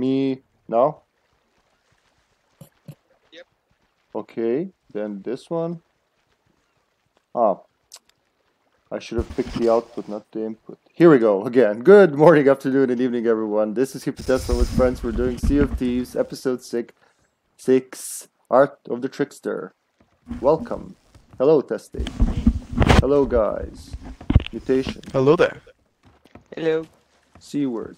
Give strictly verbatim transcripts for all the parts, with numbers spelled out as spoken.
me now? Yep. Okay, then this one. Ah, I should have picked the output, not the input. Here we go again. Good morning, afternoon, and evening, everyone. This is HippyTesla with friends. We're doing Sea of Thieves, episode six, six, Art of the Trickster. Welcome. Hello, testing. Hello, guys. Mutation. Hello there. Hello. C word.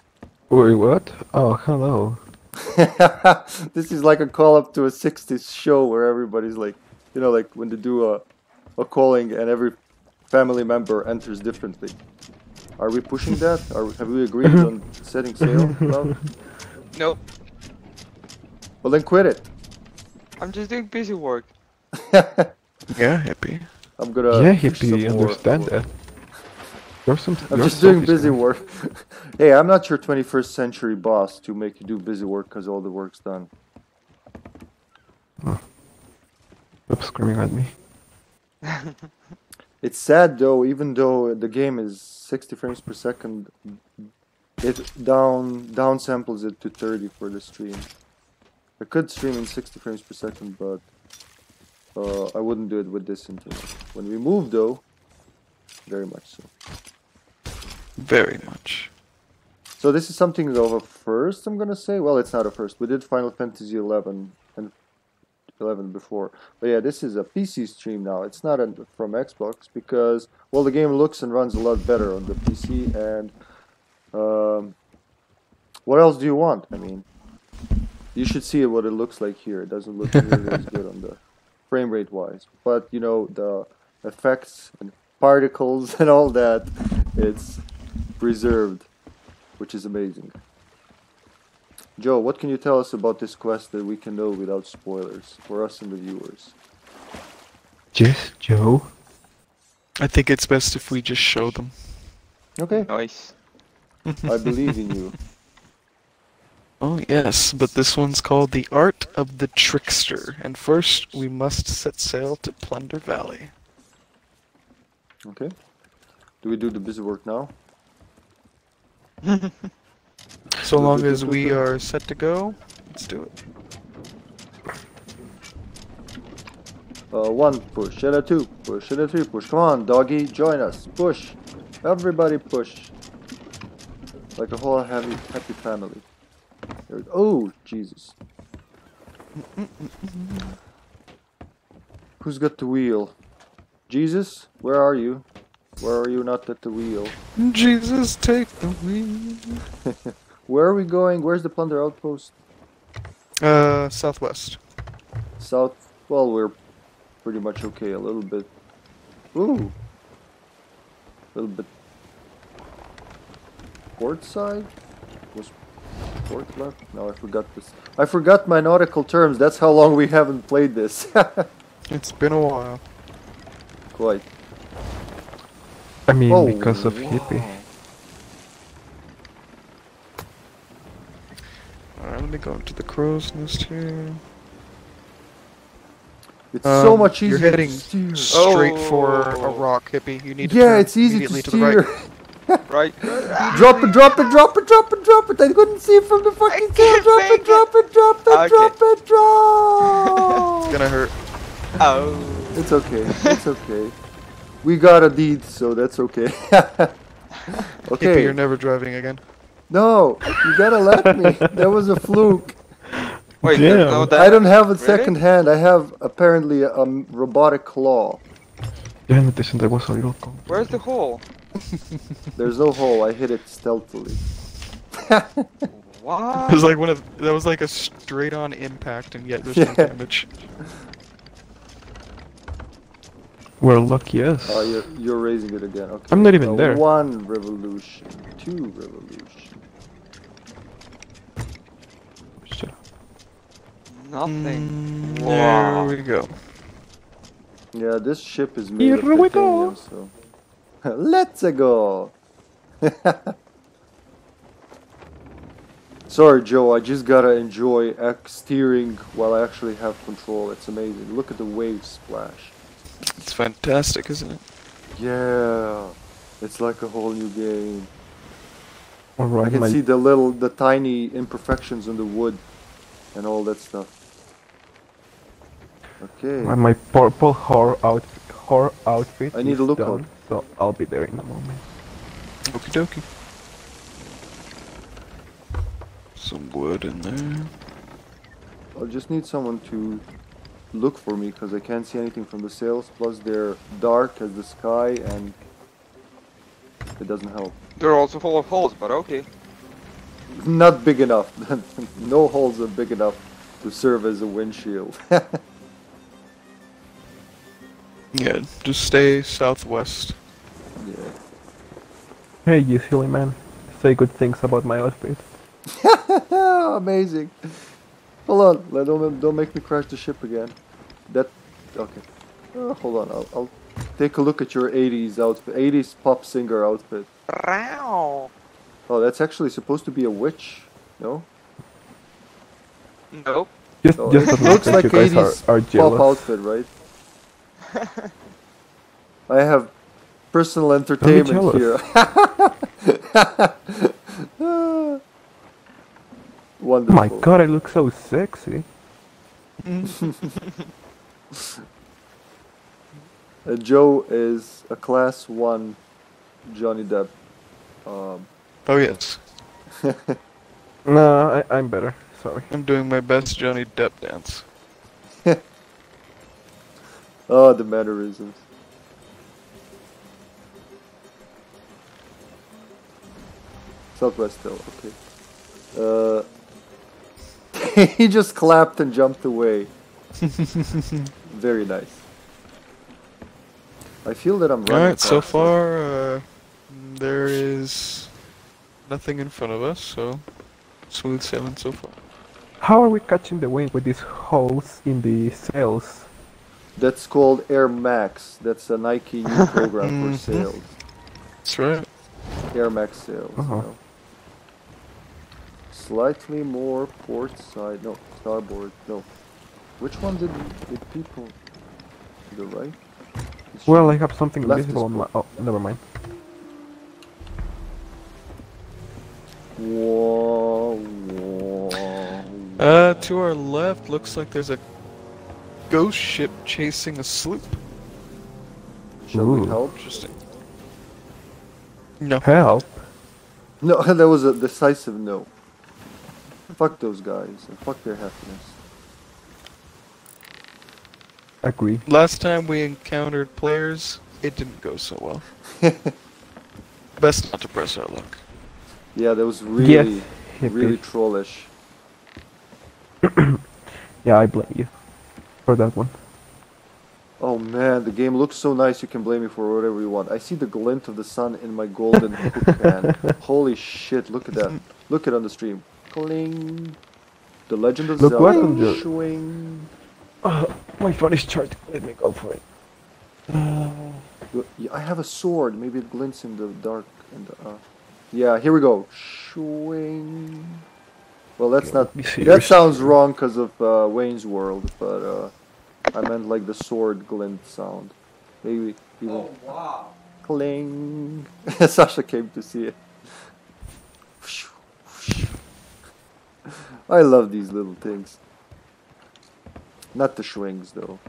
Wait, what? Oh, hello. This is like a call up to a sixties show where everybody's like, you know, like when they do a, a calling and every family member enters differently. Are we pushing that? Are we, have we agreed on setting sail? No. Nope. Well, then quit it. I'm just doing busy work. Yeah, happy. I'm gonna. Yeah, hippie. Understand that. You're some, I'm you're just doing busy guy. work. Hey, I'm not your twenty-first century boss to make you do busy work because all the work's done. Oh. Stop screaming at me. It's sad though, even though the game is sixty frames per second, it down down samples it to thirty for the stream. I could stream in sixty frames per second, but uh, I wouldn't do it with this internet. When we move though, very much so. Very much. So this is something of a first, I'm gonna say. Well, it's not a first. We did Final Fantasy eleven and eleven before, but yeah, this is a P C stream now. It's not a, from Xbox because, well, the game looks and runs a lot better on the P C. And um, what else do you want? I mean, you should see what it looks like here. It doesn't look really as good on the frame rate wise, but you know the effects and particles and all that, it's preserved, which is amazing. Joe, what can you tell us about this quest that we can know without spoilers for us and the viewers? Just Joe? I think it's best if we just show them. Okay. Nice. I believe in you. Oh yes, but this one's called The Art of the Trickster, and first we must set sail to Plunder Valley. Okay. Do we do the busy work now? So long as we are set to go, let's do it. Uh, one push, and a two push, and a three push. Come on, doggy, join us. Push. Everybody push. Like a whole happy, happy family. There we go. Oh, Jesus. Who's got the wheel? Jesus, where are you? Where are you not at the wheel? Jesus, take the wheel. Where are we going? Where's the Plunder Outpost? Uh, southwest. South... Well, we're pretty much okay. A little bit... Ooh! A little bit... Port side? Was port left? No, I forgot this. I forgot my nautical terms. That's how long we haven't played this. It's been a while. Quite. I mean, oh, because of wow. Hippie. Alright, let me go into the crow's nest here. It's um, so much easier. You're heading to steer. straight oh. for a rock, Hippie. You need to yeah, turn it's easy immediately to, to the right. Right. Drop it, drop it, drop it, drop it, drop it. I couldn't see it from the fucking tail. Drop it, it, drop it, drop it, okay. drop it, drop. It's gonna hurt. Oh. It's okay, it's okay. We got a deed, so that's okay. Okay. Hippie, you're never driving again. No, you gotta let me. That was a fluke. Wait, no, that I don't have a really? second hand. I have apparently a, a robotic claw. Damn it, there was a real claw. Where's the hole? There's no hole. I hit it stealthily. What? It was like one of that was like a straight-on impact, and yet there's yeah. no damage. We're lucky, yes. Oh, you're, you're raising it again. Okay. I'm not even uh, there. One revolution, two revolution. Sure. Nothing. Mm, wow. There we go. Yeah, this ship is made Here of we go. So. Let's go. Sorry, Joe. I just gotta enjoy steering while I actually have control. It's amazing. Look at the wave splash. It's fantastic, isn't it? Yeah, it's like a whole new game. All right, I can my... see the little, the tiny imperfections in the wood and all that stuff. Okay. My purple horror outfit. Horror outfit. I need a lookout, so I'll be there in a moment. Okie dokie. Some wood in there. I just need someone to look for me because I can't see anything from the sails. Plus, they're dark as the sky, and it doesn't help. They're also full of holes, but okay. Not big enough. No holes are big enough to serve as a windshield. Yeah, just stay southwest. Yeah. Hey, you silly man. Say good things about my outfit. Amazing. Hold on, don't, don't make me crash the ship again. That... okay. Uh, hold on, I'll, I'll take a look at your eighties outfit. eighties pop singer outfit. Wow. Oh, that's actually supposed to be a witch, no? Nope. Just, oh, just it looks like eighties are, are pop outfit, right? I have personal entertainment here. Wonderful. My god, I look so sexy. uh, Joe is a class one Johnny Depp. Um, oh yes. No, I, I'm better. Sorry. I'm doing my best Johnny Depp dance. Oh, the mannerisms. Southwest hill, okay. Uh, he just clapped and jumped away. Very nice. I feel that I'm running. Alright, so far, uh, there is nothing in front of us, so smooth sailing so far. How are we catching the wind with these holes in the sails? That's called Air Max. That's a Nike new program for sales. That's right. Air Max sales. Uh-huh. No. Slightly more port side. No, starboard. No. Which one did did people? The right? It's well, I have something visible on my. Oh, never mind. Whoa, whoa, whoa. Uh, to our left, looks like there's a ghost ship chasing a sloop. Shall Ooh. we help? Interesting. No. Help? No, that was a decisive no. Fuck those guys and fuck their happiness. Agree. Last time we encountered players, it didn't go so well. Best not to press our luck. Yeah, that was really, yes, really trollish. Yeah, I blame you for that one. Oh man, the game looks so nice, you can blame me for whatever you want. I see the glint of the sun in my golden hook hand. Holy shit, look at that. Look at it on the stream. Cling. The Legend of look Zelda. Swing. Uh, my phone is charged. Let me go for it. Uh, I have a sword. Maybe it glints in the dark. And the, uh, yeah, here we go. Swing. Well, that's not. That sounds wrong because of uh, Wayne's World, but uh, I meant like the sword glint sound. Maybe even. Oh wow! Cling. Sasha came to see it. I love these little things. Not the swings though.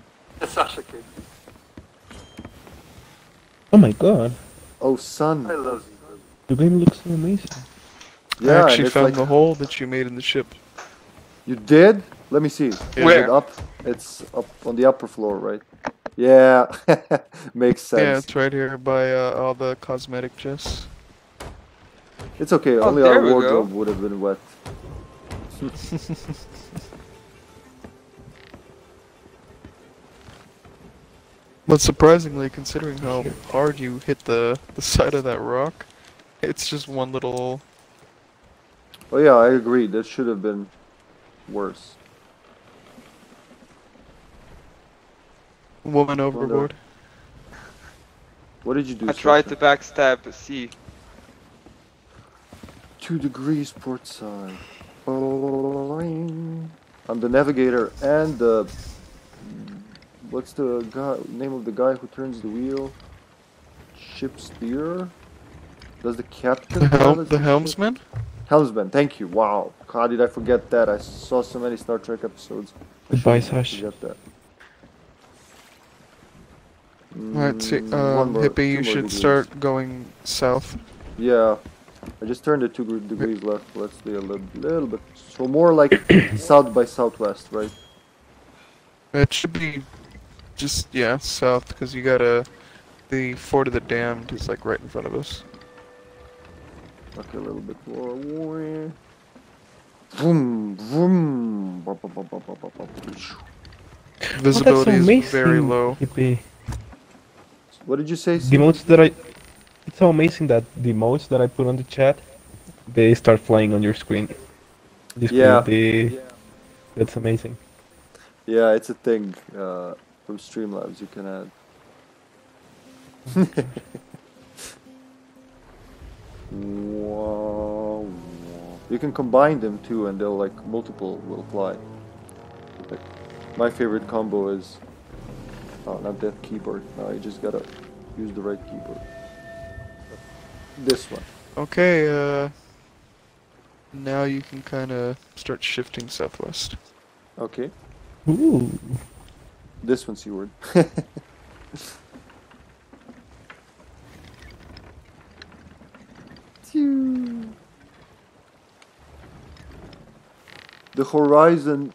Sasha came. Oh my god! Oh son! I love these. The game looks so amazing. Yeah, I actually found like the hole that you made in the ship. You did? Let me see. Yeah. Where? Is it up? It's up on the upper floor, right? Yeah, makes sense. Yeah, it's right here by uh, all the cosmetic chests. It's okay, oh, only our wardrobe would have been wet. But surprisingly, considering how hard you hit the, the side of that rock, it's just one little... Oh yeah, I agree. That should have been worse. Woman overboard. What did you do? I tried to backstab the sea. Two degrees port side. I'm the navigator and the... What's the guy, name of the guy who turns the wheel? Ship steer? Does the captain... The, hel the helmsman? Helmsman, thank you. Wow. How did I forget that? I saw so many Star Trek episodes. Goodbye, Sash. Forget that. Alright, see, um, more, Hippie, you should degrees. start going south. Yeah. I just turned it two degrees yeah. left. Let's do a little, little bit. So more like south by southwest, right? It should be just, yeah, south, because you gotta... The Fort of the Damned is like right in front of us. Okay, a little bit more. Vroom, vroom. Bop, bop, bop, bop, bop, bop. Visibility oh, is very low. Hippie. What did you say? The modes that I... It's so amazing that the modes that I put on the chat, they start flying on your screen. The screen yeah. They... yeah. That's amazing. Yeah, it's a thing uh, from Streamlabs you can add. Wow. You can combine them too, and they'll like multiple will apply. Like, my favorite combo is oh, not that keyboard. No, you just gotta use the right keyboard. This one. Okay. Uh, now you can kind of start shifting southwest. Okay. Ooh. This one, C-word. The horizon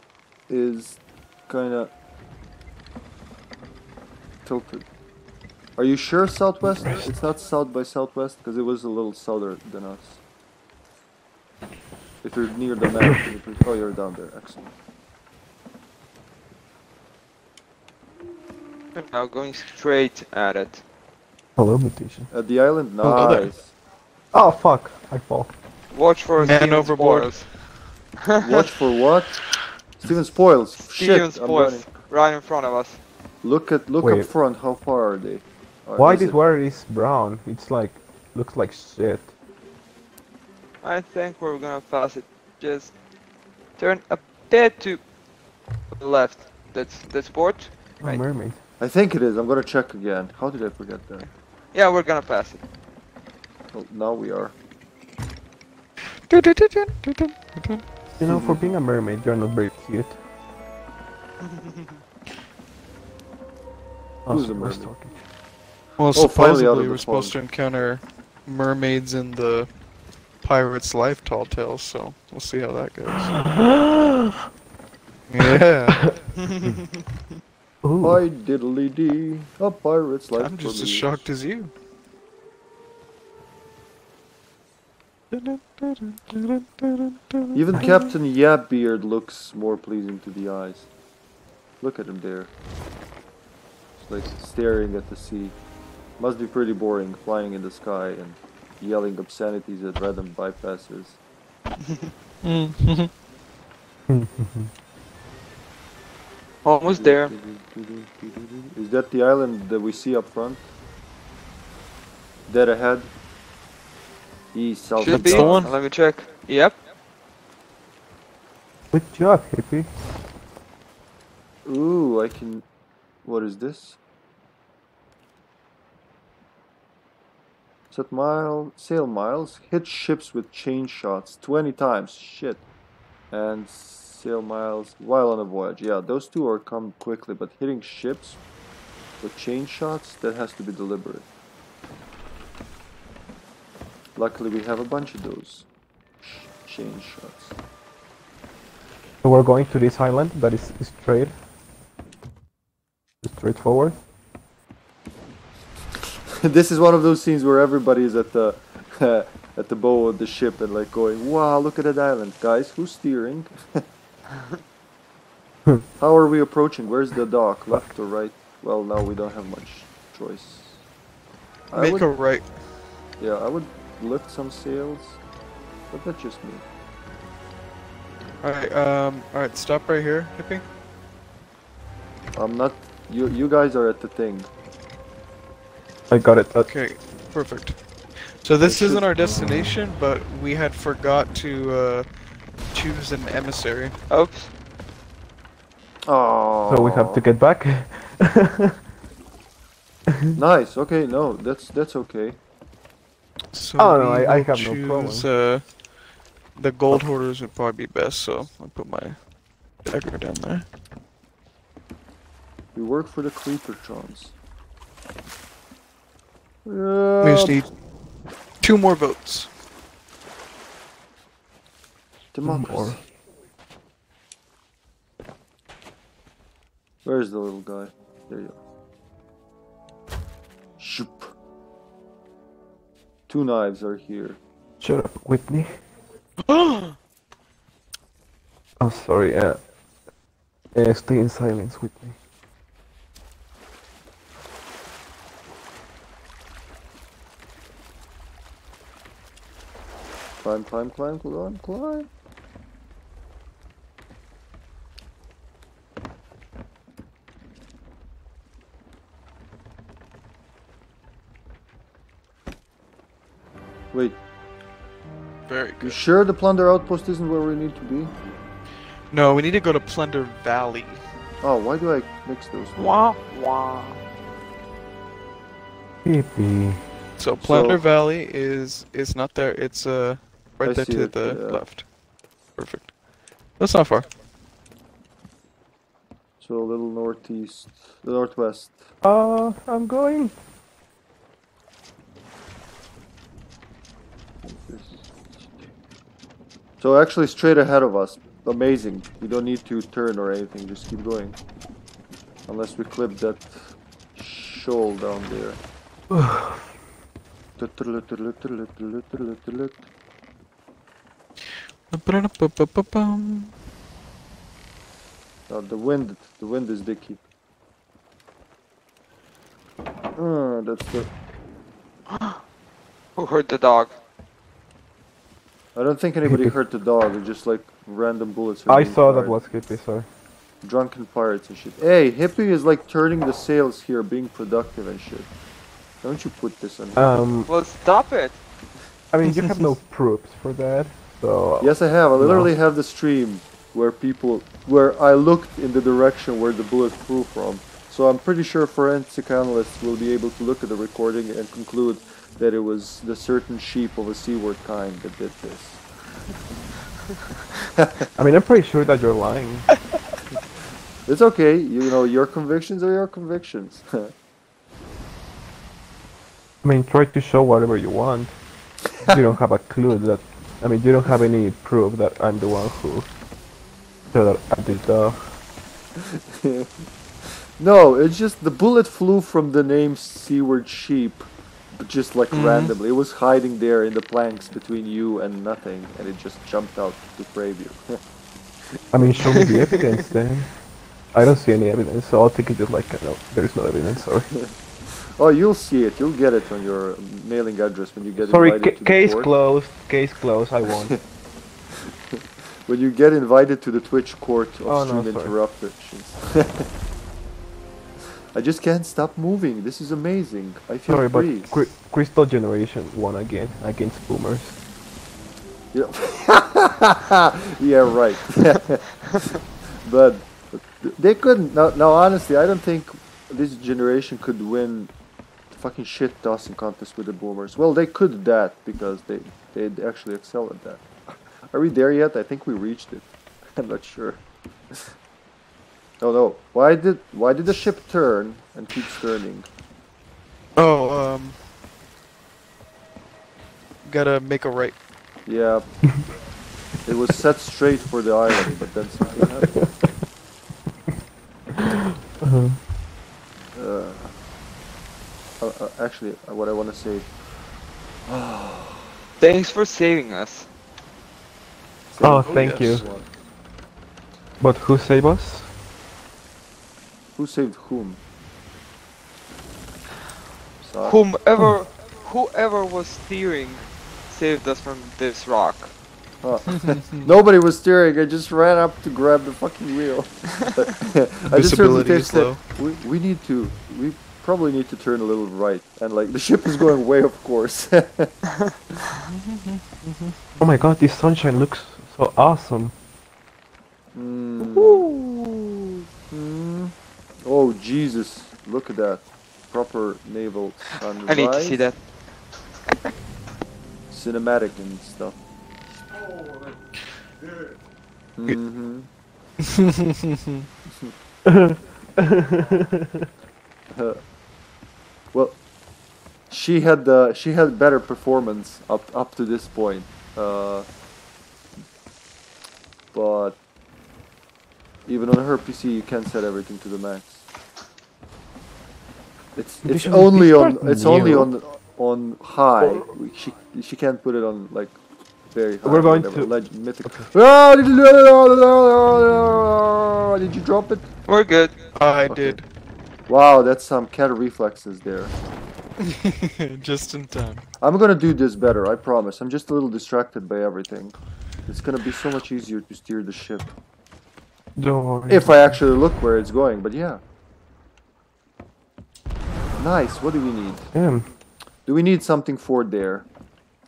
is kind of tilted. Are you sure southwest? It's not south by southwest because it was a little southern than us. If you're near the map, you can... oh, you're down there. Excellent. We're now going straight at it. Hello, Mutation. At the island, nice. Oh, Oh fuck, I fall. Watch for Steven overboard. Spoils. Watch for what? Steven Spoils. Steven Shit, Spoils, right in front of us. Look at, look Wait. up front, how far are they? Or Why this water is brown? It's like, looks like shit. I think we're gonna pass it. Just turn a bit to the left. That's, that's port. Oh, right. Mermaid. I think it is, I'm gonna check again. How did I forget that? Yeah, we're gonna pass it. Well, now we are. You know, for being a mermaid, you're not very cute. Who's a mermaid? Well, supposedly oh, we were supposed to encounter mermaids in the Pirate's Life tall tales, so we'll see how that goes. Yeah. Hi, diddly dee, a Pirate's Life. I'm just as shocked as you. Even Captain Yapbeard looks more pleasing to the eyes. Look at him there. It's like staring at the sea. Must be pretty boring flying in the sky and yelling obscenities at random bypassers. Almost there. Is that the island that we see up front? Dead ahead? East, south. Should be. Let me check. Yep. Good job, Hippie. Ooh, I can... What is this? Set mile... Sail miles. Hit ships with chain shots twenty times. Shit. And sail miles while on a voyage. Yeah, those two are come quickly, but hitting ships with chain shots, that has to be deliberate. Luckily, we have a bunch of those chain shots. So we're going to this island that is straight, straightforward. This is one of those scenes where everybody is at the uh, at the bow of the ship and like going, "Wow, look at that island, guys! Who's steering? How are we approaching? Where's the dock? Left or right? Well, now we don't have much choice. I Make would, a right. Yeah, I would." Lift some sails, but that's just me. Alright, um, alright, stop right here, Hippie. I'm not, you you guys are at the thing. I got it. That's... Okay, perfect. So this isn't our destination, but we had forgot to uh, choose an emissary. Oops. Oh. So we have to get back? Nice, okay, no, that's that's okay. So oh no, I, I have choose, no problem. Uh, the gold hoarders would probably be best, so I'll put my dagger down there. We work for the creeper trons. Yep. We just need two more votes. Democracy. Where's the little guy? There you go. Shoop. Two knives are here. Shut up, Whitney. Oh, sorry. Uh, uh, stay in silence, Whitney. Climb, climb, climb, climb, climb. Wait. Very good. You sure the Plunder Outpost isn't where we need to be? No, we need to go to Plunder Valley. Oh, why do I mix those? Wah, wah. Hippie. So Plunder so, Valley is is not there. It's uh right I there to it, the yeah. left. Perfect. That's not far. So a little northeast, the northwest. Uh, I'm going. So actually straight ahead of us. Amazing. We don't need to turn or anything. Just keep going. Unless we clip that shoal down there. Oh, the wind. The wind is dicky. Oh, that's good. Who hurt the dog? I don't think anybody hurt the dog, it's just like random bullets. I saw fired. That was Hippie, sorry. Drunken pirates and shit. Hey, Hippie is like turning the sails here, being productive and shit. Don't you put this on Um. Well, stop it! I mean, you have no proofs for that, so... Yes, I have. I literally no. have the stream where people... where I looked in the direction where the bullet flew from. So I'm pretty sure forensic analysts will be able to look at the recording and conclude that it was the certain sheep of a seaward kind that did this. I mean, I'm pretty sure that you're lying. It's okay, you know, your convictions are your convictions. I mean, try to show whatever you want. You don't have a clue that... I mean, you don't have any proof that I'm the one who... So that I did that. No, it's just the bullet flew from the name Seaward Sheep. Just like mm-hmm. randomly, it was hiding there in the planks between you and nothing, and it just jumped out to brave you. I mean, show me the evidence then. I don't see any evidence, so I'll take it just like no, there's no evidence. Sorry. Oh, you'll see it. You'll get it on your mailing address when you get sorry, invited to the Sorry, case court. closed. Case closed. I won. When you get invited to the Twitch court of oh, stream no, interruptions. I just can't stop moving. This is amazing. I feel Sorry, free. But cri Crystal Generation won again against Boomers. Yeah, yeah, right. But they couldn't. Now, now, honestly, I don't think this generation could win the fucking shit tossing contest with the Boomers. Well, they could that because they they'd actually excel at that. Are we there yet? I think we reached it. I'm not sure. Oh no! Why did why did the ship turn and keep turning? Oh, um, gotta make a right. Yeah, it was set straight for the island, but then something happened. Uh-huh. uh, uh, actually, what I want to say. Thanks for saving us. Save oh, thank yes. you. But who saved us? Who saved whom? Sorry. Whomever, whoever was steering saved us from this rock. Oh. Nobody was steering, I just ran up to grab the fucking wheel. I just heard the taste that we, we need to, we probably need to turn a little right. And like, the ship is going way off course. Oh my god, this sunshine looks so awesome. Mm. Oh Jesus! Look at that proper naval sunrise. I need to see that. cinematic and stuff. Mm-hmm. uh, well, she had the she had better performance up up to this point, uh, but even on her P C you can't set everything to the max. It's it's only on it's only on on high. She she can't put it on like. Very high. We're going to legend, mythic. Okay. Oh, did you drop it? We're good. I okay. did. Wow, that's some cat reflexes there. Just in time. I'm gonna do this better, I promise. I'm just a little distracted by everything. It's gonna be so much easier to steer the ship. Don't worry. If I actually look where it's going, but yeah. Nice. What do we need? Damn. Do we need something for there?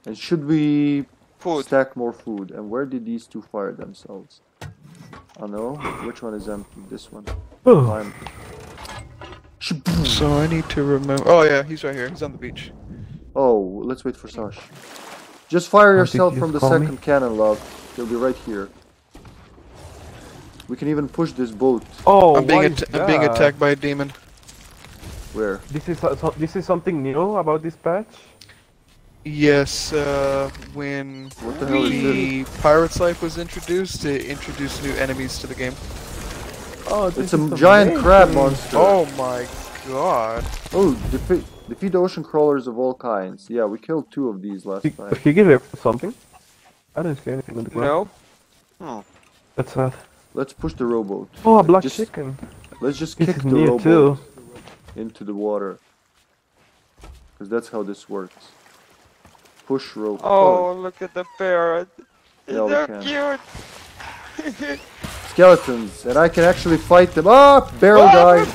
And should we? Food. Stack more food. And where did these two fire themselves? I know. Which one is empty? This one. Oh. So I need to remember. Oh yeah, he's right here. He's on the beach. Oh, let's wait for Sash. Just fire yourself from the second me? cannon, love. They'll be right here. We can even push this boat. Oh, I'm being, at I'm being attacked by a demon. Where? This is uh, so this is something new about this patch. Yes, uh, when what the, hell the Pirate's Life was introduced, it introduced new enemies to the game. Oh, it's a giant crab monster. Oh my god. Oh, defeat, defeat ocean crawlers of all kinds. Yeah, we killed two of these last he, time. Did you give it something? I didn't see anything on the ground. No? Oh. That's sad. Let's push the rowboat. Oh, a black just, chicken. Let's just this kick the rowboat too. into the water. Because that's how this works. Push rope. Oh, oh, look at the parrot. Yeah, They're cute. Skeletons, and I can actually fight them. Ah, barrel died.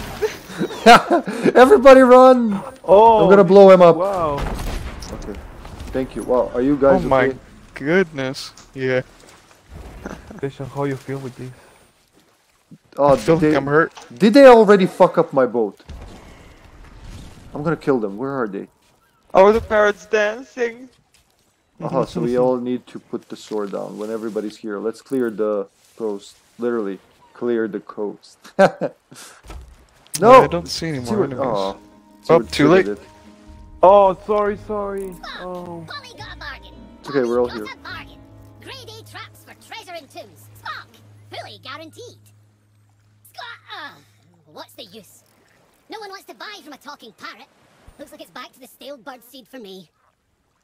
Everybody run! Oh, I'm gonna blow him up. Wow. Okay. Thank you. Wow, are you guys? Oh my okay? goodness. Yeah. How you feel with these? Oh, I feel they, like I'm hurt. Did they already fuck up my boat? I'm gonna kill them. Where are they? Oh, the parrot's dancing. Uh-huh, so we all need to put the sword down when everybody's here. Let's clear the coast. Literally, clear the coast. No! Yeah, I don't see any more enemies. Oh, oh too late. It. Oh, sorry, sorry. Oh. Okay, we're all here. Grade A traps for treasure and tombs. Squawk! Fully guaranteed. Squawk! What's the use? No one wants to buy from a talking parrot. Looks like it's back to the stale bird seed for me.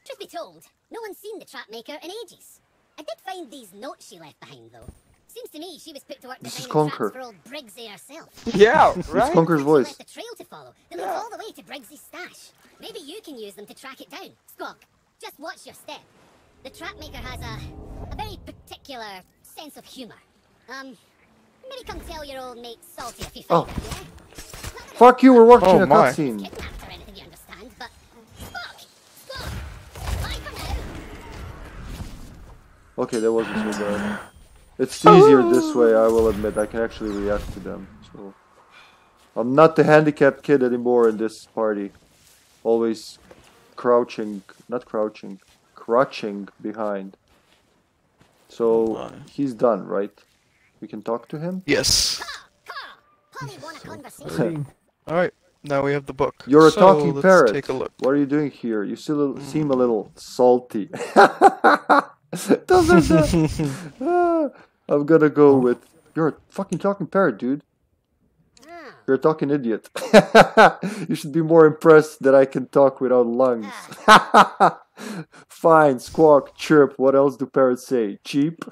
Truth be told, no one's seen the Trapmaker in ages. I did find these notes she left behind, though. Seems to me she was put to work this designing traps for old Briggsy herself. Yeah, right? It's Conker's voice. Left the trail to follow that yeah. leads all the way to Briggsy's stash. Maybe you can use them to track it down. Squawk, just watch your step. The Trapmaker has a, a very particular sense of humour. Um, maybe come tell your old mate Salty if you find oh. out, yeah? Fuck you, we're watching oh, a cutscene. Okay, that wasn't so bad. It's easier this way, I will admit. I can actually react to them. So I'm not the handicapped kid anymore in this party. Always crouching, not crouching, crouching behind. So he's done, right? We can talk to him? Yes. Alright, now we have the book. You're a so talking let's parrot. Take a look. What are you doing here? You still seem a little salty. Those are the... ah, I'm gonna go with you're a fucking talking parrot, dude. You're a talking idiot. You should be more impressed that I can talk without lungs. Fine, squawk, chirp. What else do parrots say? Cheap?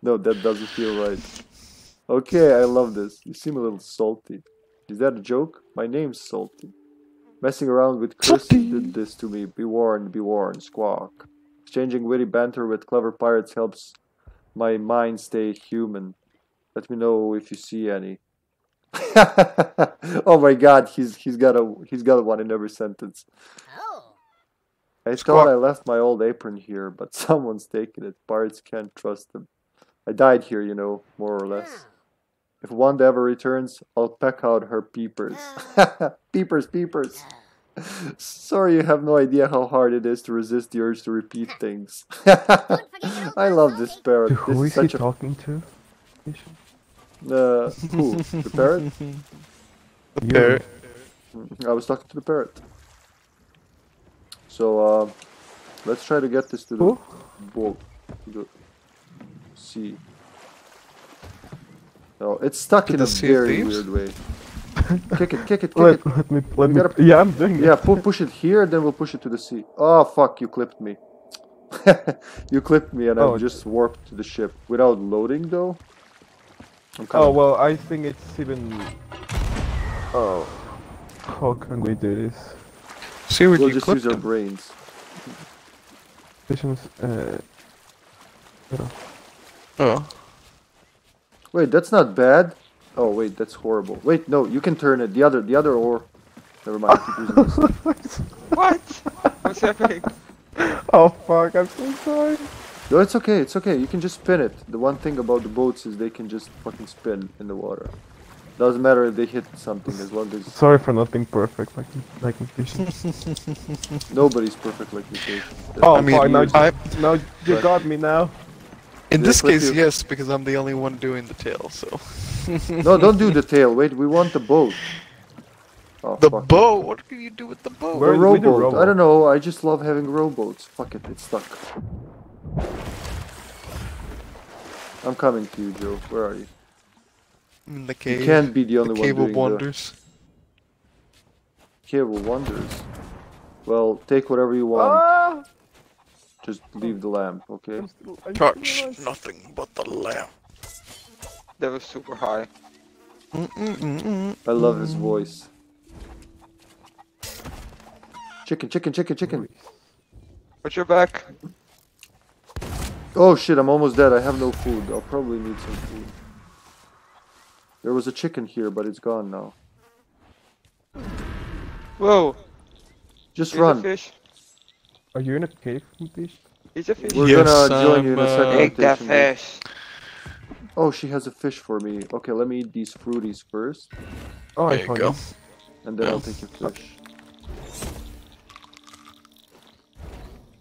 No, that doesn't feel right. Okay, I love this. You seem a little salty. Is that a joke? My name's Salty. Messing around with Chris salty. did this to me. Be warned, be warned, squawk. Exchanging witty banter with clever pirates helps my mind stay human. Let me know if you see any. Oh my god, he's he's got a he's got one in every sentence. Oh. I Squawk. thought I left my old apron here, but someone's taken it. Pirates can't trust them. I died here, you know, more or less. Yeah. If Wanda ever returns, I'll peck out her peepers. Peepers, peepers. Sorry, you have no idea how hard it is to resist the urge to repeat things. I love this parrot. This who is, is such he a... talking to? Uh, who? The parrot? The parrot. I was talking to the parrot. So, uh, let's try to get this to the who? Boat. To the sea. No, it's stuck to in a very weird way. Kick it, kick it, kick let, it. Let me, let me, gotta, yeah, I'm doing yeah, it. Yeah, pu push it here, then we'll push it to the sea. Oh, fuck, you clipped me. You clipped me and oh, I just warped to the ship. Without loading, though? Oh, well, I think it's even... Oh. How can we do this? See what we'll you just use them. Our brains. Uh... Oh. Wait, that's not bad. Oh wait, that's horrible. Wait, no, you can turn it. The other, the other or... Never mind, keep using this. What? What's happening? Oh fuck, I'm so sorry. No, it's okay, it's okay. You can just spin it. The one thing about the boats is they can just fucking spin in the water. Doesn't matter if they hit something, as long as... Sorry for not being perfect, like, like nobody's perfect like you. Oh, I mean, fuck, now, I... you, now you got me now. In this case, you? Yes, because I'm the only one doing the tail, so... No, don't do the tail, wait, we want the boat. Oh, the boat? It. What can you do with the boat? We're a rowboat. We rowboat, I don't know, I just love having rowboats. Fuck it, it's stuck. I'm coming to you, Joe, where are you? I'm in the cave. You can't be the only the one doing wanders. The... Cable wanders. Well, take whatever you want. Ah! Just leave the lamp, okay? Touch nothing but the lamp. That was super high. Mm -mm -mm -mm. I love his voice. Chicken, chicken, chicken, chicken. Put your back. Oh shit, I'm almost dead. I have no food. I'll probably need some food. There was a chicken here, but it's gone now. Whoa. Just Here's run. Fish. Are you in a cave, Mutation? He's a fish. We're yes, gonna um, join you in a second. Take that fish. Oh, she has a fish for me. Okay, let me eat these fruities first. Oh, there I you go. This. And then yeah. I'll take your fish.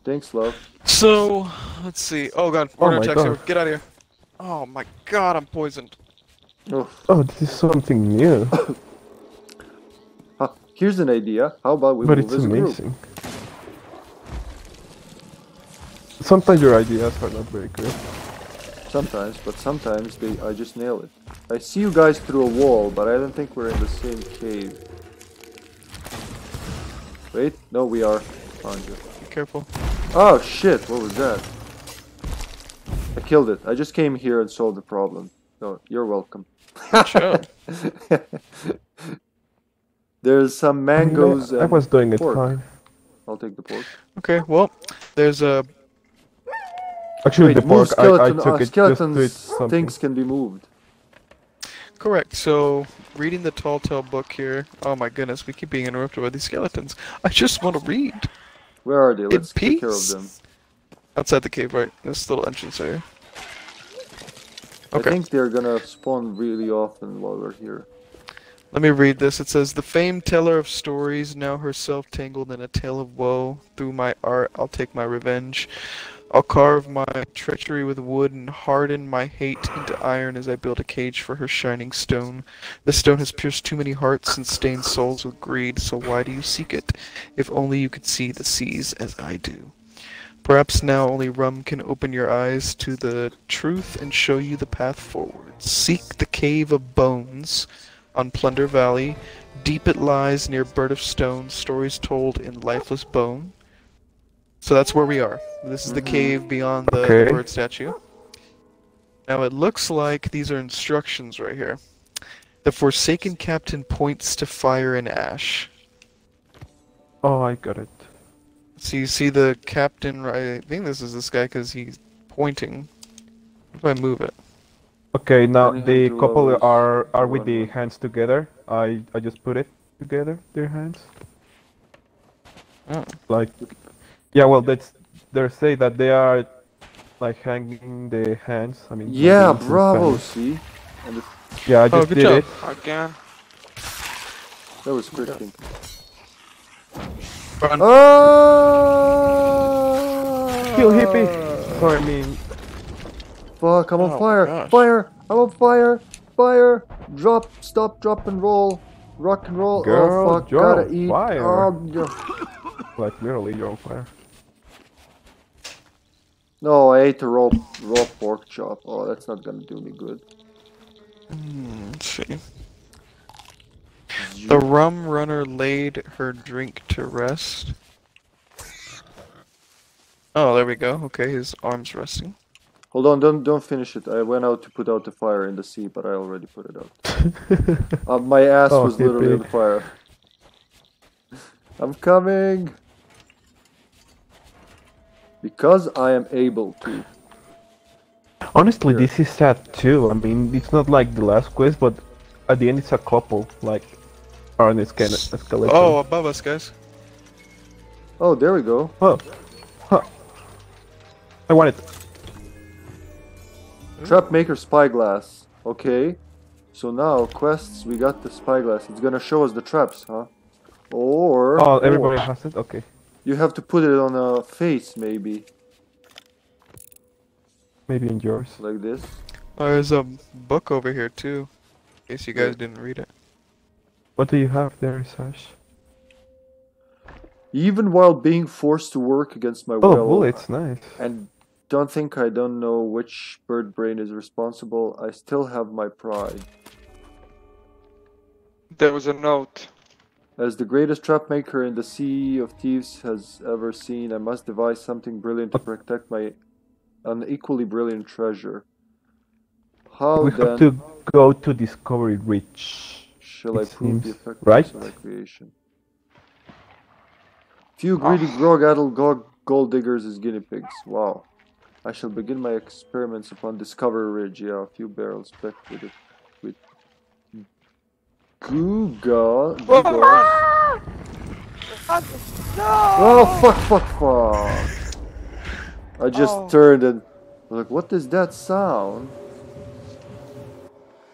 Thanks, love. So, let's see. Oh god, order oh attacks here. Get out of here. Oh my god, I'm poisoned. Oh, oh this is something new. uh, here's an idea. How about we but move this group? But it's amazing. Sometimes your ideas are not very good. Sometimes, but sometimes they, I just nail it. I see you guys through a wall, but I don't think we're in the same cave. Wait, no we are. Found you. Be careful. Oh shit, what was that? I killed it. I just came here and solved the problem. No, you're welcome. Sure. There's some mangoes and I was doing it pork. Fine. I'll take the pork. Okay, well, there's a... Actually, Wait, the pork, skeleton, I, I took uh, it skeletons just to eat things can be moved. Correct, so reading the Tall Tale book here. Oh my goodness, we keep being interrupted by these skeletons. I just want to read. Where are they? Let's In take peace. Care of them. Outside the cave, right? This little entrance area. Okay. I think they're gonna spawn really often while we're here. Let me read this. It says, the famed teller of stories, now herself tangled in a tale of woe. Through my art, I'll take my revenge. I'll carve my treachery with wood and harden my hate into iron as I build a cage for her shining stone. The stone has pierced too many hearts and stained souls with greed, so why do you seek it? If only you could see the seas as I do. Perhaps now only rum can open your eyes to the truth and show you the path forward. Seek the cave of bones on Plunder Valley. Deep it lies near Bird of Stone, stories told in lifeless bone. So that's where we are. This is the mm-hmm. cave beyond the, okay. the bird statue. Now it looks like these are instructions right here. The Forsaken Captain points to fire and ash. Oh, I got it. So you see the captain, right? I think this is this guy because he's pointing. If I move it. Okay, now the couple levels. are are with the hands together. I, I just put it together, their hands. Oh. Like... Yeah, well, that's, they say that they are, like, hanging their hands, I mean... Yeah, bravo, see? And yeah, I just oh, did job. It. Okay. That was scripting. Run. Oh! Kill Hippie! Sorry, I mean... Fuck, I'm on oh, fire! Gosh. Fire! I'm on fire! Fire! Drop, stop, drop and roll! Rock and roll! Girl, oh fuck, you're gotta eat! Fire. Um, yeah. Like, literally, you're on fire. No, I ate a raw, raw pork chop. Oh, that's not gonna do me good. Mm, let's see. The rum runner laid her drink to rest. Oh, there we go. Okay, his arm's resting. Hold on, don't don't finish it. I went out to put out the fire in the sea, but I already put it out. uh, my ass oh, was hippie. literally on fire. I'm coming! Because I am able to. Honestly, Here. this is sad too. I mean, it's not like the last quest, but at the end it's a couple, like... Are on this kind of escalation. Oh, above us, guys. Oh, there we go. Oh. Huh. I want it. Trapmaker Spyglass. Okay. So now, quests, we got the Spyglass. It's gonna show us the traps, huh? Or... Oh, everybody or, has it? Okay. You have to put it on a face, maybe. Maybe in yours. Like this. Oh, there's a book over here, too. In case you guys didn't read it. What do you have there, Sash? Even while being forced to work against my oh, will... Oh, bullets, nice. And don't think I don't know which bird brain is responsible. I still have my pride. There was a note. As the greatest trapmaker in the Sea of Thieves has ever seen, I must devise something brilliant to protect my unequally brilliant treasure. How we then... have to go to Discovery Ridge. Shall it I prove seems the effectiveness right. of recreation? Few greedy oh. grog-addled grog gold diggers as guinea pigs. Wow. I shall begin my experiments upon Discovery Ridge. Yeah, a few barrels packed with it. With Google. Google. Oh, no! Oh, fuck, fuck, fuck. I just oh. turned and I was like, what is that sound?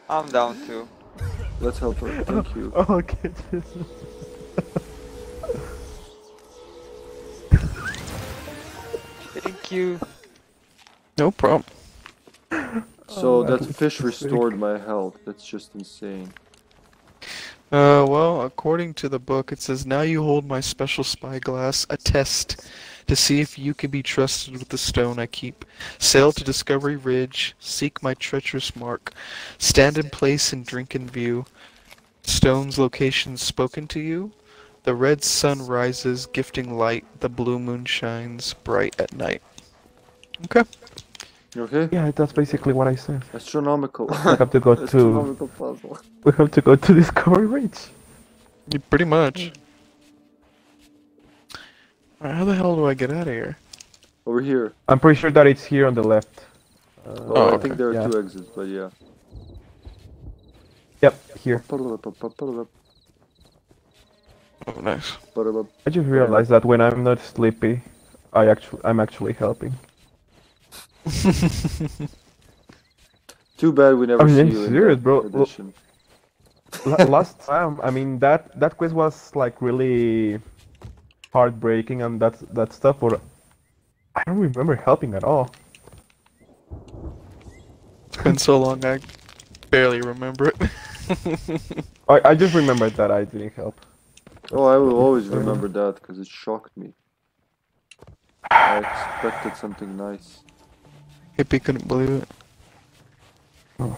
I'm down too. Let's help her, thank you. Oh, okay. Thank you. No problem. So oh, that fish restored sick. my health. That's just insane. Uh, well, according to the book, it says, now you hold my special spyglass, a test, to see if you can be trusted with the stone I keep. Sail to Discovery Ridge, seek my treacherous mark, stand in place and drink in view. Stone's location spoken to you. The red sun rises, gifting light. The blue moon shines bright at night. Okay. You okay? Yeah, that's basically what I said. Astronomical. We have to go to... puzzle. We have to go to Discovery Ridge. Yeah, pretty much. Alright, how the hell do I get out of here? Over here. I'm pretty sure that it's here on the left. Uh, oh, okay. I think there are yeah. two exits, but yeah. Yep, here. Oh, nice. I just realized that when I'm not sleepy, I actually, I'm actually helping. Too bad we never I mean, see you serious, in bro. Edition. Last time, I mean that that quest was like really heartbreaking and that that stuff. But I don't remember helping at all. It's been so long, I barely remember it. I I just remembered that I didn't help. Oh, I will always remember that because it shocked me. I expected something nice. Hippie couldn't believe it. Oh.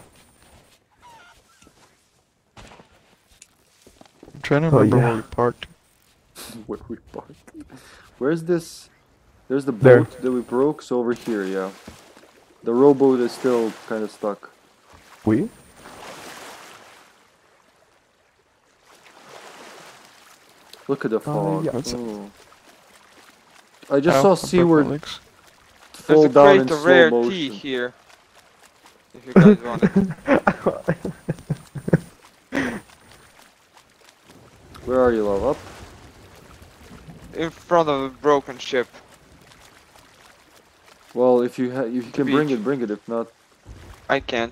I'm trying to remember oh, yeah. where we parked. Where we parked? Where's this? There's the boat there. that we broke, so over here, yeah. The rowboat is still kind of stuck. We? Look at the fog. Oh, yeah. oh. I just oh, saw seaward. There's a crate of rare tea here, if you guys want it. Where are you, love? Up? In front of a broken ship. Well, if you, ha if you can Beach. bring it, bring it, if not... I can.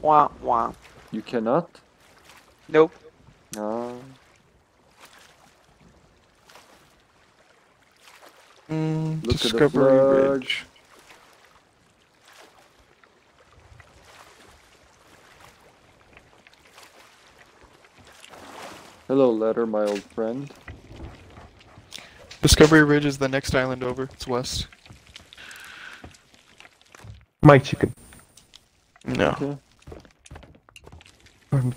Wah, wah. You cannot? Nope. No. Mm, Look Discovery at the Ridge. Hello, Letter, my old friend. Discovery Ridge is the next island over. It's west. My chicken. No. Okay. I'm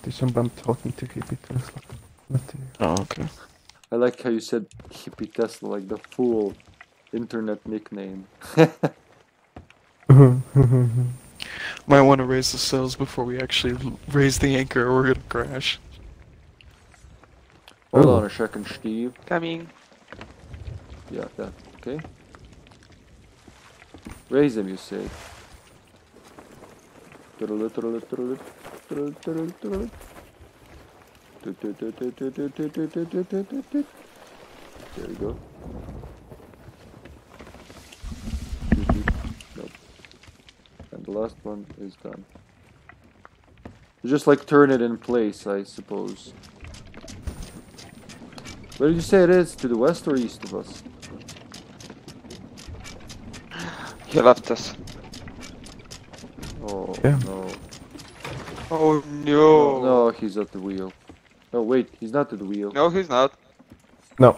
talking to HippyTesla. Oh, okay. I like how you said HippyTesla, like the full internet nickname. Might want to raise the sails before we actually raise the anchor or we're gonna crash. Hold oh. on a second, Steve. Coming. Yeah, that, okay. Raise him, you say. There we go. Nope. And the last one is done. You just like turn it in place, I suppose. Where did you say it is? To the west or east of us? He left us. Oh yeah. no. Oh no. No, he's at the wheel. No, wait, he's not at the wheel. No, he's not. No.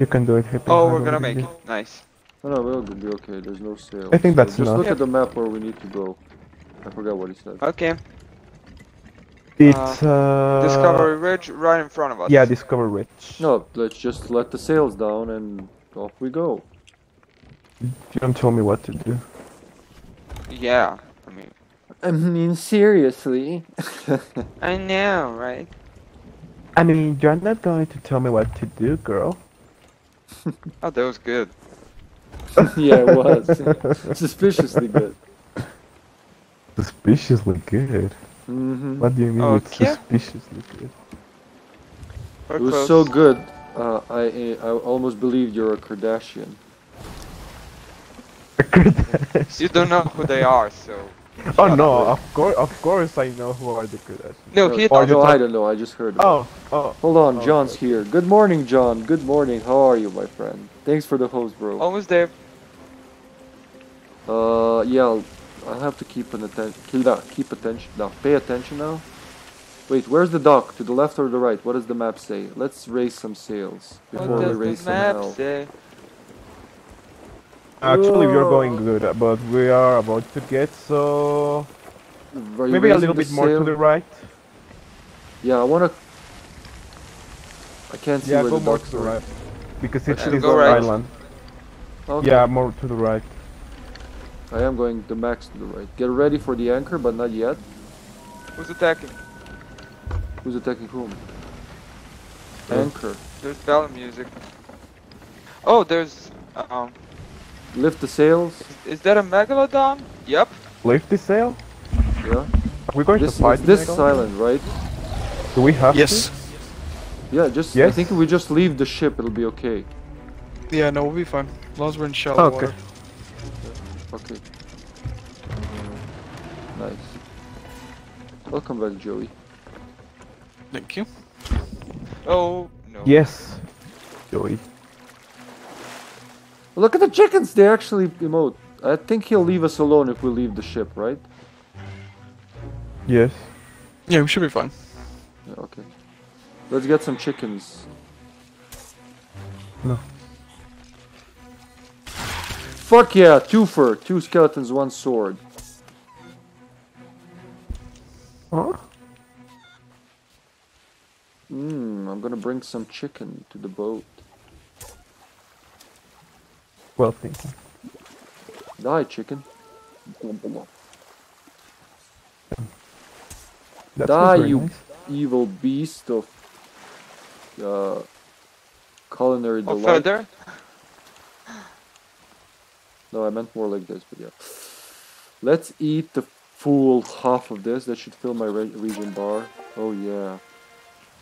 You can do it, Hippie. Oh, we're gonna make it. it. Nice. No, no, we'll be okay. There's no sail. I think that's so enough. Just look yeah. at the map where we need to go. I forgot what he said. Okay. It's, uh... Discovery Ridge right in front of us. Yeah, Discovery Ridge. No, let's just let the sails down and off we go. You don't tell me what to do. Yeah, I mean... I mean, seriously. I know, right? I mean, you're not going to tell me what to do, girl. Oh, that was good. Yeah, it was. Suspiciously good. Suspiciously good? Mm-hmm. What do you mean okay. it's suspiciously good? We're it was close. so good, uh, I, I almost believed you're a Kardashian. A Kardashian? You don't know who they are, so... Oh no, of course of course I know who are the Kardashians. No, he oh, no I don't know, I just heard about. Oh, oh. Hold on, oh, John's okay. here. Good morning, John. Good morning. How are you, my friend? Thanks for the host, bro. Almost there. Uh, yeah, I'll have to keep an attention. Keep attention. Now, pay attention now. Wait, where's the dock? To the left or the right? What does the map say? Let's raise some sails before what does we raise the some map hell. Say? Actually, we are going good, but we are about to get so maybe a little bit more to the right. Yeah, I wanna. I can't see yeah, where the docks go more to the right because it's an island. Okay. Yeah, more to the right. I am going the max to the right. Get ready for the anchor, but not yet. Who's attacking? Who's attacking whom? Anchor. There's bell music. Oh, there's. Uh oh. Lift the sails. Is, is that a megalodon? Yep. Lift the sail? Yeah. Are we going this, to fight this megalodon? island, right? Do we have yes. to? Yeah, just, yes. I think if we just leave the ship, it'll be okay. Yeah, no, we'll be fine. As long as we're in shallow okay. water. Okay. Um, nice. Welcome back, Joey. Thank you. Oh, no. Yes, Joey. Look at the chickens, they actually emote. I think he'll leave us alone if we leave the ship, right? Yes. Yeah, we should be fine. Yeah, okay. Let's get some chickens. No. Fuck yeah, two fur, two skeletons, one sword. Huh? Mmm, I'm gonna bring some chicken to the boat. Well thinking. Die, chicken. That Die, you nice. evil beast of uh, culinary oh, delight. Further? No, I meant more like this, but yeah. Let's eat the full half of this. That should fill my re region bar. Oh yeah.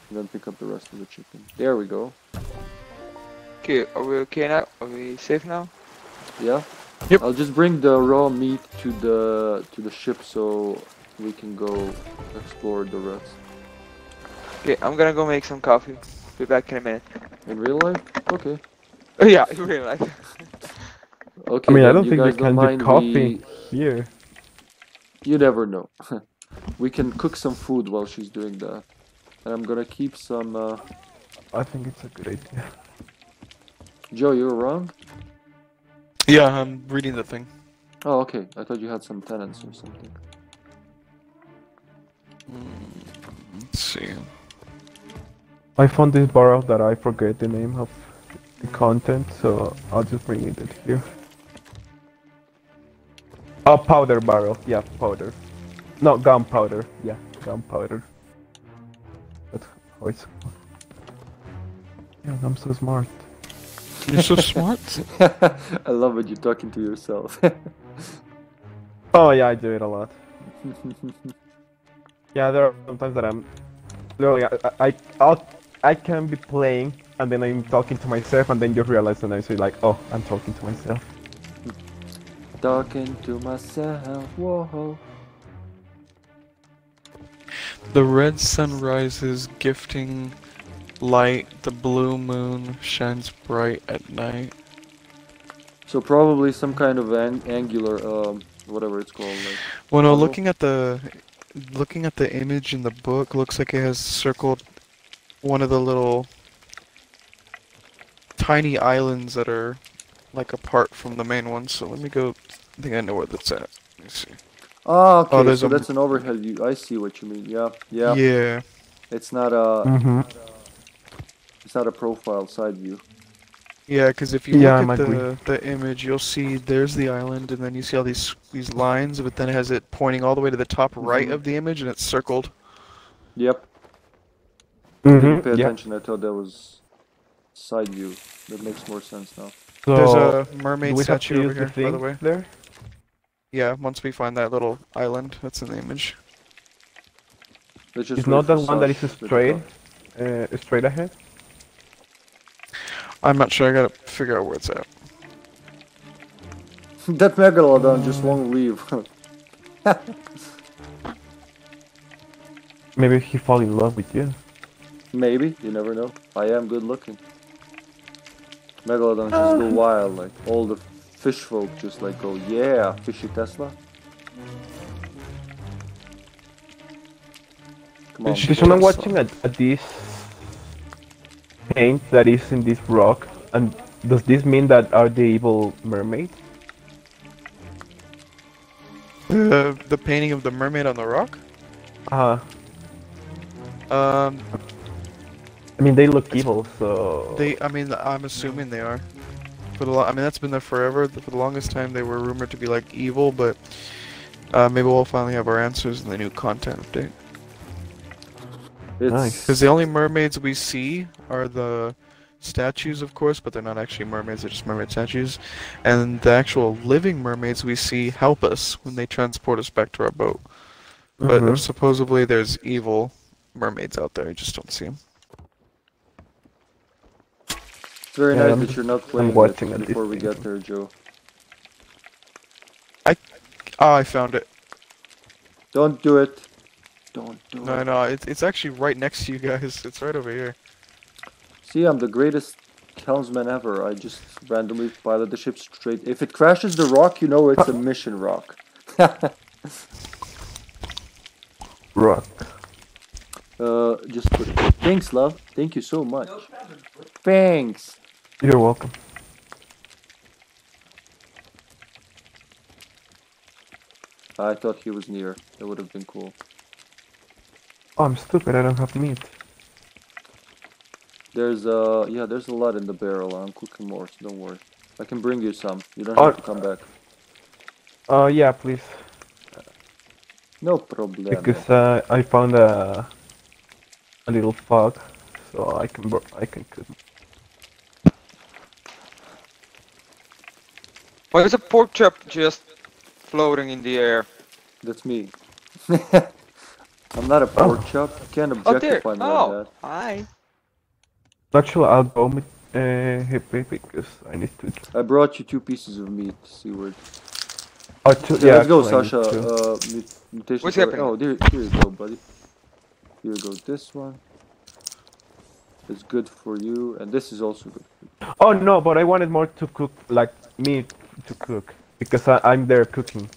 And then pick up the rest of the chicken. There we go. Okay, are we okay now? Are we safe now? Yeah. Yep. I'll just bring the raw meat to the to the ship so we can go explore the rest. Okay, I'm gonna go make some coffee. Be back in a minute. In real life? Okay. Oh yeah, really like. Okay. I mean, I don't think we can do coffee we... here. You never know. We can cook some food while she's doing that. And I'm gonna keep some. Uh... I think it's a good idea. Joe, you're wrong? Yeah, I'm reading the thing. Oh, okay. I thought you had some tenants or something. Let's see. I found this barrel that I forget the name of the content, so I'll just bring it here. Oh, powder barrel. Yeah, powder. No, gunpowder. Yeah, gunpowder. That's how it's called. Yeah, I'm so smart. You're so smart? I love it, you're talking to yourself. Oh yeah, I do it a lot. Yeah, there are sometimes that I'm... Literally, I, I, I'll, I can be playing, and then I'm talking to myself, and then you realize and I say like, oh, I'm talking to myself. Talking to myself, whoa. The red sun rises, gifting light. The blue moon shines bright at night. So probably some kind of an angular, um, whatever it's called. Like, well, no, looking at the, looking at the image in the book, looks like it has circled one of the little tiny islands that are like apart from the main one. So let me go. I think I know where that's at. Let me see. Oh, okay. Oh, so a... that's an overhead view. I see what you mean. Yeah, yeah. Yeah. It's not a. Mm-hmm. It's not a profile side view. Yeah, because if you yeah, look at the, the image, you'll see there's the island, and then you see all these these lines, but then it has it pointing all the way to the top right mm-hmm. of the image, and it's circled. Yep. Mm-hmm. I didn't pay attention. Yep. I thought that was side view. That makes more sense now. So there's a mermaid statue over here, by the way. There. Yeah. Once we find that little island, that's in the image. It's not the one that is straight, uh, straight ahead. I'm not sure, I gotta figure out where it's at. That Megalodon just won't leave. Maybe he fall in love with you. Maybe, you never know. I am good looking. Megalodon just go wild, like all the fish folk just like go, yeah, fishy Tesla. Come on, is someone watching at, at this? Paint that is in this rock, and does this mean that are the evil mermaid? The the painting of the mermaid on the rock? Uh huh. Um. I mean, they look evil, so. They, I mean, I'm assuming they are. For the, I mean, that's been there forever. For the longest time, they were rumored to be like evil, but uh, maybe we'll finally have our answers in the new content update. It's nice. Because the only mermaids we see are the statues, of course, but they're not actually mermaids, they're just mermaid statues. And the actual living mermaids we see help us when they transport us back to our boat. But mm-hmm. supposedly there's evil mermaids out there, you just don't see them. It's very yeah, nice I'm, that you're not playing watching it before we thing. Get there, Joe. I, oh, I found it. Don't do it. Don't do no, it. No, no, it's, it's actually right next to you guys. It's right over here. See, I'm the greatest helmsman ever. I just randomly pilot the ship straight. If it crashes the rock, you know it's a mission rock. Rock. Uh, just put it. Thanks, love. Thank you so much. Thanks. You're welcome. I thought he was near. That would have been cool. Oh, I'm stupid, I don't have meat. There's uh yeah, there's a lot in the barrel. I'm cooking more, so don't worry. I can bring you some. You don't have oh, to come back. Oh uh, yeah, please. No problem. Because uh, I found a a little fog, so I can I can cook. Why is a pork chop just floating in the air? That's me. I'm not a pork oh. chop. You can't objectify oh, me oh. like that. Hi. Actually, I'll go with uh, Hippie because I need to. I brought you two pieces of meat, Seward. Oh, two, yeah, yeah, let's go, Sasha. Uh, mutation. What's happening? Oh, there, here you go, buddy. Here you go, this one. is good for you, and this is also good for you. Oh no, but I wanted more to cook, like me to cook, because I, I'm there cooking.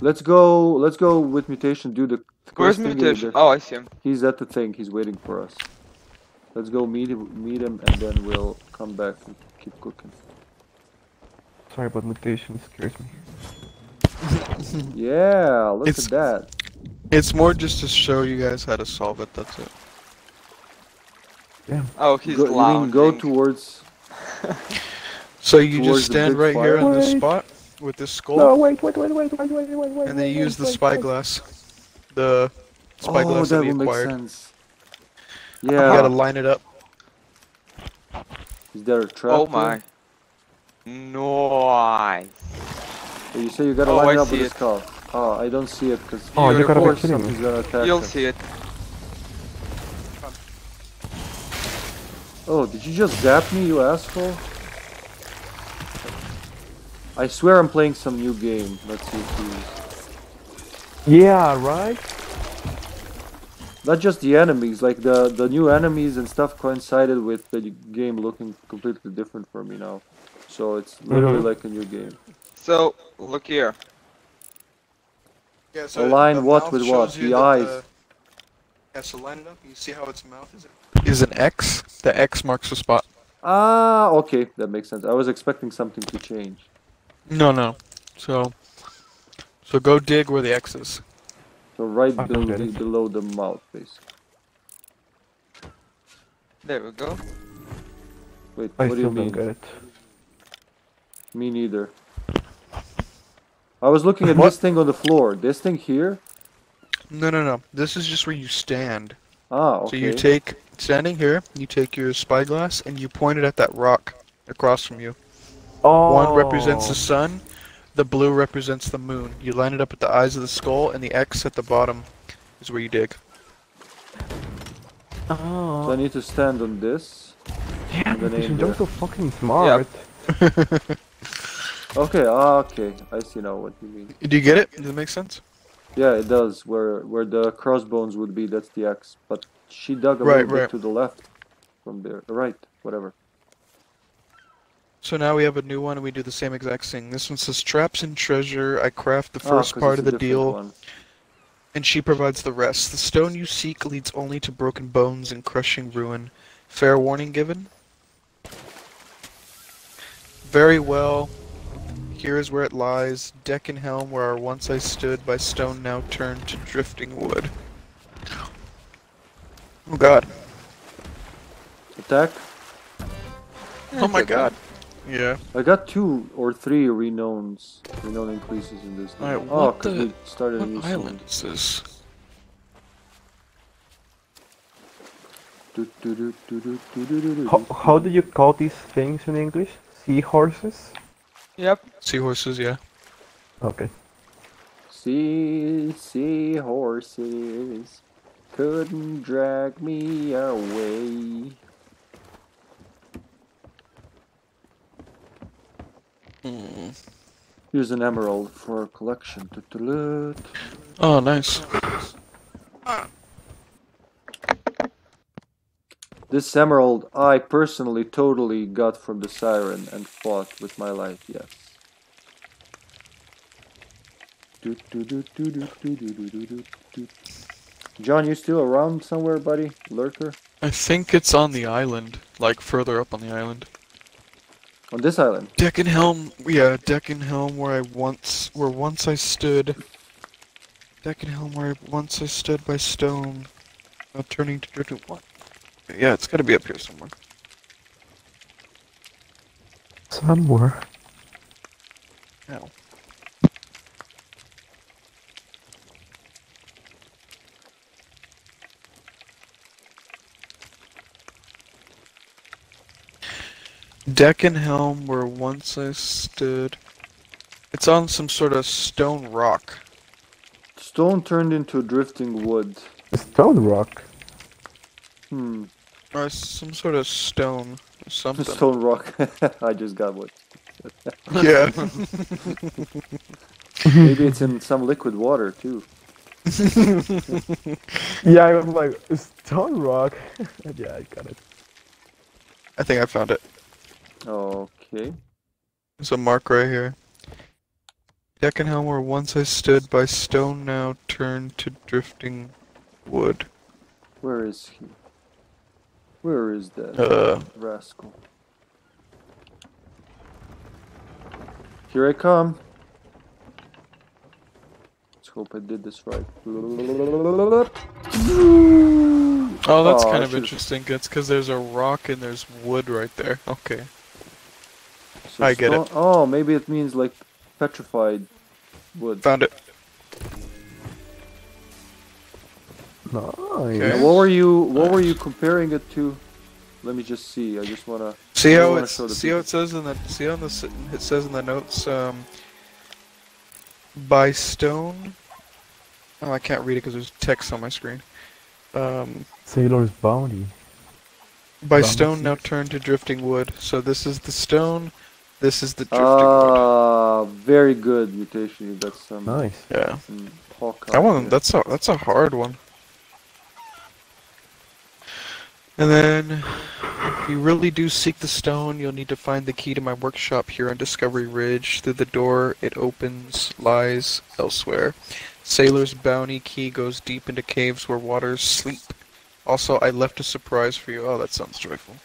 Let's go. Let's go with mutation. Do the. Where's mutation? Oh, I see him. He's at the thing. He's waiting for us. Let's go meet him, meet him, and then we'll come back and keep cooking. Sorry, but mutation scares me. Yeah, look it's, at that. It's more just to show you guys how to solve it. That's it. Yeah. Oh, he's go, lounging. Go towards. So you towards just stand right fire. Here on this spot. With this skull. No, wait, wait, wait, wait, wait, wait, wait, wait. And they wait, use wait, the spyglass. The spyglass oh, that, that we acquired. Make sense. Yeah. You gotta line it up. Is there a trap? Oh my. Nice. So you say you gotta oh, line I it up with this skull. Oh, I don't see it because oh, you're gonna be kidding me. Gonna attack You'll him. See it. Oh, did you just zap me, you asshole? I swear I'm playing some new game. Let's see if he's... Yeah, right? Not just the enemies, like the, the new enemies and stuff coincided with the game looking completely different for me now. So it's literally mm-hmm. like a new game. So, look here. Yeah, so align what with what? The eyes. The... Yeah, so line it up and you see how its mouth is. Is an X. The X marks the spot. Ah, okay. That makes sense. I was expecting something to change. No, no. So, so go dig where the X is. So right be be below the mouth, basically. There we go. Wait, I what do you mean? Get it. Me neither. I was looking at what? This thing on the floor. This thing here? No, no, no. This is just where you stand. Ah, okay. So you take, standing here, you take your spyglass and you point it at that rock across from you. Oh. One represents the sun, the blue represents the moon. You line it up at the eyes of the skull, and the X at the bottom is where you dig. Oh. So I need to stand on this. Yeah, you're so fucking smart. Yep. Okay, ah, okay. I see now what you mean. Do you get it? Does it make sense? Yeah, it does. Where where the crossbones would be, that's the X. But she dug a right, little right. bit to the left from there. Right, whatever. So now we have a new one and we do the same exact thing. This one says traps and treasure. I craft the first oh, part of the deal one. And she provides the rest. The stone you seek leads only to broken bones and crushing ruin. Fair warning given. Very well. Here is where it lies. Deck and helm where once I stood by stone now turned to drifting wood. Oh god. Attack? Oh my god. Yeah. I got two or three renowns, renown increases in this. All right, oh, because we started a new island. Is this? Do, do, do, do, do, do, do, how, how do you call these things in English? Seahorses? Yep. Seahorses, yeah. Okay. Sea, seahorses couldn't drag me away. Here's an emerald for collection. Oh, nice. This emerald I personally totally got from the siren and fought with my life, yes. John, you still around somewhere, buddy? Lurker? I think it's on the island, like further up on the island. On this island. Deck and helm, yeah, deck and helm where I once, where once I stood. Deck and helm where I once I stood by stone. Now turning to drift. What? Yeah, it's gotta be up here somewhere. Somewhere. Ow. Deck and helm where once I stood. It's on some sort of stone rock. Stone turned into drifting wood. A stone rock? Hmm. Or some sort of stone. Something. Stone rock. I just got wood. Yeah. Maybe it's in some liquid water too. Yeah, I was like, stone rock? Yeah, I got it. I think I found it. Okay. There's a mark right here. Deck and helm where once I stood by stone now turned to drifting wood. Where is he? Where is that uh, rascal? Here I come. Let's hope I did this right. Oh, that's oh, kind I of should've... interesting. That's because there's a rock and there's wood right there. Okay. So I get it. Oh, maybe it means like petrified wood. Found it. Nice. Okay. What were you? What were you comparing it to? Let me just see. I just wanna see how it see how it says in the see how the it says in the notes. Um, by stone. Oh, I can't read it because there's text on my screen. Um, Sailor's Bounty. By Bounty stone six. Now turned to drifting wood. So this is the stone. This is the drifting uh, wood. Ah, very good mutation. That's some nice. Yeah. Some that one. There. That's a that's a hard one. And then, if you really do seek the stone, you'll need to find the key to my workshop here on Discovery Ridge. Through the door it opens lies elsewhere. Sailor's Bounty key goes deep into caves where waters sleep. Also, I left a surprise for you. Oh, that sounds joyful.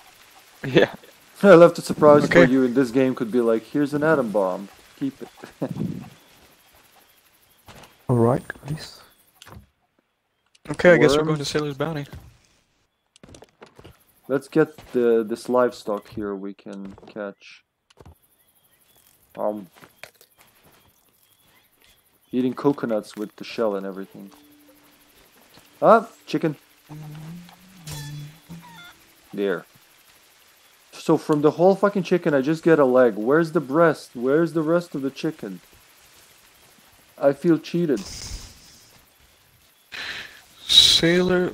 Yeah. I left a surprise okay. for you, and this game could be like, here's an atom bomb. Keep it. Alright, guys. Okay, Worms. I guess we're going to Sailor's Bounty. Let's get the this livestock here we can catch. Um, eating coconuts with the shell and everything. Ah, chicken. There. So from the whole fucking chicken, I just get a leg. Where's the breast? Where's the rest of the chicken? I feel cheated. Sailor...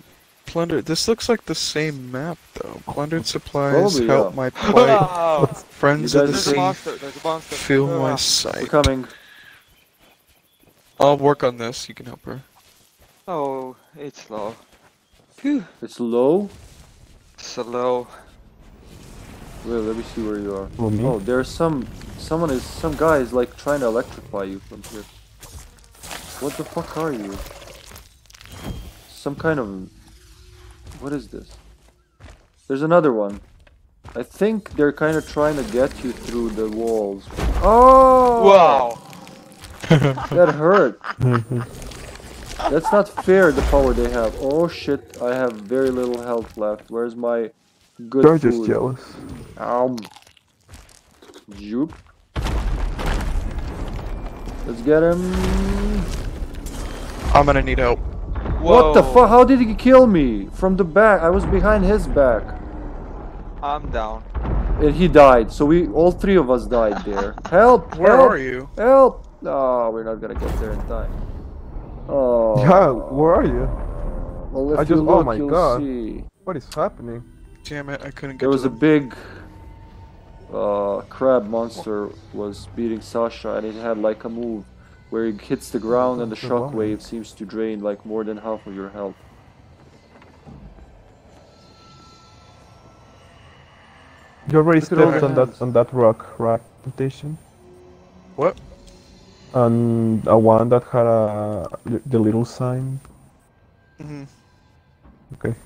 Plundered. This looks like the same map, though. Plundered supplies Probably, help yeah. my plight. Oh. Friends of the sea feel oh. my sight. We're coming. I'll work on this. You can help her. Oh, it's low. Phew. It's low. It's low. Wait, let me see where you are. Mm-hmm. Oh, there's some. Someone is. Some guy is like trying to electrify you from here. What the fuck are you? Some kind of. What is this? There's another one. I think they're kind of trying to get you through the walls. Oh! Wow! That hurt. That's not fair, the power they have. Oh shit, I have very little health left. Where's my good they're food? They're just jealous. Um. Joop. Let's get him. I'm gonna need help. Whoa. What the fuck? How did he kill me? From the back. I was behind his back. I'm down. And he died. So we, all three of us died there. Help! Where help, are you? Help! Oh, we're not gonna get there in time. Oh. Yeah, where are you? Well, if I you just, look, oh my god. See. What is happening? Damn it, I couldn't get there was them. a big... Uh, crab monster was beating Sasha and it had like a move. Where it hits the ground and the shockwave seems to drain like more than half of your health. You already stepped on that on that rock, right? Mutation. What? On um, a one that had a the little sign. Mm-hmm. Okay.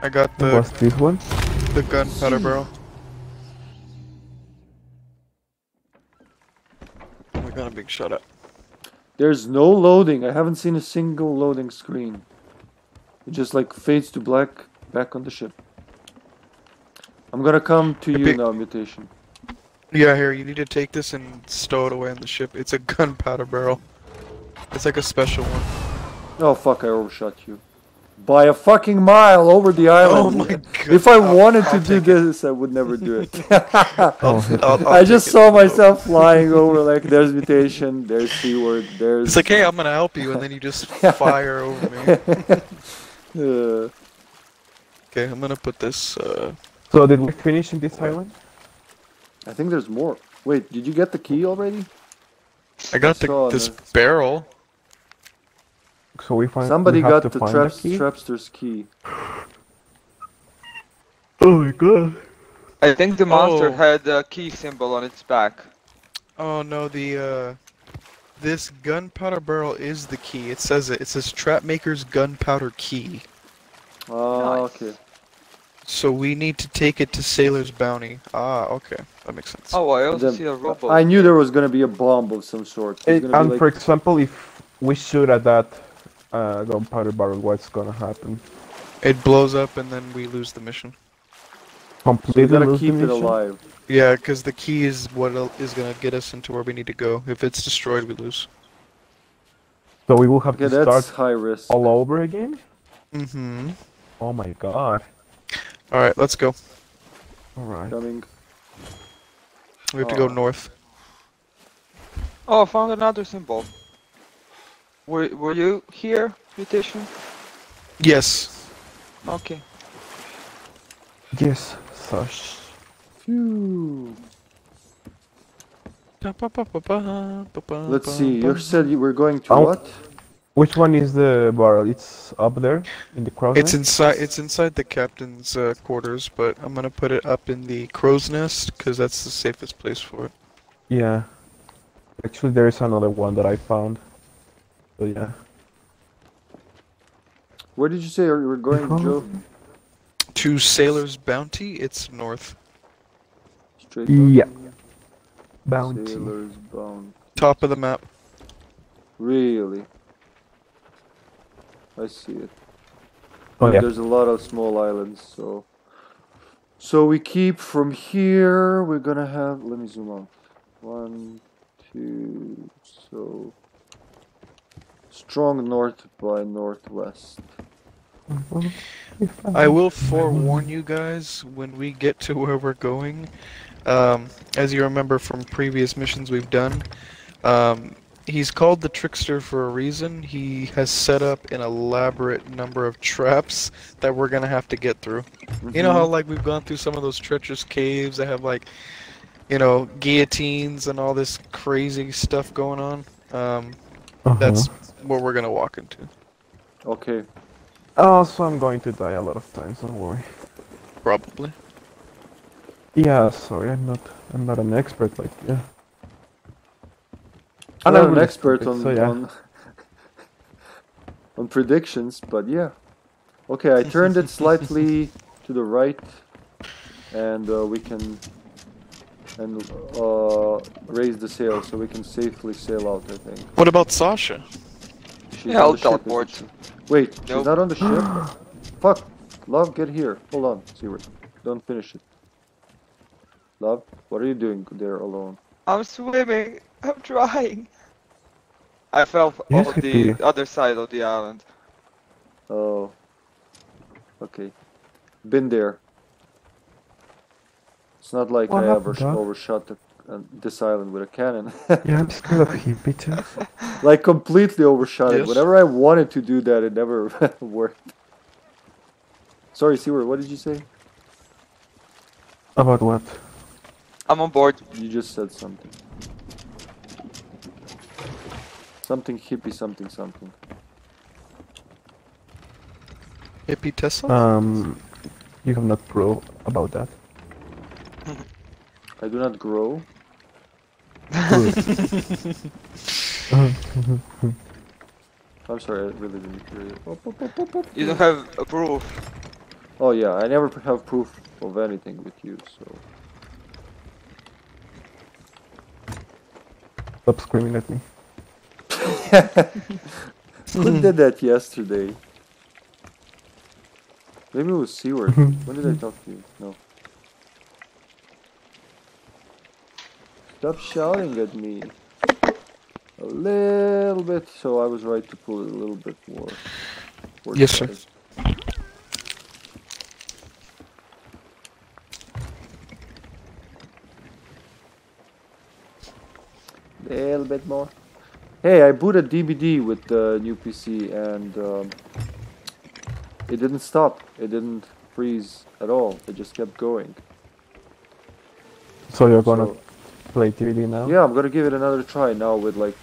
I got the. What's this one? The gunpowder barrel. Got a big shut up. There's no loading. I haven't seen a single loading screen. It just like fades to black back on the ship. I'm gonna come to you now, mutation. Yeah, here, you need to take this and stow it away on the ship. It's a gunpowder barrel. It's like a special one. Oh fuck, I overshot you. By a fucking mile over the island. Oh my god. If I I'll, wanted to I'll do this, it. I would never do it. I'll, I'll, I'll I just saw it. myself flying over like there's mutation, there's C-word, there's... It's like, hey, I'm gonna help you, and then you just fire over me. uh. Okay, I'm gonna put this... Uh... So did we finish in this island? I think there's more. Wait, did you get the key already? I got I the, this the... barrel. So we find somebody we got the, traps, the key? Trapster's key. Oh my god! I think the monster oh. had a key symbol on its back. Oh no, the uh, this gunpowder barrel is the key. It says it. It says Trapmaker's gunpowder key. Oh, nice. Okay. So we need to take it to Sailor's Bounty. Ah, okay, that makes sense. Oh, I also then, see a robot. I knew there was gonna be a bomb of some sort. It, and like... for example, if we shoot at that uh, gunpowder barrel, what's gonna happen? It blows up and then we lose the mission. Completely so we gotta keep it alive. Yeah, because the key is what is gonna get us into where we need to go. If it's destroyed, we lose. So we will have yeah, to start high risk. all over again? Mm-hmm. Oh my god. Alright, let's go. Alright. Coming. We have oh. to go north. Oh, I found another symbol. Were, were you here, Mutation? Yes. Okay. Yes, such. Let's see, you said you were going to oh. what? Which one is the barrel? It's up there in the crow's nest? It's inside, it's inside the captain's uh, quarters, but I'm gonna put it up in the crow's nest, because that's the safest place for it. Yeah. Actually, there is another one that I found. So yeah. Where did you say you were going, Joe? To Sailor's Bounty, it's north. Straight yeah. Bounty. Sailor's Bounty. Top of the map. Really? I see it. Oh, yeah. There's a lot of small islands, so... So we keep from here, we're gonna have... Let me zoom out. One, two... So... Strong north by northwest. I will forewarn you guys, when we get to where we're going, um, as you remember from previous missions we've done, um, he's called the Trickster for a reason. He has set up an elaborate number of traps that we're gonna have to get through. Mm-hmm. You know how like we've gone through some of those treacherous caves that have like, you know, guillotines and all this crazy stuff going on? Um, uh-huh. That's what we're gonna walk into. Okay. Also, I'm going to die a lot of times. Don't worry. Probably. Yeah, sorry, I'm not. I'm not an expert like yeah. I'm not an expert on so, yeah. on, on predictions, but yeah. Okay, I turned it slightly to the right, and uh, we can and uh, raise the sail so we can safely sail out. I think. What about Sasha? She's yeah, I'll teleport. Wait, nope. She's not on the ship? Fuck! Love, get here. Hold on, Seward. Don't finish it. Love, what are you doing there alone? I'm swimming. I'm trying. I fell yes, on the other side of the island. Oh. Okay. Been there. It's not like what I ever sh overshot the, uh, this island with a cannon. Yeah, I'm scared of hippie too. Like completely overshot yes. it. Whenever I wanted to do that, it never worked. Sorry, Seward, what did you say? About what? I'm on board. You just said something. Something hippie, something, something. Hippie Tesla? Um, you have not grow about that. I do not grow. I'm sorry, I really didn't hear you. You don't have a proof. Oh yeah, I never have proof of anything with you, so... Stop screaming at me. Who did that yesterday? Maybe it was Seward. When did I talk to you? No. Stop shouting at me. A little bit, so I was right to pull it a little bit more. Yes, sir. A little bit more. Hey, I booted D B D with the new P C and um, it didn't stop. It didn't freeze at all. It just kept going. So you're gonna so, play D B D now? Yeah, I'm gonna give it another try now with like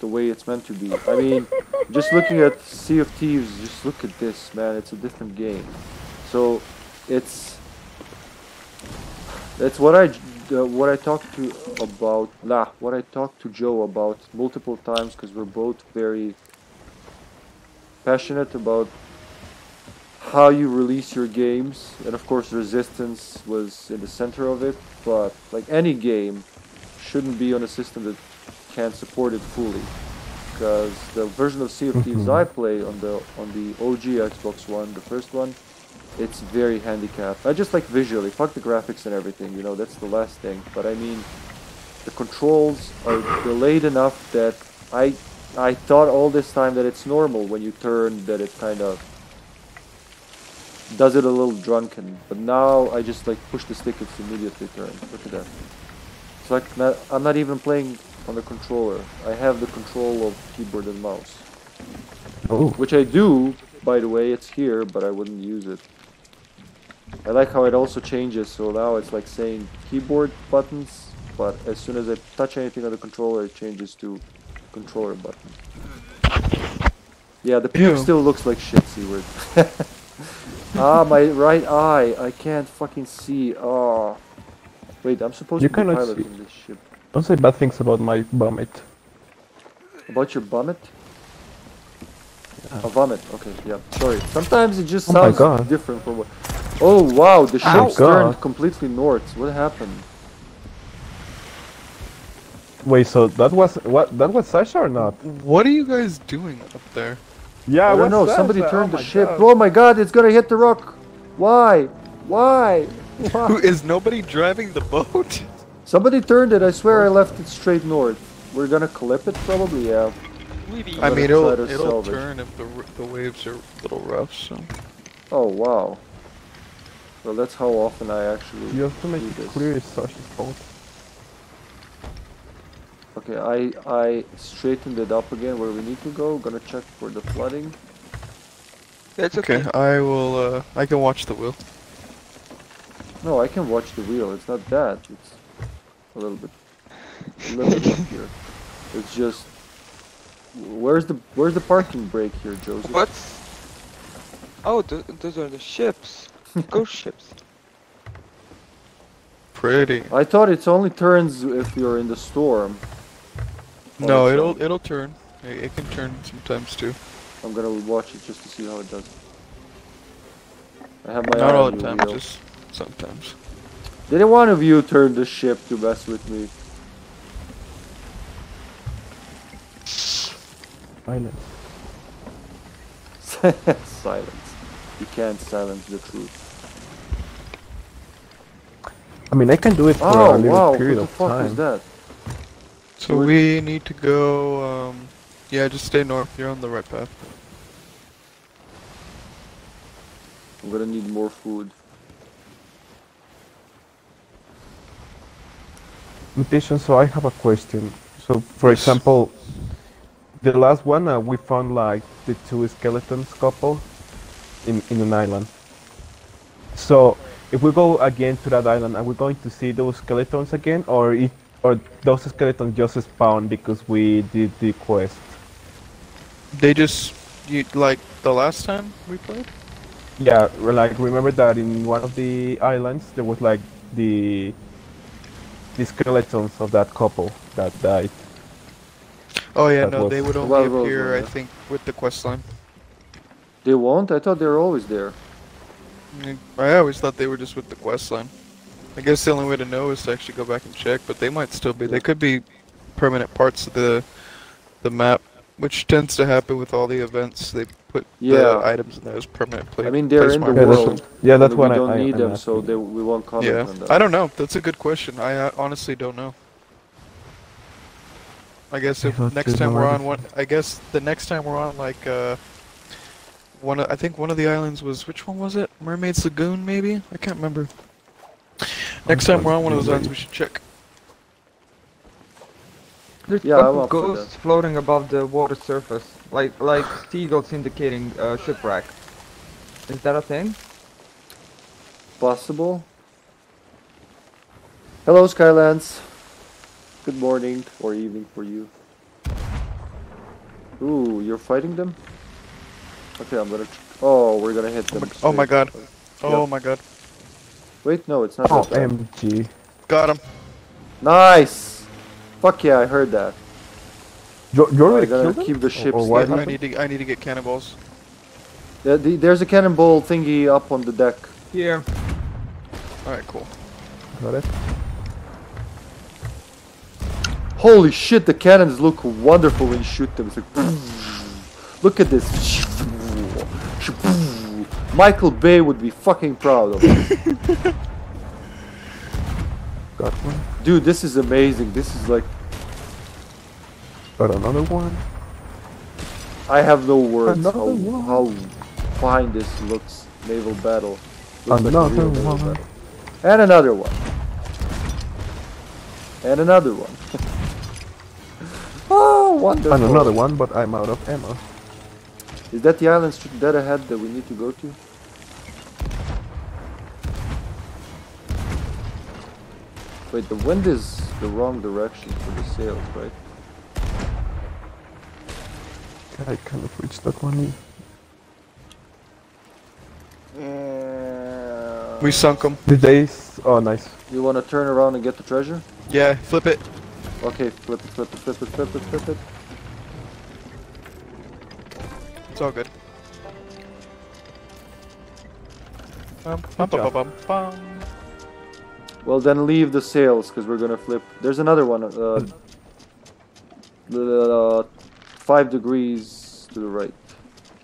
the way it's meant to be. I mean, just looking at Sea of Thieves, just look at this, man. It's a different game. So, it's That's what I uh, what I talked to about nah, what I talked to Joe about multiple times, because we're both very passionate about how you release your games, and of course Resistance was in the center of it, but like any game shouldn't be on a system that can support it fully, because the version of Sea of Thieves I play on the on the O G Xbox One, the first one, it's very handicapped. I just like visually, fuck the graphics and everything, you know, that's the last thing, but I mean the controls are delayed enough that I I thought all this time that it's normal when you turn that it kind of does it a little drunken, but now I just like push the stick, it's immediately turned. Look at that. It's like not, I'm not even playing on the controller. I have the control of keyboard and mouse. Oh. Which I do, by the way, it's here, but I wouldn't use it. I like how it also changes, so now it's like saying keyboard buttons, but as soon as I touch anything on the controller, it changes to controller button. Yeah, the picture still looks like shit, Seaward. Ah, my right eye. I can't fucking see. Oh. Wait, I'm supposed you to be piloting this ship. Don't say bad things about my vomit. About your vomit? Yeah. Oh, vomit. Okay, yeah. Sorry. Sometimes it just sounds oh different from what... Oh, wow. The ship oh turned completely north. What happened? Wait, so that was... what? That was Sasha or not? What are you guys doing up there? Yeah, I don't know, somebody turned the ship. Oh my god, it's gonna hit the rock! Why? Why? Why? Who, is nobody driving the boat? Somebody turned it, I swear I left it straight north. We're gonna clip it probably, yeah. I mean, it'll, it'll turn if the, the waves are a little rough, so... Oh, wow. Well, that's how often I actually You have to make it clear it's Sasha's fault. Okay, I, I straightened it up again where we need to go. Gonna check for the flooding. It's okay. okay. I will, uh, I can watch the wheel. No, I can watch the wheel. It's not that. It's a little bit, a little bit up here. It's just, where's the, where's the parking brake here, Joseph? What? Oh, th those are the ships. Ghost ships. Pretty. I thought it only turns if you're in the storm. No, it'll it'll, it'll turn. It, it can turn sometimes too. I'm gonna watch it just to see how it does. I have my not eye all on the time, wheel. Just sometimes. Didn't one of you turn the ship to mess with me? Silence. Silence. You can't silence the truth. I mean, I can do it for oh, a little wow, period of time. What the fuck is that? So we need to go, um... yeah, just stay north. You're on the right path. I'm gonna need more food. Mutation, so I have a question. So, for yes. example, the last one, uh, we found, like, the two skeletons couple in, in an island. So... if we go again to that island, are we going to see those skeletons again, or it, or those skeletons just spawn because we did the quest? They just, you, like the last time we played? Yeah, like remember that in one of the islands there was like the the skeletons of that couple that died. Oh yeah, that no, they would only well, appear, well, yeah. I think, with the quest line. They won't? I thought they were always there. I always thought they were just with the quest line. I guess the only way to know is to actually go back and check, but they might still be. They could be permanent parts of the the map, which tends to happen with all the events. They put yeah. the items in there as permanent place. I mean, they're in the world. Yeah, that's why we don't need them, so they, we won't comment yeah. on that. I don't know. That's a good question. I uh, honestly don't know. I guess if next time we're on one, I guess the next time we're on like. Uh, One of, I think one of the islands was, which one was it? Mermaid's Lagoon, maybe? I can't remember. Next time we're on one of those islands, we should check. There's yeah, a ghosts floating above the water surface, like like seagulls indicating uh, shipwreck. Is that a thing? Possible. Hello, Skylands. Good morning or evening for you. Ooh, you're fighting them? Okay, I'm gonna... oh, we're gonna hit them. Oh my god. Oh my god. Oh yep. my god. Wait, no, it's not oh, that bad. O M G. Got him. Nice! Fuck yeah, I heard that. You're, you're I gotta kill keep the ships. Oh, yeah, I, need to, I need to get cannonballs. There, the, there's a cannonball thingy up on the deck. Yeah. Alright, cool. Got it. Holy shit, the cannons look wonderful when you shoot them. It's like, look at this. Michael Bay would be fucking proud of it. Got one. Dude, this is amazing. This is like... Got another one. I have no words how, how fine this looks. Naval battle. Looks another like one. Battle. And another one. And another one. Oh, wonderful. And another one, but I'm out of ammo. Is that the island that I had that we need to go to? Wait, the wind is the wrong direction for the sails, right? I kind of reached that one. Uh, we sunk them. Did they? Oh, nice. You want to turn around and get the treasure? Yeah, flip it. Okay, flip it, flip it, flip it, flip it, flip it. It's all good. Bum, bum, bum, bum, bum. Well, then leave the sails, because we're going to flip. There's another one. Uh, uh, five degrees to the right.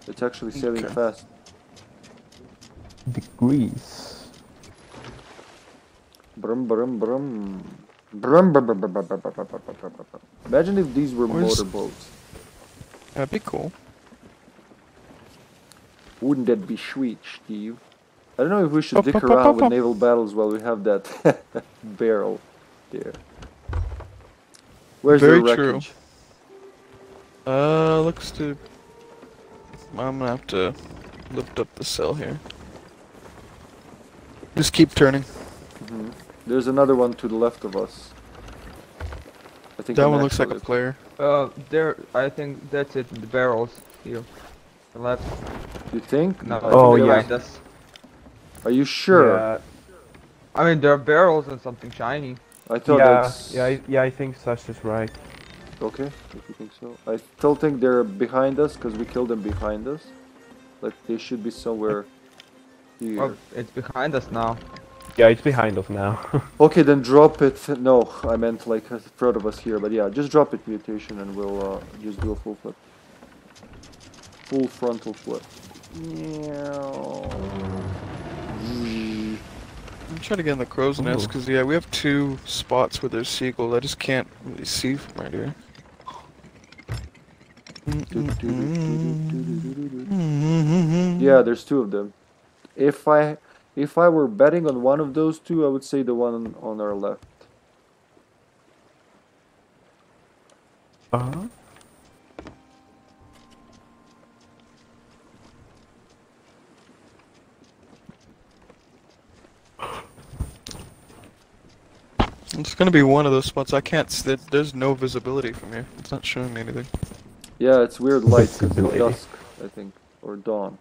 It's actually sailing okay. fast. Degrees. Brum, brum, brum. Brum, brum, brum, brum, brum, brum, brum, brum, brum, brum. Imagine if these were Where's... motorboats. That'd be cool. Wouldn't that be sweet, Steve? I don't know if we should dick around with naval battles while we have that barrel there. Where's Very the wreckage? True. Uh, looks to... I'm gonna have to lift up the sail here. Just keep turning. Mm-hmm. There's another one to the left of us. I think that one looks like a player. Uh, there, I think that's it, the barrels here. The left. You think? No. I oh, think yeah. Right. That's... Are you sure? Yeah. I mean, there are barrels and something shiny. I thought yeah. that's... Yeah, I, yeah, I think Sash is right. Okay, if you think so. I still think they're behind us, because we killed them behind us. Like, they should be somewhere here. Well, it's behind us now. Yeah, it's behind us now. Okay, then drop it. No, I meant, like, in front of us here. But yeah, just drop it, mutation, and we'll uh, just do a full flip. Full frontal flip. I'm trying to get in the crow's nest because yeah, we have two spots where there's seagulls. I just can't really see from right here. Yeah, there's two of them. If I if I were betting on one of those two, I would say the one on our left. Uh huh. It's gonna be one of those spots. I can't. There's no visibility from here. It's not showing me anything. Yeah, it's weird light. It's dusk, I think, or dawn.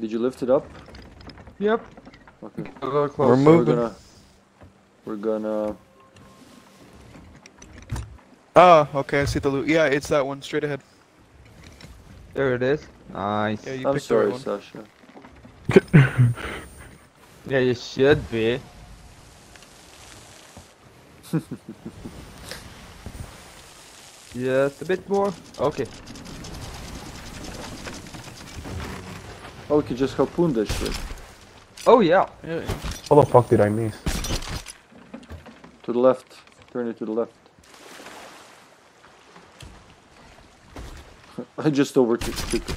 Did you lift it up? Yep. Okay. Close. We're moving. So we're gonna. We're gonna... Ah, okay. I see the loot. Yeah, it's that one straight ahead. There it is. Nice. Yeah, you I'm sorry, the right one. Sasha. Yeah, you should be. Just a bit more. Okay. Oh, we can just harpoon this shit. Oh, yeah. yeah. What the fuck did I miss? To the left. Turn it to the left. I just overtook it.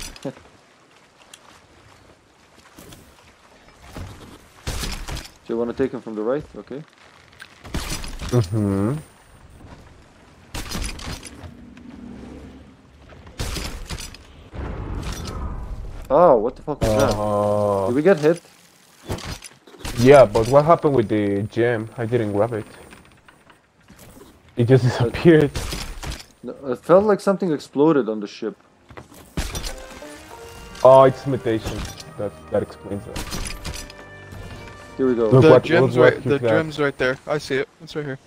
So you want to take him from the right? Okay. Mm-hmm. Oh, what the fuck was uh, that? Did we get hit? Yeah, but what happened with the gem? I didn't grab it. It just disappeared. It, it felt like something exploded on the ship. Oh, it's mutation. That that explains that. Here we go. Look the what, gem's look right. The gem's right there. I see it. It's right here.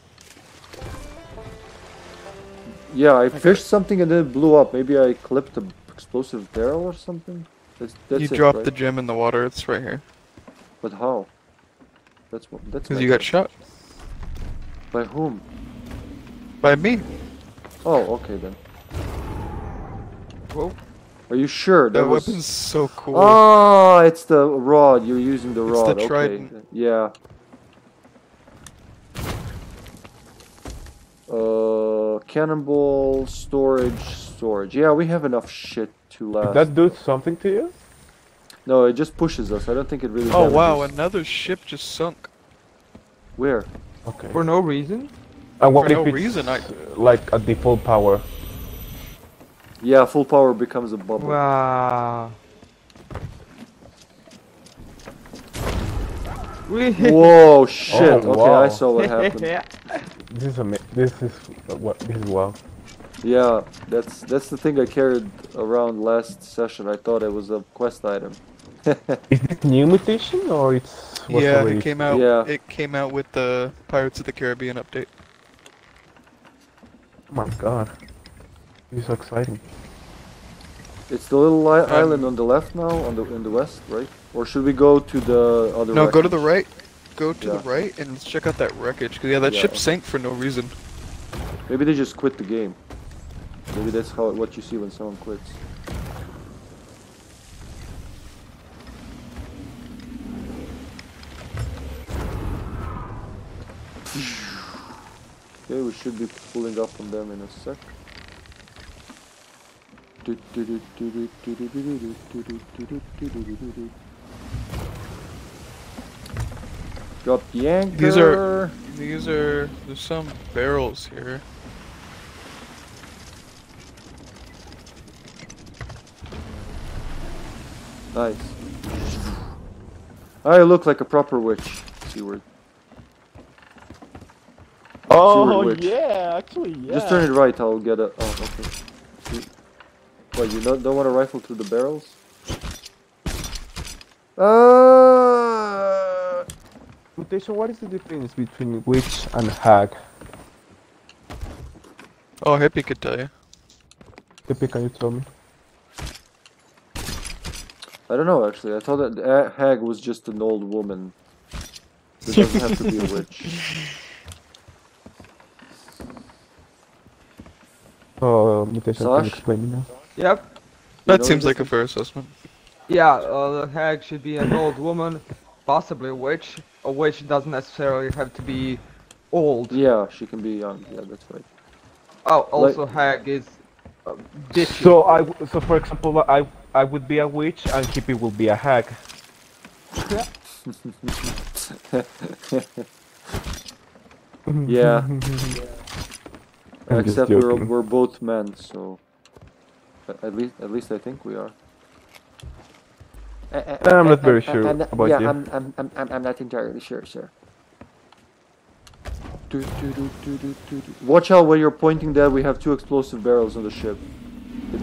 Yeah, I okay. fished something and then it blew up. Maybe I clipped an explosive barrel or something. That's, that's you it, dropped right? the gem in the water. It's right here. But how? That's what. That's. Because you got shot. By whom? By me. Oh, okay then. Whoa. Are you sure? That, that was... weapon's so cool. Oh, it's the rod. You're using the rod. It's the Triton. Okay. Yeah. Uh, cannonball, storage, storage. Yeah, we have enough shit to last. Did that do something to you? No, it just pushes us. I don't think it really damages. Oh wow, another ship just sunk. Where? Okay. For no reason? And what For if no it's reason, I... like at the full power? Yeah, full power becomes a bubble. Wow. Whoa, shit. Oh, okay, wow. I saw what happened. Yeah. This is amazing. This is what this is wow. Yeah, that's that's the thing I carried around last session. I thought it was a quest item. Is this new mutation or it's what's Yeah, it came out yeah. it came out with the Pirates of the Caribbean update. Oh my god. It's so exciting. It's the little um, island on the left now, on the in the west, right? Or should we go to the other? No, wreckage? Go to the right. Go to yeah. the right and let's check out that wreckage. Cause yeah, that yeah, ship okay. sank for no reason. Maybe they just quit the game. Maybe that's how what you see when someone quits. Okay, we should be pulling up on them in a sec. Drop the anchor. These are these are there's some barrels here. Nice. I look like a proper witch. Seaward. Oh witch. yeah, actually yeah. Just turn it right. I'll get a. Oh okay. What, you don't, don't want to rifle through the barrels? Uh... Mutation, what is the difference between witch and hag? Oh, Hippie could tell you. Hippie, can you tell me? I don't know, actually. I thought that hag was just an old woman. It doesn't have to be a witch. Oh, Mutation, can you explain me now? Yep. That seems like a fair assessment. Yeah, uh, the hag should be an old woman, possibly a witch. A witch doesn't necessarily have to be old. Yeah, she can be young. Yeah, that's right. Oh, also like, hag is uh, bitchy. So I, so for example, I I would be a witch and Hippie will be a hag. Yeah. yeah. yeah. Except we're we're both men, so. At least, at least I think we are. Uh, uh, I'm not uh, very uh, sure uh, about yeah, you. Yeah, I'm, I'm, I'm, I'm, I'm not entirely sure, sir. Do, do, do, do, do, do. Watch out where you're pointing. That we have two explosive barrels on the ship.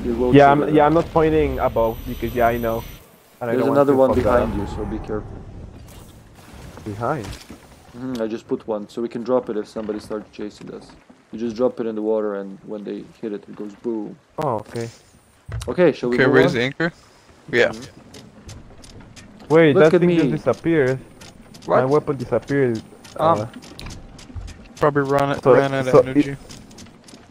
Yeah, I'm, yeah, I'm not pointing above because yeah, I know. And There's I another one behind you, so be careful. Behind? Mm, I just put one, so we can drop it if somebody starts chasing us. You just drop it in the water, and when they hit it, it goes boom. Oh, okay. Okay, shall we? Okay, raise the anchor. Yeah. Mm-hmm. Wait, Look that thing me. just disappeared. What? My weapon disappeared. Um, uh, probably run it, so, ran out so of energy. It,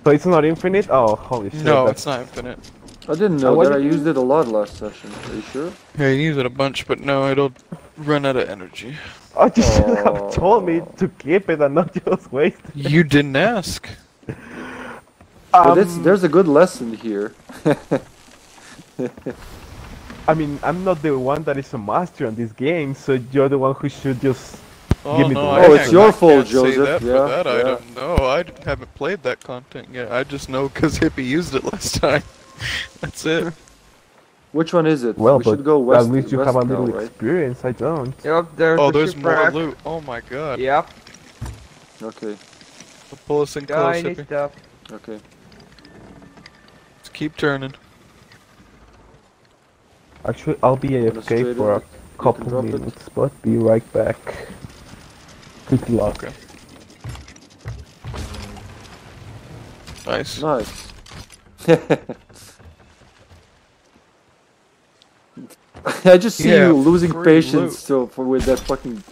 so it's not infinite? Oh, holy shit. No, that's... it's not infinite. I didn't know I that. I used it a lot last session. Are you sure? Yeah, you use it a bunch, but no, it'll run out of energy. Oh, you should oh. have told me to keep it and not just waste it. You didn't ask. But it's, there's a good lesson here. I mean, I'm not the one that is a master on this game, so you're the one who should just oh, give me no, the lesson. Oh, it's your fault, Joseph. That yeah, that yeah. item. No, I haven't played that content yet. I just know because Hippie used it last time. That's it. Which one is it? Well, we but should go west, at least you west have a little now, experience. Right? I don't. Yep, there's oh, the there's more rack. loot. Oh my god. Yep. Okay. We'll pull us in close, Hippie. Stuff. Okay. Keep turning. Actually, I'll be A F K for a couple minutes, but be right back. Good luck. Okay. Nice. Nice. I just see yeah, you losing patience so for with that fucking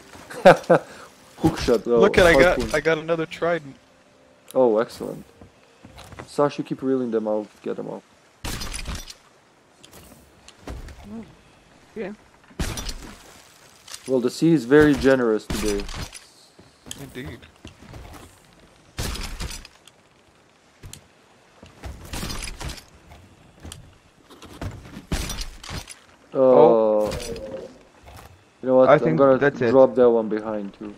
hookshot. Look at I got wound. I got another Trident. Oh, excellent. Sasha, keep reeling them out. Get them out. Yeah. Well, the sea is very generous today. Indeed. Uh, oh. You know what? I I'm think gonna that's drop it. that one behind too.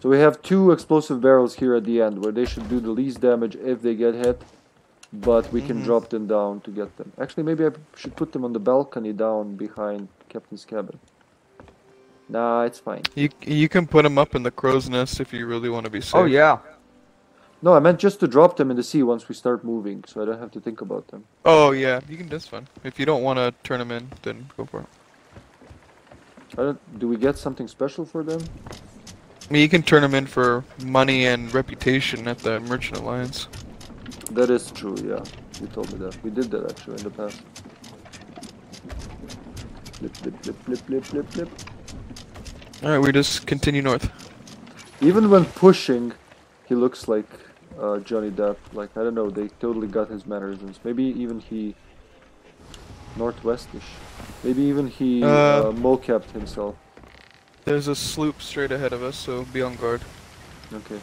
So we have two explosive barrels here at the end, where they should do the least damage if they get hit, but we mm-hmm. can drop them down to get them. Actually, maybe I should put them on the balcony down behind Captain's cabin. Nah, it's fine. You you can put them up in the crow's nest if you really want to be safe. Oh yeah. No, I meant just to drop them in the sea once we start moving, so I don't have to think about them. Oh yeah, you can. That's fine. If you don't want to turn them in, then go for it. I don't, do we get something special for them? I mean, you can turn them in for money and reputation at the Merchant Alliance. That is true, yeah. You told me that. We did that actually in the past. Blip, blip, blip, blip, blip, blip, blip. All right, we just continue north. Even when pushing, he looks like. Uh, Johnny Depp, like, I don't know, they totally got his mannerisms. Maybe even he... Northwestish. Maybe even he uh, uh, mocapped himself. There's a sloop straight ahead of us, so be on guard. Okay.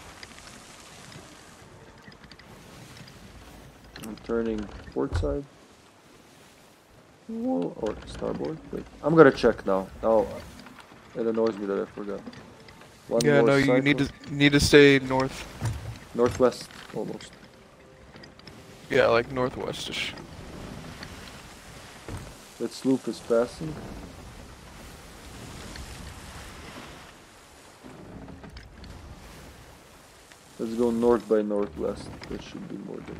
I'm turning port side. Whoa, or starboard? Wait, I'm gonna check now. Oh, it annoys me that I forgot. One yeah, no, cycle. you need to, need to stay north. Northwest, almost. Yeah, like northwestish. That sloop is passing. Let's go north by northwest. That should be more than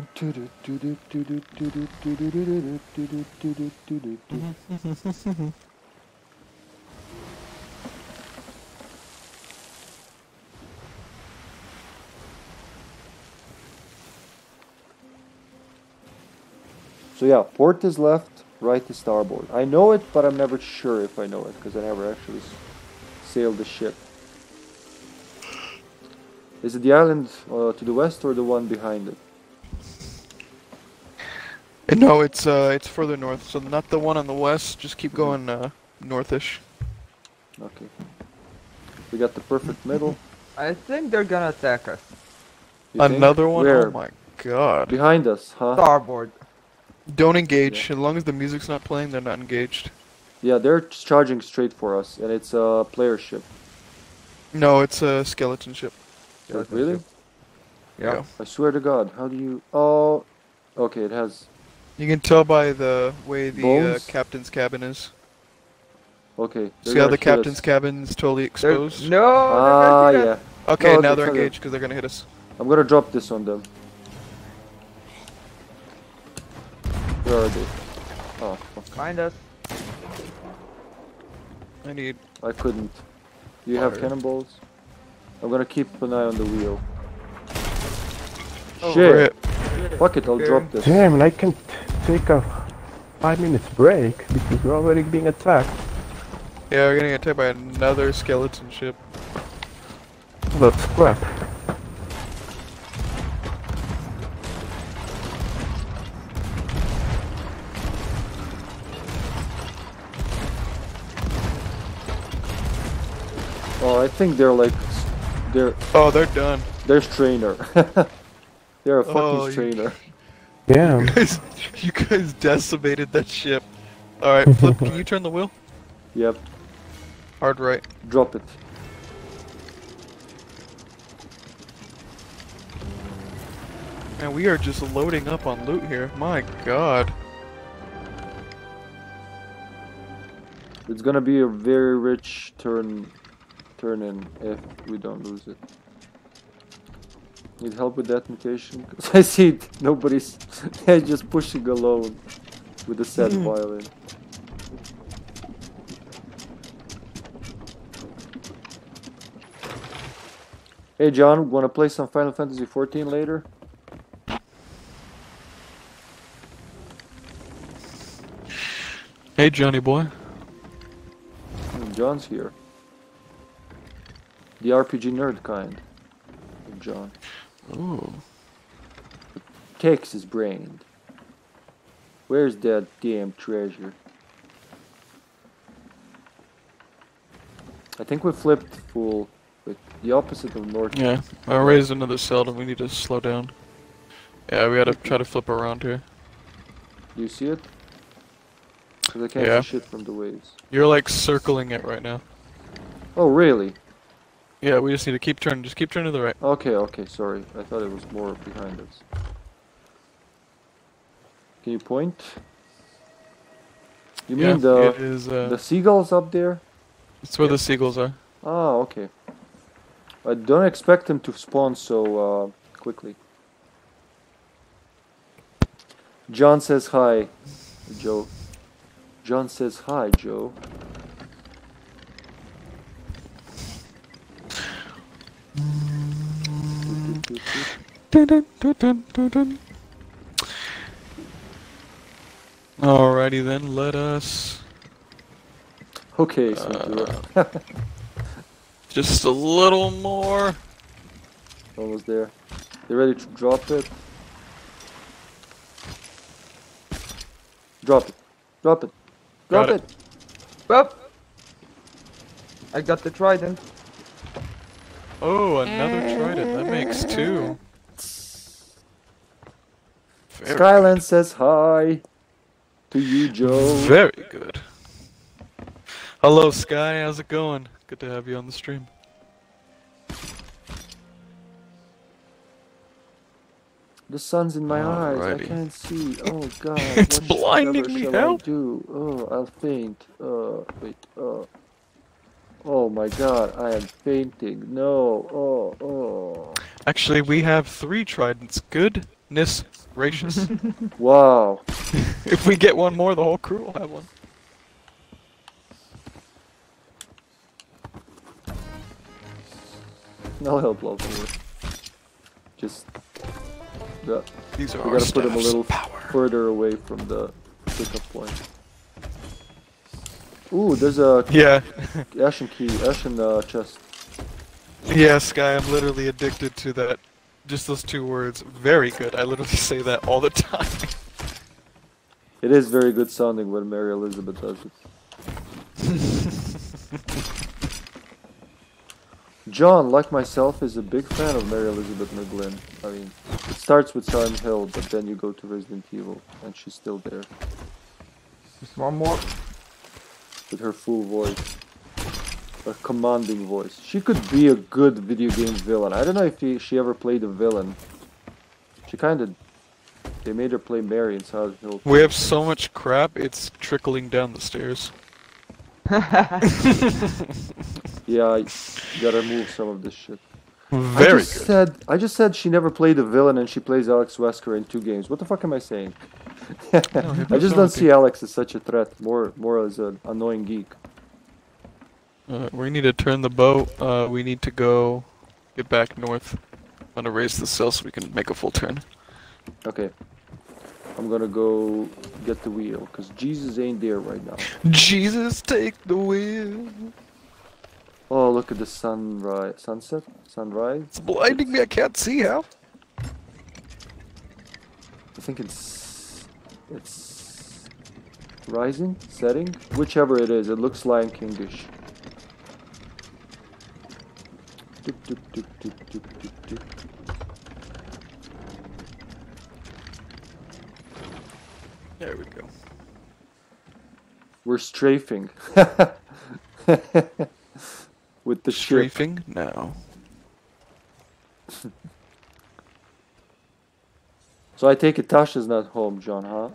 enough. Mm-hmm. So yeah, port is left, right is starboard. I know it, but I'm never sure if I know it, because I never actually sailed the ship. Is it the island uh, to the west or the one behind it? No, it's uh, it's further north, so not the one on the west. Just keep going uh, northish. Okay. We got the perfect middle. I think they're gonna attack us. You Another think? one? Where? Oh my god. Behind us, huh? Starboard. Don't engage. Yeah. As long as the music's not playing, they're not engaged. Yeah, they're charging straight for us, and it's a player ship. No, it's a skeleton ship. Skeleton really? Ship. Yeah. yeah. I swear to God, how do you... Oh... Okay, it has... You can tell by the way the uh, captain's cabin is. Okay. See how the captain's cabin is totally exposed? They're... No! Ah, yeah. Okay, no, now they're engaged, because they're going to hit us. I'm going to drop this on them. Where are they? Oh, fuck. Find us. I need... I couldn't. You Water. have cannonballs? I'm gonna keep an eye on the wheel. Oh, Shit! It. Fuck it, I'll okay. drop this. Damn, I can take a five minutes break because we're already being attacked. Yeah, we're getting attacked by another skeleton ship. That's crap. Oh, I think they're like, they're. Oh, they're done. They're strainer. They're a fucking oh, strainer. You, Damn. You guys, you guys decimated that ship. All right, Flip. Can you turn the wheel? Yep. Hard right. Drop it. Man, we are just loading up on loot here. My God. It's gonna be a very rich turn. Turn in if we don't lose it. Need help with that mutation? Cause I see it. Nobody's just pushing alone with a sad violin. Hey John, wanna play some Final Fantasy fourteen later? Hey Johnny boy. And John's here. The R P G nerd kind. John. Oh. Takes his brain. Where's that damn treasure? I think we flipped full with the opposite of north. Yeah, I raised another cell and we need to slow down. Yeah, we gotta try to flip around here. Do you see it? Because I can't yeah. see shit from the waves. You're like circling it right now. Oh, really? Yeah, we just need to keep turning. Just keep turning to the right. Okay, okay, sorry. I thought it was more behind us. Can you point? You yeah, mean the it is, uh, the seagulls up there? It's where yeah. the seagulls are. Oh, okay. I don't expect them to spawn so uh, quickly. John says hi, Joe. John says hi, Joe. Alrighty then, let us. Okay, so uh, do it. Just a little more. Almost there. You ready to drop it? Drop it. Drop it. Drop got it. it. Drop. I got the trident. Oh, another trident. That makes two. Very Skyland good. Says hi to you, Joe. Very good. Hello, Sky. How's it going? Good to have you on the stream. The sun's in my Alrighty. eyes. I can't see. Oh God! It's what blinding me. How? I do? Oh, I'll faint. Uh, wait. Uh. Oh my God! I am fainting. No. Oh. Oh. Actually, we have three tridents. Goodness gracious! Wow. If we get one more, the whole crew will have one. No help, love. Just. The, These are we our gotta put them a little power. further away from the pickup point. Ooh, there's a. Yeah. Ashen key, Ashen uh, chest. Yeah, Sky, I'm literally addicted to that. Just those two words. Very good. I literally say that all the time. It is very good sounding when Mary Elizabeth does it. John, like myself, is a big fan of Mary Elizabeth McGlynn. I mean, it starts with Silent Hill, but then you go to Resident Evil, and she's still there. Just one more. With her full voice. A commanding voice. She could be a good video game villain. I don't know if he, she ever played a villain. She kind of... They made her play Mary in Silent Hill. We have so much crap, it's trickling down the stairs. Yeah, I gotta move some of this shit. Very I just good. Said, I just said she never played a villain and she plays Alex Wesker in two games. What the fuck am I saying? No, I just don't see Alex as such a threat. More, more as an annoying geek. Uh, we need to turn the boat. Uh, we need to go get back north. I'm gonna raise the sail so we can make a full turn. Okay. I'm gonna go get the wheel, because Jesus ain't there right now. Jesus, take the wheel! Oh, look at the sunrise. Sunset? Sunrise? It's blinding me, I can't see how. I think it's... It's... Rising? Setting? Whichever it is, it looks Lion King-ish. There we go. We're strafing. With the strafing? Ship. No. So I take it Tasha's not home, John, huh?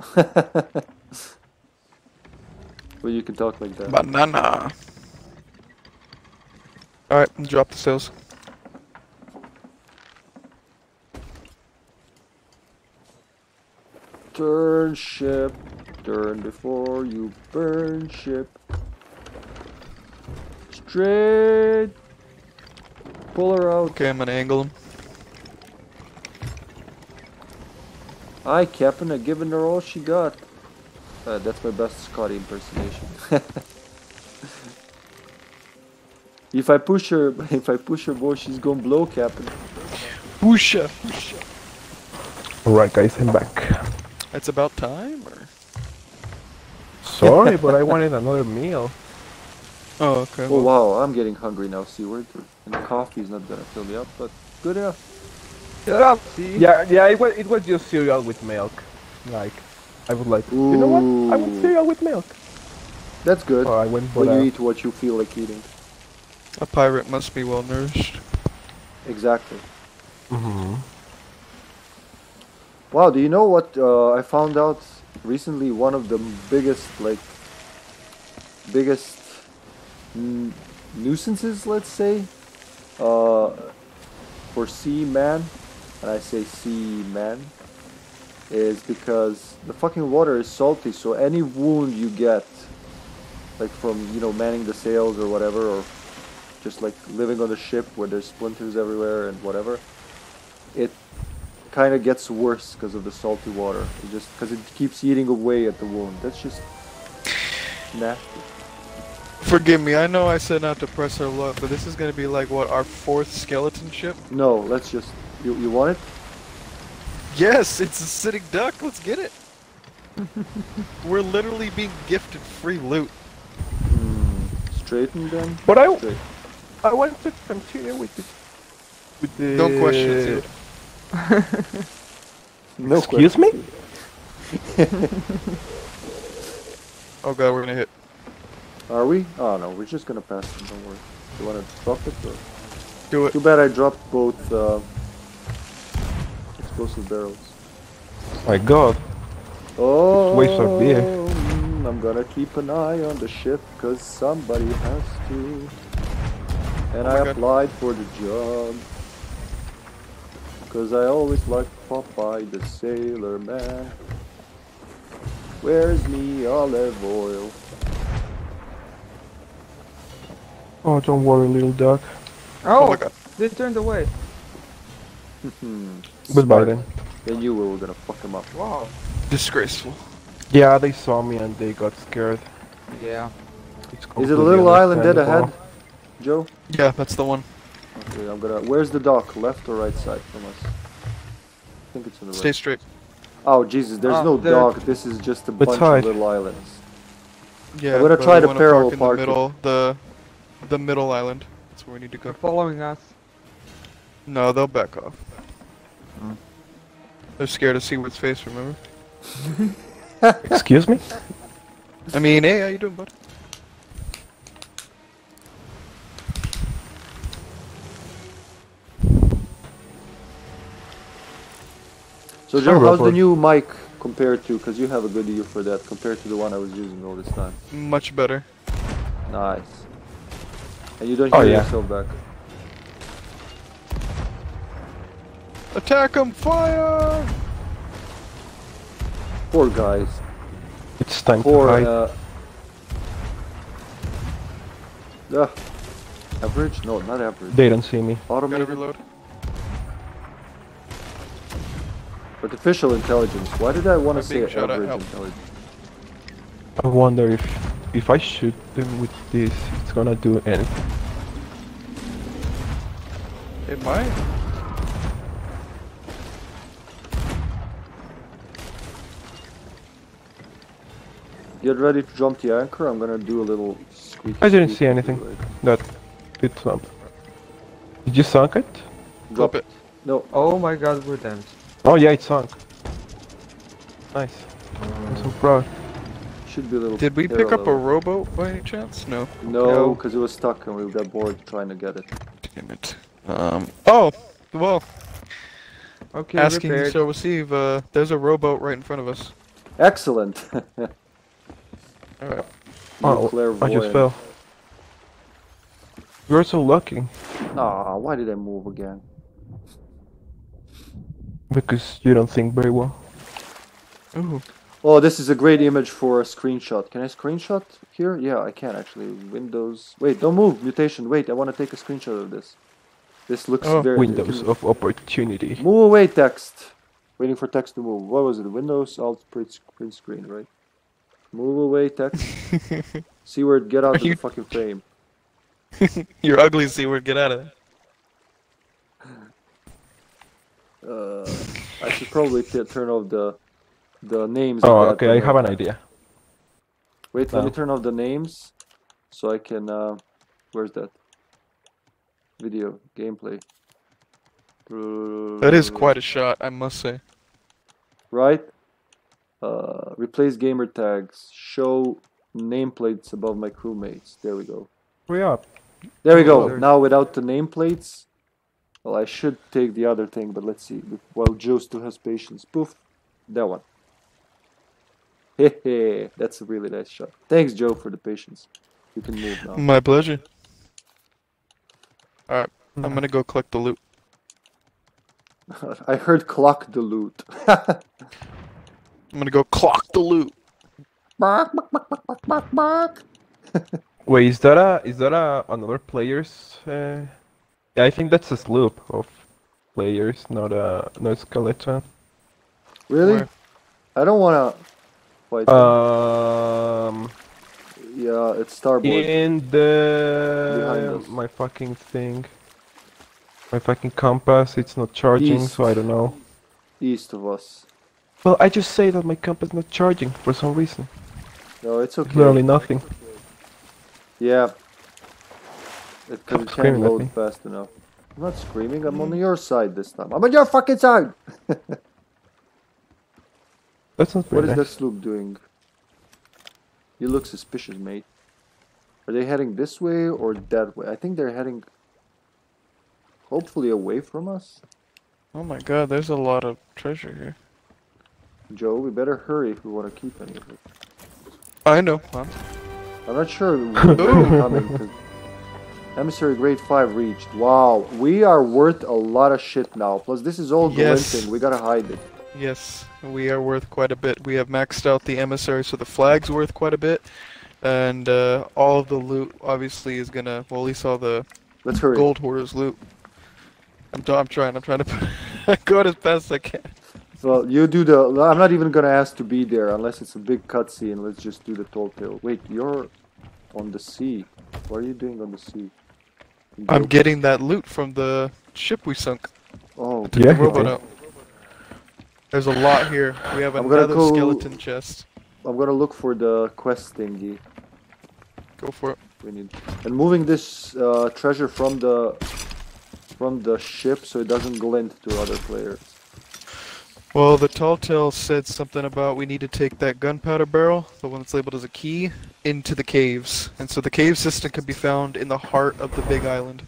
Well, you can talk like that. Banana. Alright, drop the sails. Turn ship. Turn before you burn ship. Straight. Pull her out. Okay, I'm gonna angle him. I kept her giving her all she got. Uh, that's my best Scotty impersonation. If I push her, if I push her, boy, she's gonna blow, Captain. Push her, push her. Alright, guys, I'm back. It's about time, or? Sorry, but I wanted another meal. Oh, okay. Oh, well. Wow, I'm getting hungry now, Seward. And the coffee's not gonna fill me up, but good enough. Good enough, see? Yeah, yeah, it was, it was just cereal with milk. Like, I would like. Ooh. You know what? I want cereal with milk. That's good. Oh, I went for when you eat what you feel like eating. A pirate must be well nourished. Exactly. Mm-hmm. Wow, do you know what uh, I found out recently? One of the biggest, like, biggest n nuisances, let's say, uh, for sea man, and I say sea man, is because the fucking water is salty, so any wound you get, like from, you know, manning the sails or whatever, or just like living on the ship where there's splinters everywhere and whatever, it kind of gets worse because of the salty water. It just because it keeps eating away at the wound. That's just nasty. Forgive me. I know I said not to press our luck, but this is going to be like what, our fourth skeleton ship? No, let's just. You you want it? Yes, it's a sitting duck. Let's get it. We're literally being gifted free loot. Mm, straighten them. But I. Straight. I want to continue with the... With the... No questions, dude. No Excuse questions. Me? Oh god, we're gonna hit. Are we? Oh no, we're just gonna pass them, don't worry. You wanna drop it? Or... Do it. Too bad I dropped both uh, explosive barrels. My god. Oh, waste of beer. I'm gonna keep an eye on the ship, cause somebody has to... And oh I applied God. for the job, cause I always liked Popeye the Sailor Man. Where's me olive oil? Oh, don't worry, little duck. Oh, oh my God. They turned away. Goodbye then. Then you were gonna fuck him up. Wow. Disgraceful. Yeah, they saw me and they got scared. Yeah. Is it a little island dead ahead? Joe? Yeah, that's the one. Okay, I'm gonna... Where's the dock? Left or right side from us? I think it's on the right. Stay straight. Oh, Jesus, there's oh, no there. dock. This is just a it's bunch hard. of little islands. Yeah, I'm gonna try to parallel park. park the, middle, the, the middle island. That's where we need to go. They're following us. No, they'll back off. Mm. They're scared of Seaward's face, remember? Excuse me? I mean, hey, how you doing, bud? So, Joe, how's the new mic compared to, because you have a good ear for that, compared to the one I was using all this time? Much better. Nice. And you don't oh, hear yeah. yourself back. Attack 'em, fire! Poor guys. It's time Poor, to hide. Uh, uh, average? No, not average. They don't see me. Automated. Gotta reload. Artificial intelligence. Why did I want to say average intelligence? I wonder if if I shoot them with this, it's gonna do anything. It might. Get ready to jump the anchor. I'm gonna do a little squeaky. I didn't see anything. That it sunk. Did you sunk it? Drop it. No. Oh my God, we're dead. Oh yeah, it sunk. Nice. I'm so proud. Should be a little. Did we pick up a rowboat by any chance? No. No, because no. it was stuck and we got bored trying to get it. Damn it. Um. Oh. Well. Okay. Asking you shall receive. Uh, there's a rowboat right in front of us. Excellent. All right. Oh, I just fell. You're so lucky. Ah, oh, why did I move again? Because you don't think very well. Ooh. Oh, this is a great image for a screenshot. Can I screenshot here? Yeah, I can actually. Windows. Wait, don't move. Mutation. Wait, I want to take a screenshot of this. This looks oh, very. Windows can... of opportunity. Move away, text. Waiting for text to move. What was it? Windows, Alt, print, print screen, right? Move away, text. Seaward, get out Are of you... the fucking frame. You're ugly, Seaward. Get out of there. Uh, I should probably t turn off the the names. Oh, okay. I have an idea. Wait, no. Let me turn off the names, so I can. Uh, where's that? Video gameplay. That is quite a shot, I must say. Right. Uh, replace gamer tags. Show nameplates above my crewmates. There we go. We up. There we go. Now without the nameplates. Well, I should take the other thing, but let's see. While Joe still has patience. Poof. That one. Hehe. That's a really nice shot. Thanks, Joe, for the patience. You can move now. My pleasure. Alright, I'm gonna go collect the loot. I heard clock the loot. I'm gonna go clock the loot. Bark, bark, bark, bark, bark, bark. Wait, is that a is that a another player's? Uh... I think that's a sloop of players, not a no skeleton. Really? Where? I don't wanna fight. Um. Yeah, it's starboard. In the uh, my fucking thing, my fucking compass. It's not charging, east. So I don't know. East of us. Well, I just say that my compass not charging for some reason. No, it's okay. It's literally nothing. Okay. Yeah. It could can't load fast enough. I'm not screaming, I'm mm. on your side this time. I'm on your fucking side! That's not What nice. is that sloop doing? You look suspicious, mate. Are they heading this way or that way? I think they're heading... hopefully away from us. Oh my god, there's a lot of treasure here. Joe, we better hurry if we want to keep any of it. I know. Huh? I'm not sure we're coming. Emissary grade five reached. Wow, we are worth a lot of shit now. Plus, this is all yes. glinting. We gotta hide it. Yes, we are worth quite a bit. We have maxed out the emissary, so the flag's worth quite a bit, and uh, all of the loot obviously is gonna. Well, at least all the Let's hurry. gold hoarders loot. I'm, I'm trying. I'm trying to go as fast as I can. Well, you do the. I'm not even gonna ask to be there unless it's a big cutscene. Let's just do the tall tale. Wait, you're on the sea. What are you doing on the sea? I'm getting that loot from the ship we sunk. Oh, yeah. The There's a lot here. We have I'm another go... skeleton chest. I'm gonna look for the quest thingy. Go for it. We need. And moving this uh, treasure from the from the ship so it doesn't glint to other players. Well, the tall tale said something about we need to take that gunpowder barrel, the one that's labeled as a key, into the caves. And so the cave system can be found in the heart of the Big Island.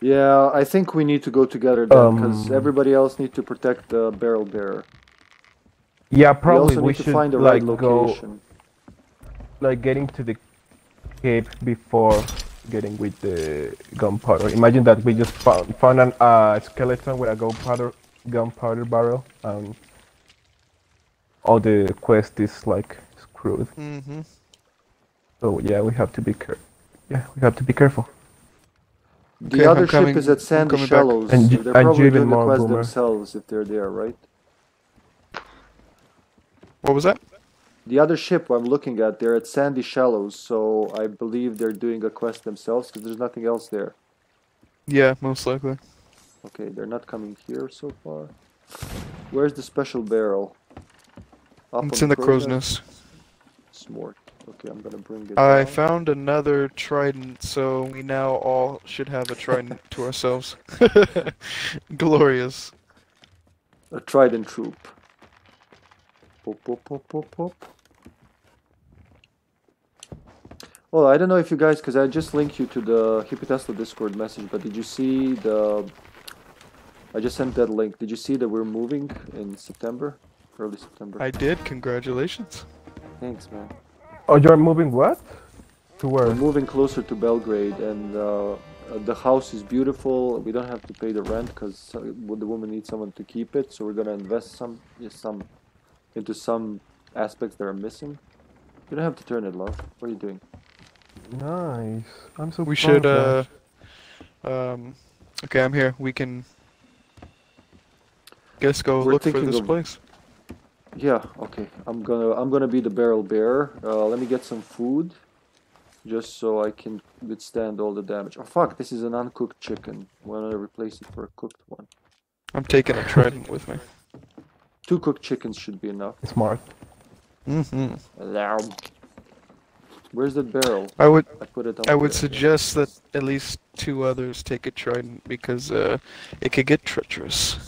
Yeah, I think we need to go together then, because um, everybody else needs to protect the barrel bearer. Yeah, probably we, we should, find the like, right location. go... Like, getting to the cave before getting with the gunpowder. Imagine that we just found, found a uh, skeleton with a gunpowder... gunpowder barrel, um, all the quest is like screwed. Mm-hmm. So yeah, we have to be care. Yeah, we have to be careful. The okay, other I'm ship coming, is at Sandy Shallows. And they're probably doing the quest boomer. themselves if they're there, right? What was that? The other ship I'm looking at, they're at Sandy Shallows, so I believe they're doing a quest themselves because there's nothing else there. Yeah, most likely. Okay, they're not coming here so far. Where's the special barrel? Up it's in the crow's nest. Smart. Okay, I'm gonna bring it. I down. found another trident, so we now all should have a trident to ourselves. Glorious. A trident troop. Pop, pop, pop, pop, pop. Well, I don't know if you guys, because I just linked you to the HippyTesla Discord message, but did you see the... I just sent that link. Did you see that we're moving in September? Early September. I did. Congratulations. Thanks, man. Oh, you're moving what? To where? We're moving closer to Belgrade, and uh, the house is beautiful. We don't have to pay the rent because the woman needs someone to keep it, so we're gonna invest some, some into some aspects that are missing. You don't have to turn it off. What are you doing? Nice. I'm so. We should. Uh, um. Okay, I'm here. We can. Guess go We're look for this of... place. Yeah. Okay. I'm gonna. I'm gonna be the barrel bearer. Uh, let me get some food, just so I can withstand all the damage. Oh fuck! This is an uncooked chicken. Why don't I replace it for a cooked one? I'm taking a Triton with me. Two cooked chickens should be enough. Smart. Mm-hmm. Alarm. Where's the barrel? I would I, put it I would there. suggest that at least two others take a Trident because uh, it could get treacherous.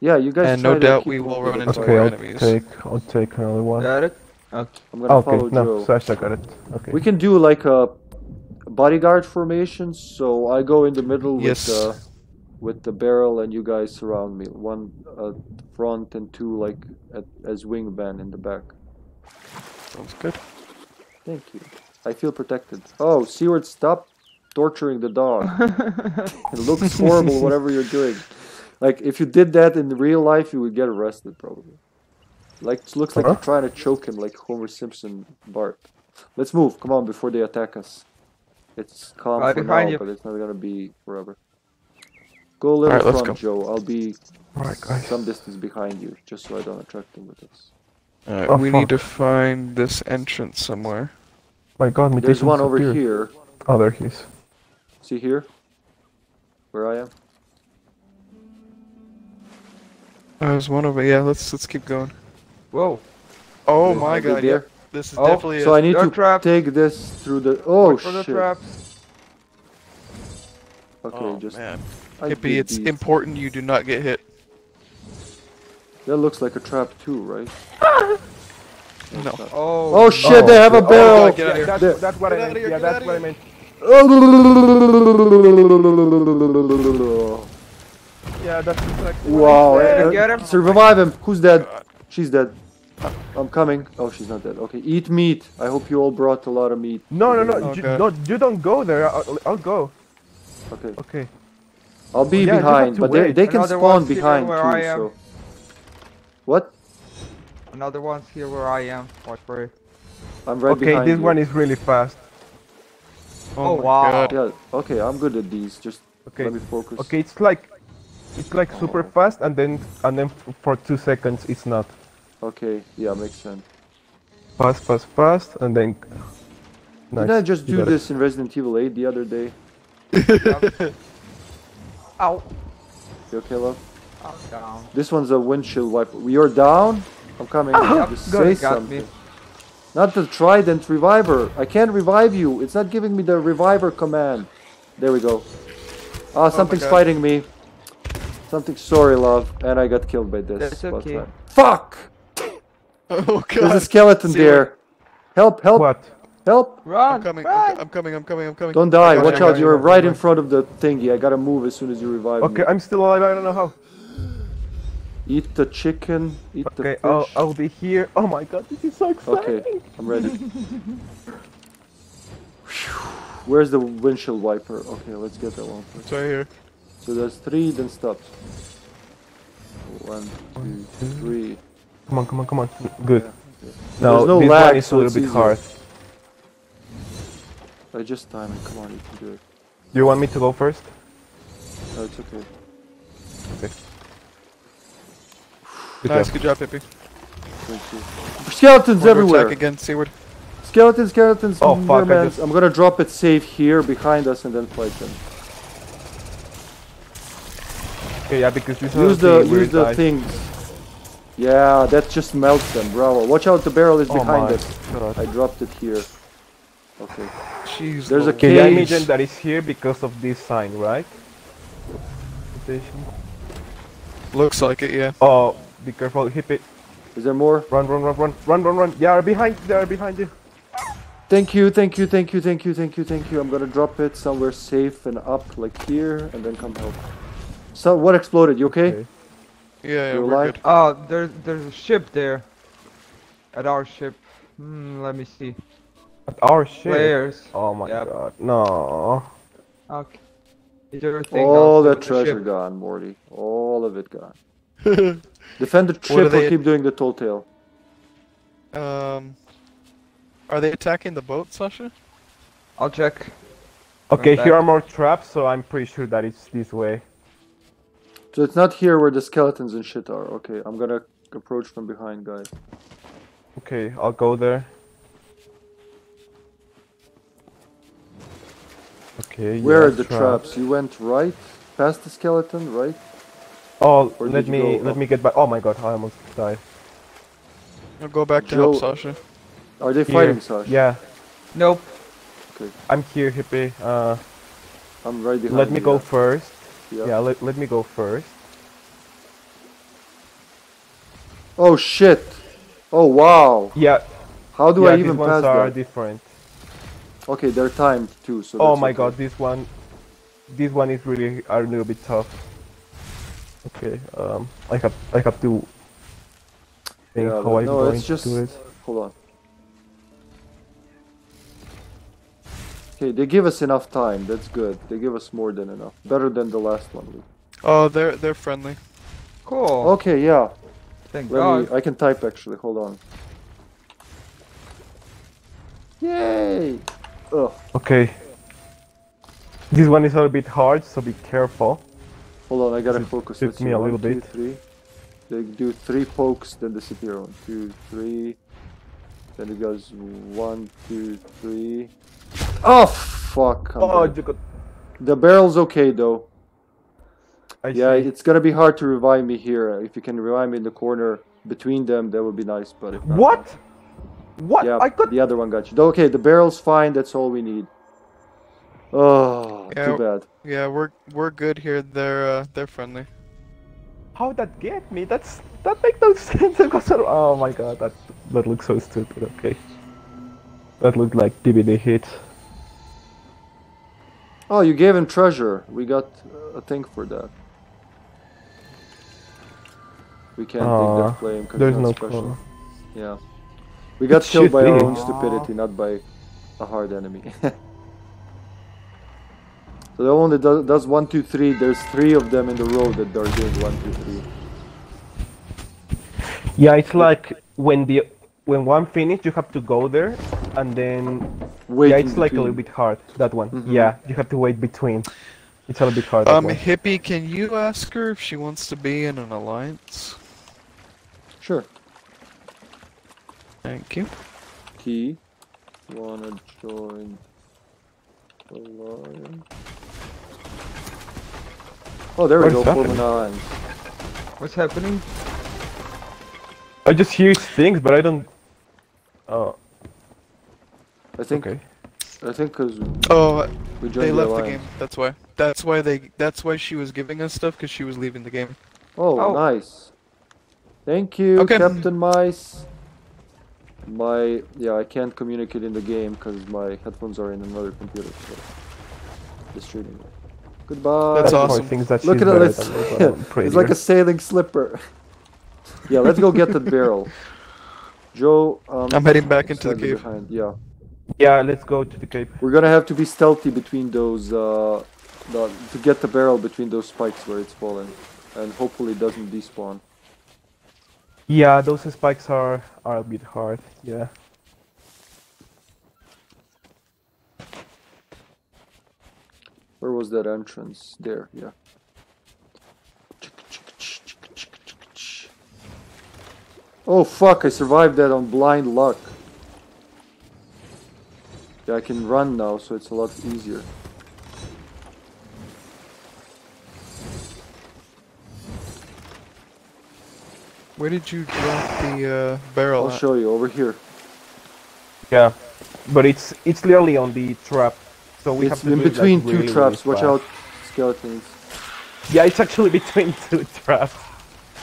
Yeah, you guys. And no doubt we will run into okay, more I'll enemies. Take, I'll take another one. Got it? Okay. I'm gonna okay, follow no, Joe. Sasha got it. Okay. We can do like a bodyguard formation, so I go in the middle yes. with the with the barrel and you guys surround me. One at front and two like at, as wingman in the back. Sounds good. Thank you. I feel protected. Oh, Seward, stop torturing the dog. It looks horrible, whatever you're doing. Like, if you did that in real life, you would get arrested, probably. Like, it looks like huh? you're trying to choke him like Homer Simpson Bart. Let's move, come on, before they attack us. It's calm I'll for now, you. but it's not gonna be forever. Go a little right, front, go. Joe. I'll be right, some distance behind you, just so I don't attract him with us. Alright, oh, we fuck. need to find this entrance somewhere. My god, Mutation's There's one over here. here. Oh, there he is. See here? Where I am? There's one over yeah, let's let's keep going. Whoa. Oh There's my god, yeah. This is oh, definitely so a I need to trap. take this through the oh Wait for shit. The trap. Okay, oh, just man. Hippie, it's these. important you do not get hit. That looks like a trap too, right? No. Oh, oh shit, oh, they have shit. a barrel! Oh, yeah, that's, that's what I meant. Yeah, that's what I meant. Yeah, that's exactly what wow. I meant. Get him. Survive him. Who's dead? God. She's dead. I'm coming. Oh, she's not dead. Okay, eat meat. I hope you all brought a lot of meat. No, no, no. Okay. You, no you don't go there. I'll, I'll go. Okay. Okay. I'll be well, yeah, behind, but they, they can spawn behind too, so... What? Another one's here where I am. Watch for it. I'm right okay, behind Okay, this you. one is really fast. Oh, oh wow. Yeah, okay, I'm good at these. Just okay. let me focus. Okay, it's like it's like oh. super fast and then and then for two seconds it's not. Okay, yeah, makes sense. Fast, fast, fast, and then... Nice. Didn't I just do this it. in Resident Evil eight the other day? Ow. You okay, love? I'm down. This one's a windshield wiper. You're down? I'm coming. Ah, Just say something. Me. Not the Trident Reviver. I can't revive you. It's not giving me the Reviver command. There we go. Ah, oh, something's fighting me. Something. Sorry, love. And I got killed by this. That's okay. Time. Fuck! Oh, God. There's a skeleton See there. It. Help, help. What? Help! Run! I'm coming, run. I'm coming, I'm coming, I'm coming. Don't die. Watch out. You're right in front of the thingy. I gotta move as soon as you revive okay, me. Okay, I'm still alive. I don't know how. Eat the chicken, eat okay, the fish. I'll, I'll be here. Oh my god, this is so exciting! Okay, I'm ready. Where's the windshield wiper? Okay, let's get that one first. It's right here. So there's three, then stop. One, two, three. Come on, come on, come on. Good. Yeah, okay. Now, there's no this lag, one is so a little bit easy. hard. I just time it. Come on, you can do it. Do you want me to go first? No, it's okay. Okay. Good nice, job. good job, Hippie. Thank you. Skeletons Order everywhere! Attack again, Seward. Skeletons, skeletons, oh, fuck, I just... I'm gonna drop it safe here, behind us, and then fight them. Okay, yeah, because this Use the, use the died. things. Yeah, that just melts them, bravo. Watch out, the barrel is oh behind us. God. I dropped it here. Okay. Jeez, There's a cage. Can you imagine that is here because of this sign, right? Looks like it, yeah. Oh. Be careful, Hippie. Is there more? Run, run, run, run, run, run, run. They are behind, they are behind you. Thank you, thank you, thank you, thank you, thank you, thank you. I'm gonna drop it somewhere safe and up, like here, and then come help. So, what exploded? You okay? okay. Yeah, yeah, we're good. Oh, there, there's a ship there. At our ship. Hmm, let me see. At our ship? Players. Oh my yep. god, no. Okay. All the treasure the gone, Morty. All of it gone. Defend the ship or keep doing the tall tale. Um, are they attacking the boat, Sasha? I'll check. Okay, here are more traps, so I'm pretty sure that it's this way. So it's not here where the skeletons and shit are. Okay, I'm gonna approach from behind, guys. Okay, I'll go there. Okay, where are the traps? You went right past the skeleton, right? Oh, let me let me get back. Oh my god, I almost died. I'll go back to help Sasha. Are they fighting Sasha? Yeah. Nope. Okay. I'm here, Hippie. Uh, I'm right behind. Let me go first. Yeah. yeah let let me go first. Oh shit! Oh wow! Yeah. How do yeah, I even pass that? These ones are different. Okay, they're timed too. So. Oh my okay. god, this one, this one is really a little bit tough. Okay. Um, I have I have to think yeah, how I'm no, going it's just, to do it. Hold on. Okay, they give us enough time. That's good. They give us more than enough. Better than the last one. Oh, they're they're friendly. Cool. Okay, yeah. Thank God. Me, I can type actually. Hold on. Yay! Ugh. Okay. This one is a little bit hard, so be careful. Hold on, I gotta it focus. Took me a little one, bit. Two, three. They do three pokes, then disappear. One, two, three. Then it goes one, two, three. Oh fuck! I'm oh, you got... The barrel's okay though. I yeah, see. It's gonna be hard to revive me here. If you can revive me in the corner between them, that would be nice. But if not, what? Fine. What? Yeah, I could. The other one got you. Okay, the barrel's fine. That's all we need. Oh, yeah, too bad. Yeah, we're we're good here. They're uh, they're friendly. How'd that get me? That's that makes no sense. Oh my god, that that looks so stupid. Okay. That looked like D B D hit. Oh, you gave him treasure. We got uh, a thing for that. We can't Aww. take that claim because there's no special. Call. Yeah, we got it's killed by our own stupidity, not by a hard enemy. So the one that does, does one, two, three. There's three of them in the row that are doing one, two, three. Yeah, it's like when the when one finished, you have to go there. And then, wait yeah, it's like a little bit hard, that one. Mm-hmm. Yeah, you have to wait between. It's a little bit hard. Um, Hippie, can you ask her if she wants to be in an alliance? Sure. Thank you. Key, wanna join alliance? Oh, there we What's go, forming an alliance. What's happening? I just hear things, but I don't... Oh. I think. Okay. I think because. Oh, we they the left alliance. the game. That's why. That's why they. That's why she was giving us stuff because she was leaving the game. Oh, oh. nice. Thank you, okay. Captain Mice. My yeah, I can't communicate in the game because my headphones are in another computer. So it's treating me. Goodbye. That's awesome. That Look at it. It's, it's like a sailing slipper. Yeah, let's go get that barrel. Joe. Um, I'm heading back into the cave. Behind. Yeah. Yeah, let's go to the cave. We're gonna have to be stealthy between those, uh, the, to get the barrel between those spikes where it's fallen, and hopefully it doesn't despawn. Yeah, those spikes are are a bit hard. Yeah. Where was that entrance? There. Yeah. Oh fuck! I survived that on blind luck. Yeah, I can run now, so it's a lot easier. Where did you drop the uh, barrel? I'll show you over here. Yeah, but it's it's literally on the trap, so we it's have to. It's in between like two really traps. Really Watch out, skeletons. Yeah, it's actually between two traps.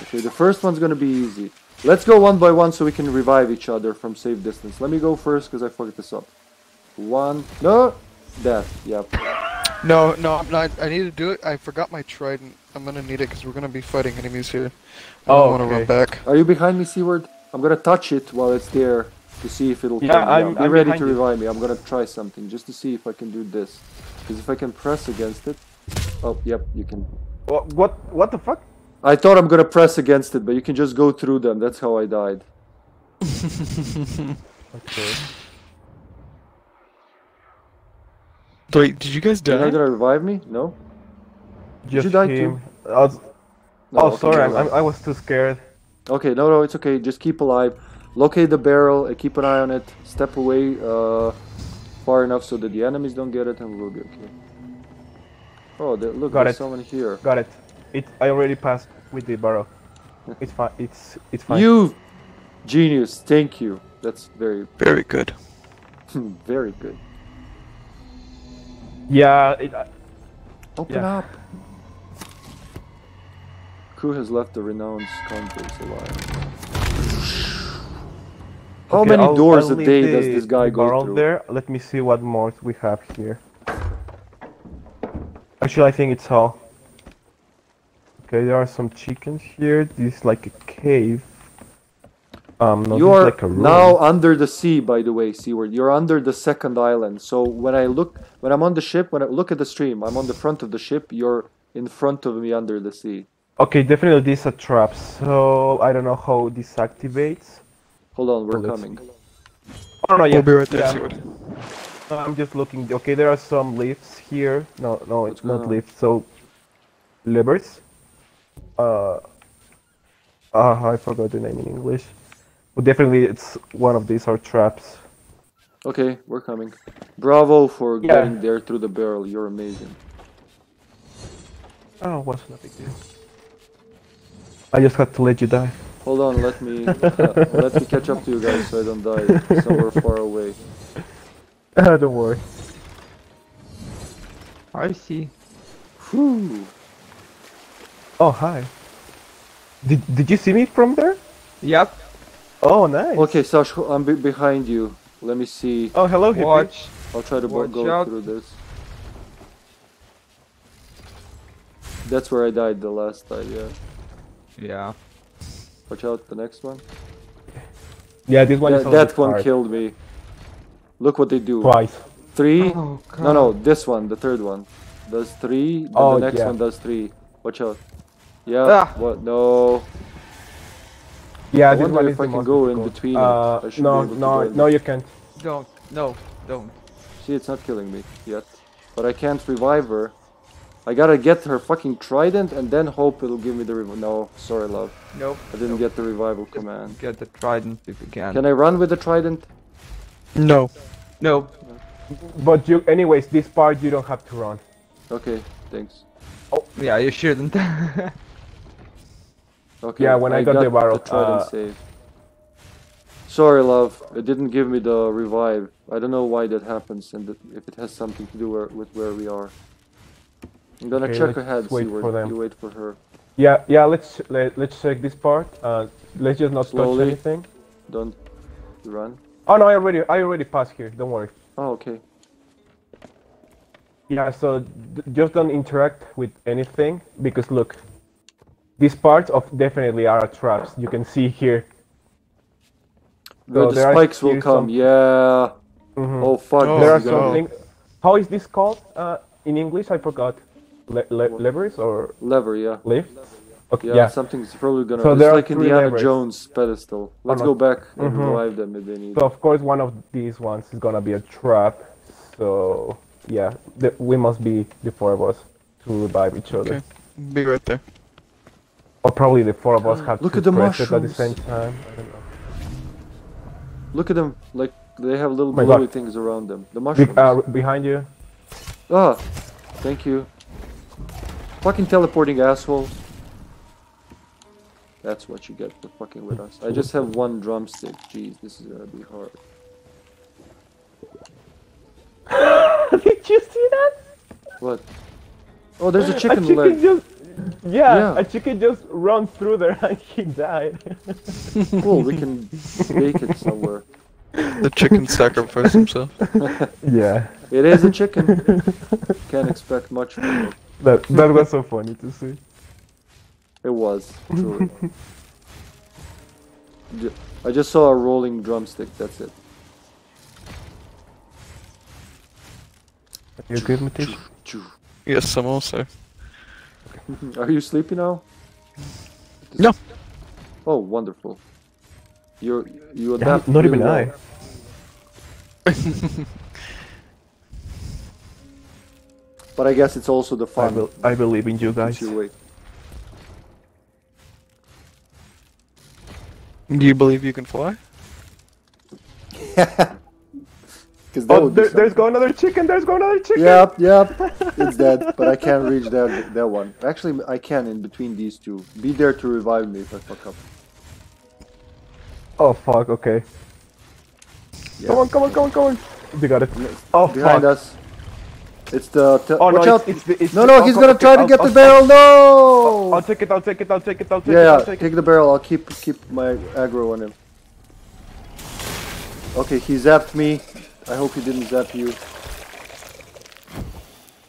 Okay, the first one's gonna be easy. Let's go one by one so we can revive each other from safe distance. Let me go first because I fucked this up. One, no, death, yep. No, no, I'm not, I need to do it, I forgot my trident. I'm gonna need it because we're gonna be fighting enemies here. I oh, don't wanna okay. run back. Are you behind me, Seaward? I'm gonna touch it while it's there to see if it'll yeah, come. I'm, yeah, I'm ready to revive you. me, I'm gonna try something just to see if I can do this. Because if I can press against it... Oh, yep, you can. What, what, what the fuck? I thought I'm gonna press against it, but you can just go through them, that's how I died. Okay. Wait, did you guys die? Did I, did I revive me? No? Just did you die him. Too? I was... No, oh, okay, sorry, I, I was too scared. Okay, no, no, it's okay. Just keep alive. Locate the barrel and keep an eye on it. Step away uh, far enough so that the enemies don't get it and we'll be okay. Oh, the, look, Got there's it. someone here. Got it. It. I already passed with the barrel. It's fine. It's, it's fine. You genius. Thank you. That's very... Very good. Very good. Yeah, it... Uh, Open yeah. up! Crew has left the renowned convicts alive. How okay, many I'll, doors I'll a day the, does this guy go through? There. Let me see what more we have here. Actually, I think it's all. Okay, there are some chickens here. This is like a cave. Um, no, you are like a now under the sea, by the way, Seaward. You're under the second island. So when I look, when I'm on the ship, when I look at the stream, I'm on the front of the ship. You're in front of me under the sea. Okay, definitely these are traps. So I don't know how this activates. Hold on, we're oh, coming. Oh no, yeah. We'll be right there, yeah. Seaward. I'm just looking. Okay, there are some lifts here. No, no, it's not lifts. So levers. Uh, uh, I forgot the name in English. But definitely, it's one of these are traps. Okay, we're coming. Bravo for yeah. getting there through the barrel. You're amazing. Oh, what's not a big deal? I just had to let you die. Hold on, let me uh, let me catch up to you guys so I don't die somewhere far away. Uh, don't worry. I see. Whew. Oh, hi. Did did you see me from there? Yep. Oh, nice. Okay, Sash, I'm be behind you. Let me see. Oh, hello, Hippie. Watch. I'll try to Watch go out. through this. That's where I died the last time, yeah. Yeah. Watch out, the next one. Yeah, this one Th is That one hard. killed me. Look what they do. Twice. Three. Oh, no, no, this one, the third one, does three. Then oh, the next yeah. one does three. Watch out. Yeah. Ah. What? No. Yeah, I this wonder one if I can go difficult. in between. Uh, it. I no, no, no, you can't. Don't. No, don't. See, it's not killing me yet. But I can't revive her. I gotta get her fucking trident and then hope it'll give me the revival. No, sorry, love. Nope. I didn't nope. get the revival Just command. Get the trident if you can. Can I run with the trident? No. No. But you, anyways, this part you don't have to run. Okay, thanks. Oh, yeah, you shouldn't. Okay. Yeah, when I, I got, got the barrel. The uh... save. Sorry, love. It didn't give me the revive. I don't know why that happens, and that if it has something to do where, with where we are. I'm gonna okay, check ahead. Wait for them. You wait for her. Yeah, yeah. Let's let, let's check this part. Uh, let's just not Slowly. touch anything. Don't run. Oh no! I already I already passed here. Don't worry. Oh okay. Yeah. So just don't interact with anything because look, these parts of definitely are traps. You can see here. So the spikes will come. Some... Yeah. Mm-hmm. Oh fuck! Oh, there are no. something. How is this called uh, in English? I forgot. Le le levers or lever? Yeah. Lift. Okay. Yeah, yeah. Something's probably gonna. So it's there like Indiana levers. Jones pedestal. Let's go back and mm-hmm. revive them if they need. So of course one of these ones is gonna be a trap. So yeah, the, we must be the four of us to revive each other. Okay. Be right there. Or probably the four of us have Look to at the press it at the same time. I don't know. Look at them, like they have little oh bluey things around them. The mushrooms. Be uh, behind you. Ah, thank you. Fucking teleporting asshole. That's what you get for fucking with us. I just have one drumstick. Jeez, this is gonna be hard. Did you see that? What? Oh, there's a chicken, a chicken leg. Just, yeah, yeah, a chicken just ran through there and he died. Cool, we can bake it somewhere. The chicken sacrificed himself. Yeah. It is a chicken. Can't expect much from it. That, that was so funny to see. It was, truly. I just saw a rolling drumstick, that's it. Are you okay, Matisse? Yes, I'm also. Are you sleepy now? No. Oh, wonderful. You're, you're yeah, that not even I. But I guess it's also the fun. I, will, I believe in you guys. You Do you believe you can fly? Yeah. Oh, there, there's go another chicken, there's go another chicken! Yep, yep, it's dead, but I can't reach that, that one. Actually, I can in between these two. Be there to revive me if I fuck up. Oh fuck, okay. Yes. Come on, come on, come on, come on! They got it. Oh fuck. Behind us. It's the... Oh, watch no, out! It's, it's the, it's no, no, the, he's I'll, gonna I'll, try I'll, to get I'll, the barrel, no! I'll take it, I'll take it, I'll take it, I'll take yeah, it, I'll take yeah, it. Take the barrel, I'll keep, keep my aggro on him. Okay, he zapped me. I hope he didn't zap you.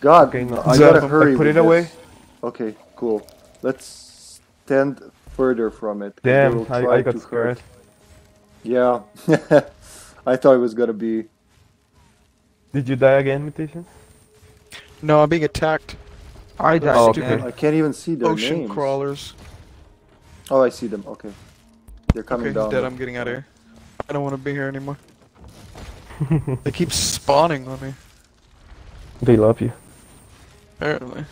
God, okay, no, I gotta hurry. I put it this. away. Okay, cool. Let's stand further from it. Damn, I, I got scared. Hurt. Yeah, I thought it was gonna be. Did you die again, Mutation? No, I'm being attacked. I died. Oh, okay. I can't even see their Ocean names. Ocean crawlers. Oh, I see them. Okay, they're coming okay, down. Okay, dead. I'm getting out of here. I don't want to be here anymore. They keep spawning on me. They love you. Apparently.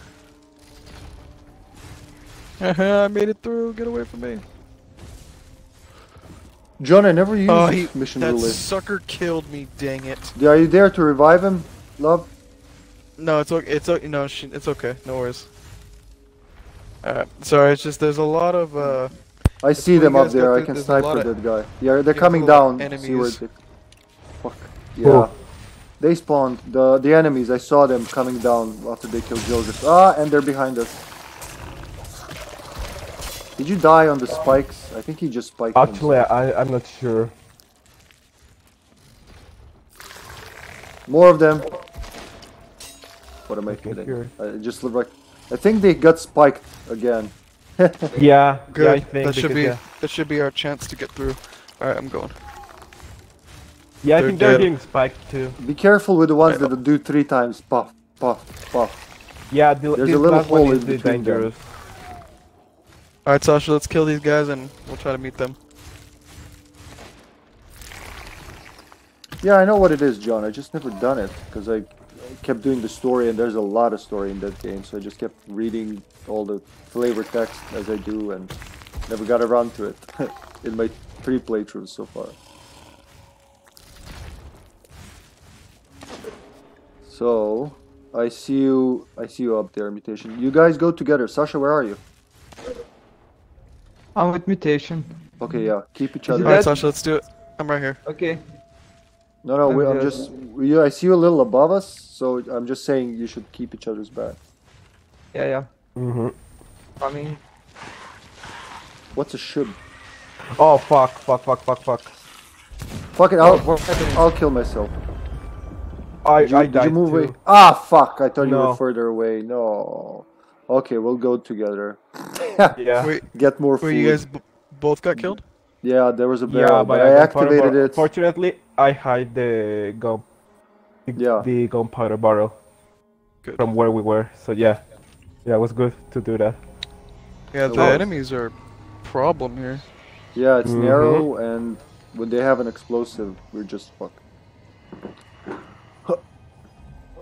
I made it through. Get away from me. John, I never used oh, he, mission roulette. That sucker killed me. Dang it. Are you there to revive him, love? No, it's okay. It's okay. No, it's okay. No worries. Alright. Sorry. It's just there's a lot of. Uh, I see them up there. I can snipe for that guy. Yeah, they're coming down. Enemies. Fuck. Yeah. Cool. They spawned. The the enemies, I saw them coming down after they killed Joseph. Ah, and they're behind us. Did you die on the spikes? I think he just spiked Actually, himself. I, I'm not sure. More of them. What am I, I kidding? You're... I just look like... I think they got spiked again. Yeah, good. Yeah, I think that should, because, be, yeah. that should be our chance to get through. Alright, I'm going. Yeah, I they're think they're dead. Getting spiked too. Be careful with the ones that do three times. Puff, puff, puff. Yeah, the, there's a little hole in between dangerous. Them. Alright, Sasha, let's kill these guys and we'll try to meet them. Yeah, I know what it is, John. I just never done it because I, I kept doing the story, and there's a lot of story in that game, so I just kept reading all the flavor text as I do and never got around to it in my three playthroughs so far. So, I see you, I see you up there, Mutation. You guys go together. Sasha, where are you? I'm with Mutation. Okay, yeah, keep each other. Alright, Sasha, let's do it. I'm right here. Okay. No, no, I'm, we, I'm just, we, I see you a little above us, so I'm just saying you should keep each other's back. Yeah, yeah. Mm-hmm. I mean... What's a shib? Oh, fuck, fuck, fuck, fuck, fuck. Fuck it, I'll, I'll kill myself. I, did you, I died did you move too. Away? Ah, fuck! I thought no. you were further away. No. Okay, we'll go together. Yeah. Wait, get more food. Wait, you guys b both got killed? Yeah, there was a barrel, yeah, but, but I activated it. Fortunately, I hide the gun, the, yeah. the gunpowder barrel good. From where we were. So yeah, yeah, it was good to do that. Yeah, the well, enemies are a problem here. Yeah, it's mm-hmm. narrow, and when they have an explosive, we're just fucked.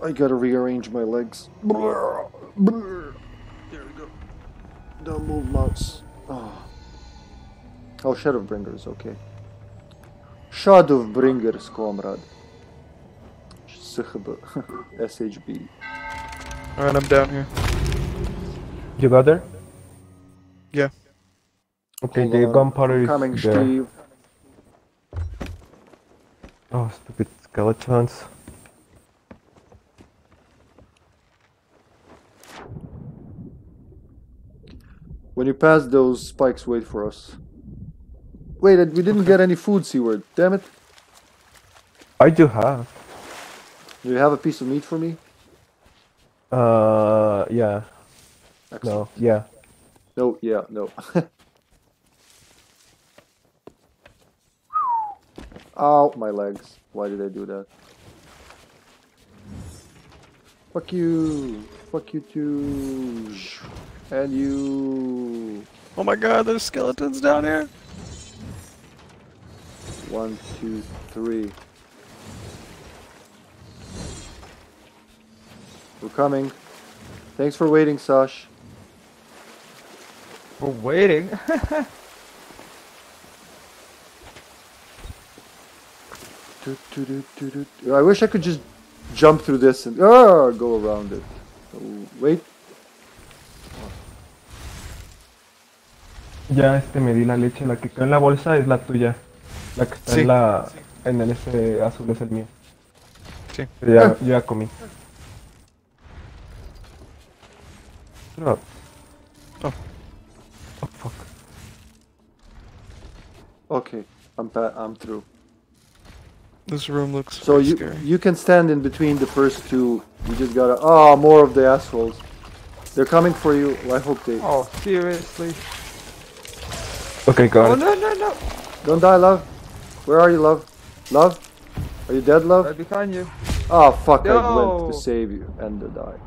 I gotta rearrange my legs. There we go. Don't move, mouse. Oh, oh Shadowbringers, okay. Shadowbringers, comrade. S H B. Alright, I'm down here. You got there? Yeah. Okay, the gunpowder is coming, there. Steve. Oh, stupid skeletons. When you pass those spikes, wait for us. Wait, we didn't get any food, Seaward. Damn it. I do have. Do you have a piece of meat for me? Uh, yeah. Excellent. No, yeah. No, yeah, no. Ow, my legs. Why did I do that? Fuck you. Fuck you too. And you... Oh my god, there's skeletons down here! One, two, three. We're coming. Thanks for waiting, Sash. We're waiting? do, do, do, do, do. I wish I could just jump through this and oh, go around it. Oh, wait. Ya este me di la leche, la que quedó en la bolsa es la tuya. La que está sí, en la sí. en el ese azul es el mío. Sí. Ya, ya comí. No. Oh. Oh fuck. Okay, I'm I'm through. This room looks so you scary. You can stand in between the first two. You just gotta oh more of the assholes. They're coming for you. Well, I hope they. Oh seriously. Okay, got oh, it. No, no, no! Don't die, love. Where are you, love? Love? Are you dead, love? Right behind you. Oh, fuck, no. I went to save you and to die.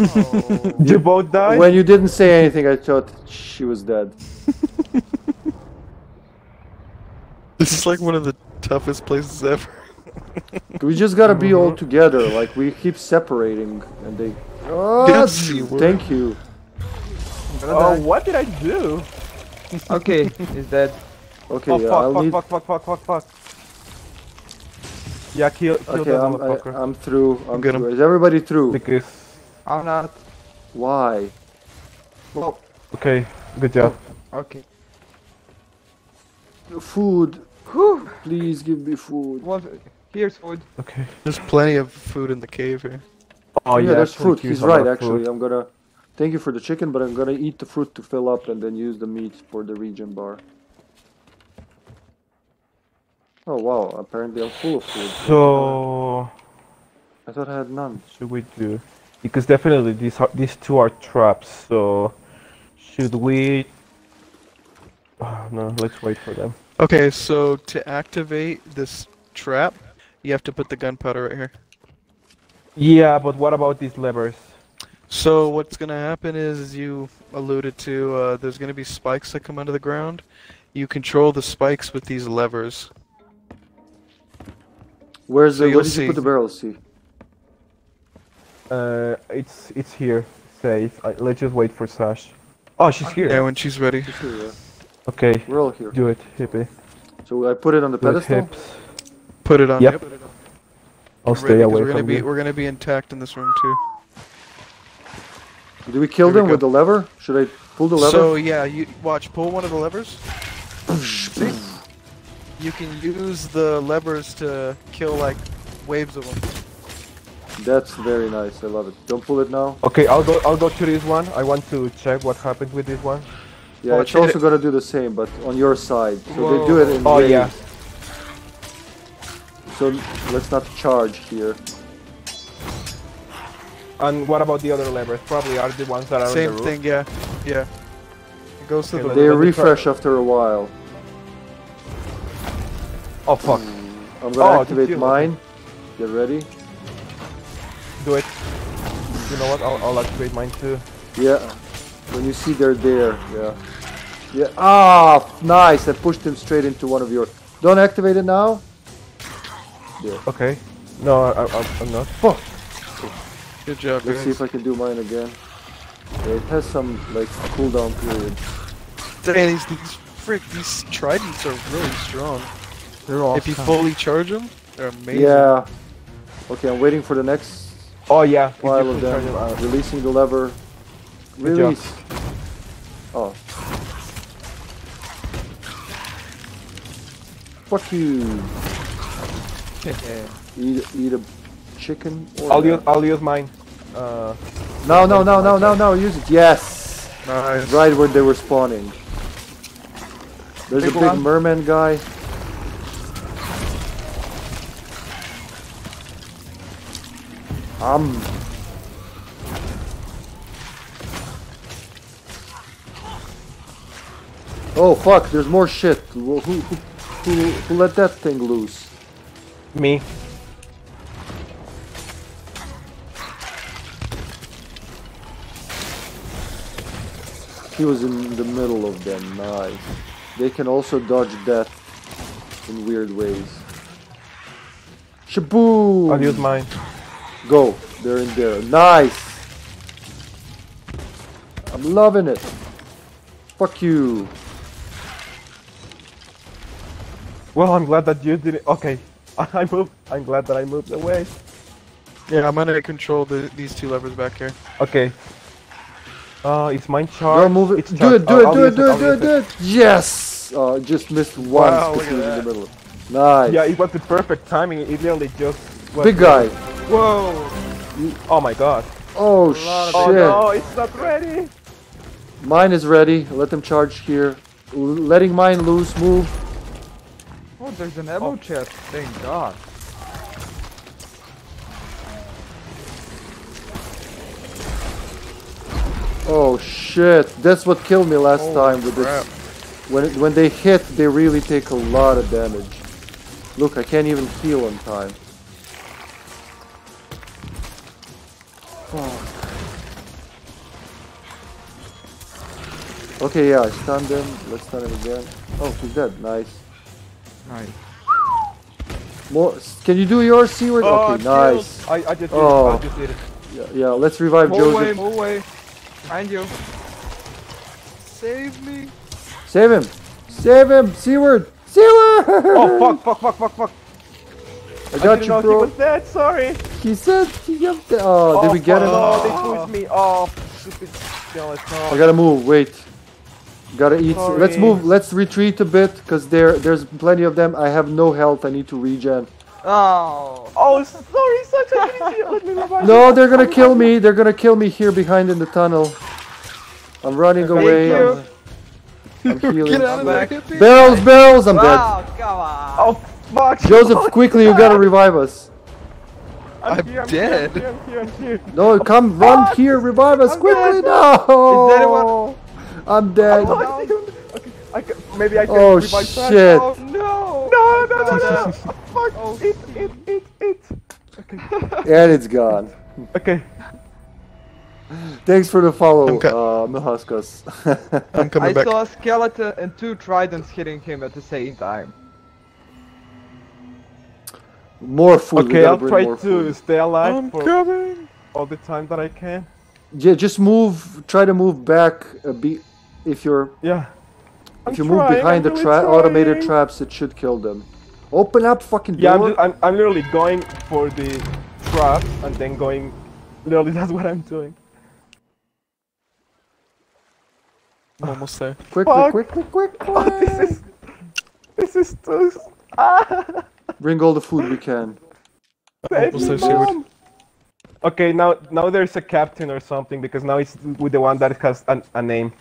Oh. You both died? When you didn't say anything, I thought she was dead. This is like one of the toughest places ever. We just gotta be all together. Like, we keep separating and they... Oh, yes, you thank you. Oh, die. What did I do? Okay, he's dead. Okay, oh, yeah, fuck, I'll fuck, need... fuck, fuck, fuck, fuck, fuck, fuck. Yeah, kill, kill okay, that I'm, motherfucker. I, I'm through. I'm Get through. Him. Is everybody through? Because I'm not. Why? Oh. Okay, good job. Oh. Okay. Food. Whew. Please give me food. What? Here's food. Okay. There's plenty of food in the cave here. Oh yeah, yeah there's food. He's right, actually. Food. I'm gonna... Thank you for the chicken, but I'm gonna eat the fruit to fill up and then use the meat for the region bar. Oh wow, apparently I'm full of food. So... I thought I had none. Should we do... Because definitely these are, these two are traps, so... Should we... Oh, no, let's wait for them. Okay, so to activate this trap, you have to put the gunpowder right here. Yeah, but what about these levers? So what's going to happen is, as you alluded to, uh, there's going to be spikes that come out of the ground. You control the spikes with these levers. Where's the? So where did see. you put the barrel? See. Uh, it's it's here. Safe. I, let's just wait for Sash. Oh, she's here. Yeah, when she's ready. She's here, yeah. Okay. We're all here. Do it, hippie. So I put it on the Do pedestal. It put it on. Yep. It on. I'll we're stay ready, away we're gonna from be, you. We're going to be intact in this room too. Do we kill Here them we with the lever? Should I pull the lever? So yeah, you watch, pull one of the levers. See? You can use the levers to kill like waves of them. That's very nice, I love it. Don't pull it now. Okay, I'll go I'll go to this one. I want to check what happened with this one. Yeah, oh, it's also it. gonna do the same, but on your side. So Whoa. they do it in Oh waves. yeah. So let's not charge here. And what about the other levers? Probably are the ones that are Same on the roof. Same thing, yeah. Yeah. It goes okay, to the They refresh after a while. Oh, fuck. Mm, I'm gonna oh, activate mine. Get ready. Do it. You know what? I'll, I'll activate mine too. Yeah. When you see they're there, yeah. Yeah. Ah, nice. I pushed him straight into one of yours. Don't activate it now. Yeah. Okay. No, I, I, I'm not. Fuck. Good job, Let's guys. see if I can do mine again. Yeah, it has some, like, cooldown period. Damn, these, these frick, these tridents are really strong. They're awesome. If you fully charge them, they're amazing. Yeah. Okay, I'm waiting for the next... Oh, yeah. ...pile of them. Uh, releasing the lever. Release. Oh. Fuck you. eat, eat a... Chicken or I'll use, I'll use mine. Uh, no, no, no, no, no, no, use it. Yes! Nice. Right where they were spawning. There's big a big one. merman guy. Um. Oh, fuck, there's more shit. Who, who, who, who let that thing loose? Me. He was in the middle of them, nice. They can also dodge death. in weird ways. Shaboom! I'll use mine. Go. They're in there. Nice! I'm loving it. Fuck you. Well, I'm glad that you did it. Okay. I moved. I'm glad that I moved away. Yeah, I'm gonna control the, these two levers back here. Okay. Uh, it's mine charge. Don't move it. It's do it, do it, do it, do it, do it, do it. Yes! Uh, just missed one. Wow, look at that. In the middle. Nice. Yeah, it was the perfect timing. It literally just... Big guy. Whoa! Oh my god. Oh shit. Oh no, it's not ready. Mine is ready. Let them charge here. L letting mine loose. Move. Oh, there's an ammo oh. chest. Thank god. Oh shit! That's what killed me last Holy time with crap. this. When it, when they hit, they really take a lot of damage. Look, I can't even heal on time. Oh. Okay, yeah, I stunned him. Let's stun him again. Oh, he's dead. Nice. Nice. More. Can you do your Seaward? Oh, okay, nice. I, I just did oh. it. I just did it. Yeah, yeah. Let's revive Joseph. Move away, move away. Find you. Save me. Save him. Save him. Seaward. Seaward. Oh fuck! Fuck! Fuck! Fuck! Fuck! I got I you, know bro. He was dead. Sorry. He said he jumped. Oh, oh, did we get him? Oh, they pushed me. Oh, stupid skeleton. I gotta move. Wait. Gotta eat. Sorry. Let's move. Let's retreat a bit, cause there, there's plenty of them. I have no health. I need to regen. Oh. Oh, sorry, such an idiot. Let me revive. No, they're gonna kill me. They're gonna kill me here behind in the tunnel. I'm running Thank away. You. I'm, I'm healing. I'm back. Barrels, barrels. I'm wow, dead. Come on. Oh. Fuck, Joseph, fuck, quickly, you gotta revive us. I'm, I'm, here, I'm dead. Here, I'm here, I'm here, I'm here. No, come, run fuck. here, revive us I'm quickly. Dead. No! I'm dead. I okay, I can, maybe I can oh, revive shit. Oh, shit. No, no, no, no, no. Fuck, oh, it, it, it, it. Okay. And it's gone. Okay. Thanks for the follow, uh, Mihaskos. I'm coming I back. I saw a skeleton and two tridents hitting him at the same time. More food. Okay, I'll try to food. stay alive I'm for coming. all the time that I can. Yeah, just move. Try to move back a bit. If you're yeah, if I'm you trying, move behind I'm the tra trying. automated traps, it should kill them. Open up, fucking door. Yeah, I'm, just, I'm I'm literally going for the traps and then going. Literally, that's what I'm doing. I'm almost there. Quick, Fuck. quick, quick, quick, quick! Oh, this is this is too. Ah. Bring all the food we can. Mom. Okay, now now there's a captain or something, because now it's with the one that has an, a name.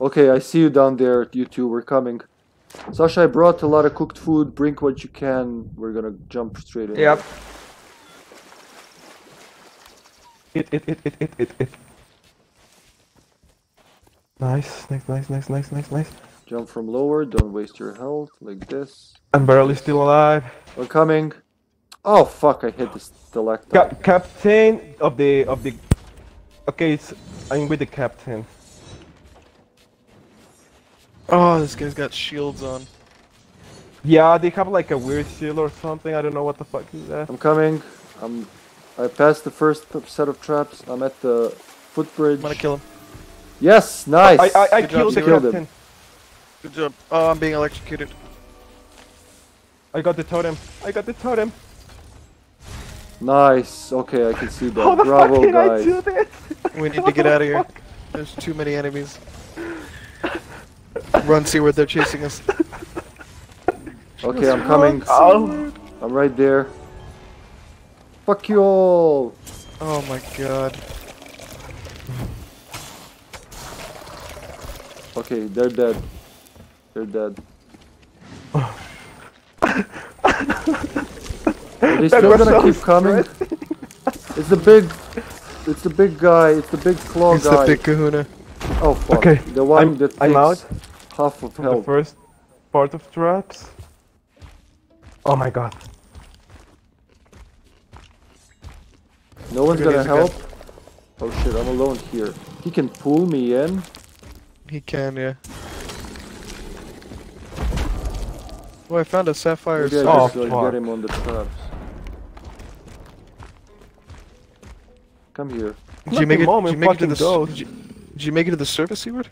Okay, I see you down there, you two, we're coming. Sasha, I brought a lot of cooked food, bring what you can, we're gonna jump straight in. Yep. It, it, it, it, it, it, it. Nice, nice, nice, nice, nice, nice, nice. Jump from lower, don't waste your health, like this. I'm barely still alive. We're coming. Oh fuck! I hit this stalactite. Ca captain of the of the. Okay, it's, I'm with the captain. Oh, this guy's got shields on. Yeah, they have like a weird shield or something. I don't know what the fuck is that. I'm coming. I'm. I passed the first set of traps. I'm at the footbridge. I'm gonna kill him. Yes, nice. I I, I killed the captain. Him. Good job. Oh, I'm being electrocuted. I got the totem. I got the totem. Nice. Okay, I can see that. How the Bravo, fuck did guys. I do this? We need to get out of here. There's too many enemies. Run, see where they're chasing us. Okay, I'm coming. Oh. I'm right there. Fuck you all. Oh my god. Okay, they're dead. They're dead. Are they still gonna so keep coming? It's the big, it's the big guy, it's the big claw it's guy. It's the big kahuna. Oh fuck, okay. the one I'm, that I'm out half of health. The first part of traps. Oh my god. No one's gonna help? Again. Oh shit, I'm alone here. He can pull me in? He can, yeah. Oh, I found a sapphire. Maybe I just, oh, like, got him on the traps. Come here. Did you make it? Did you make it to the? Did you, did you make it to the surface, Seward?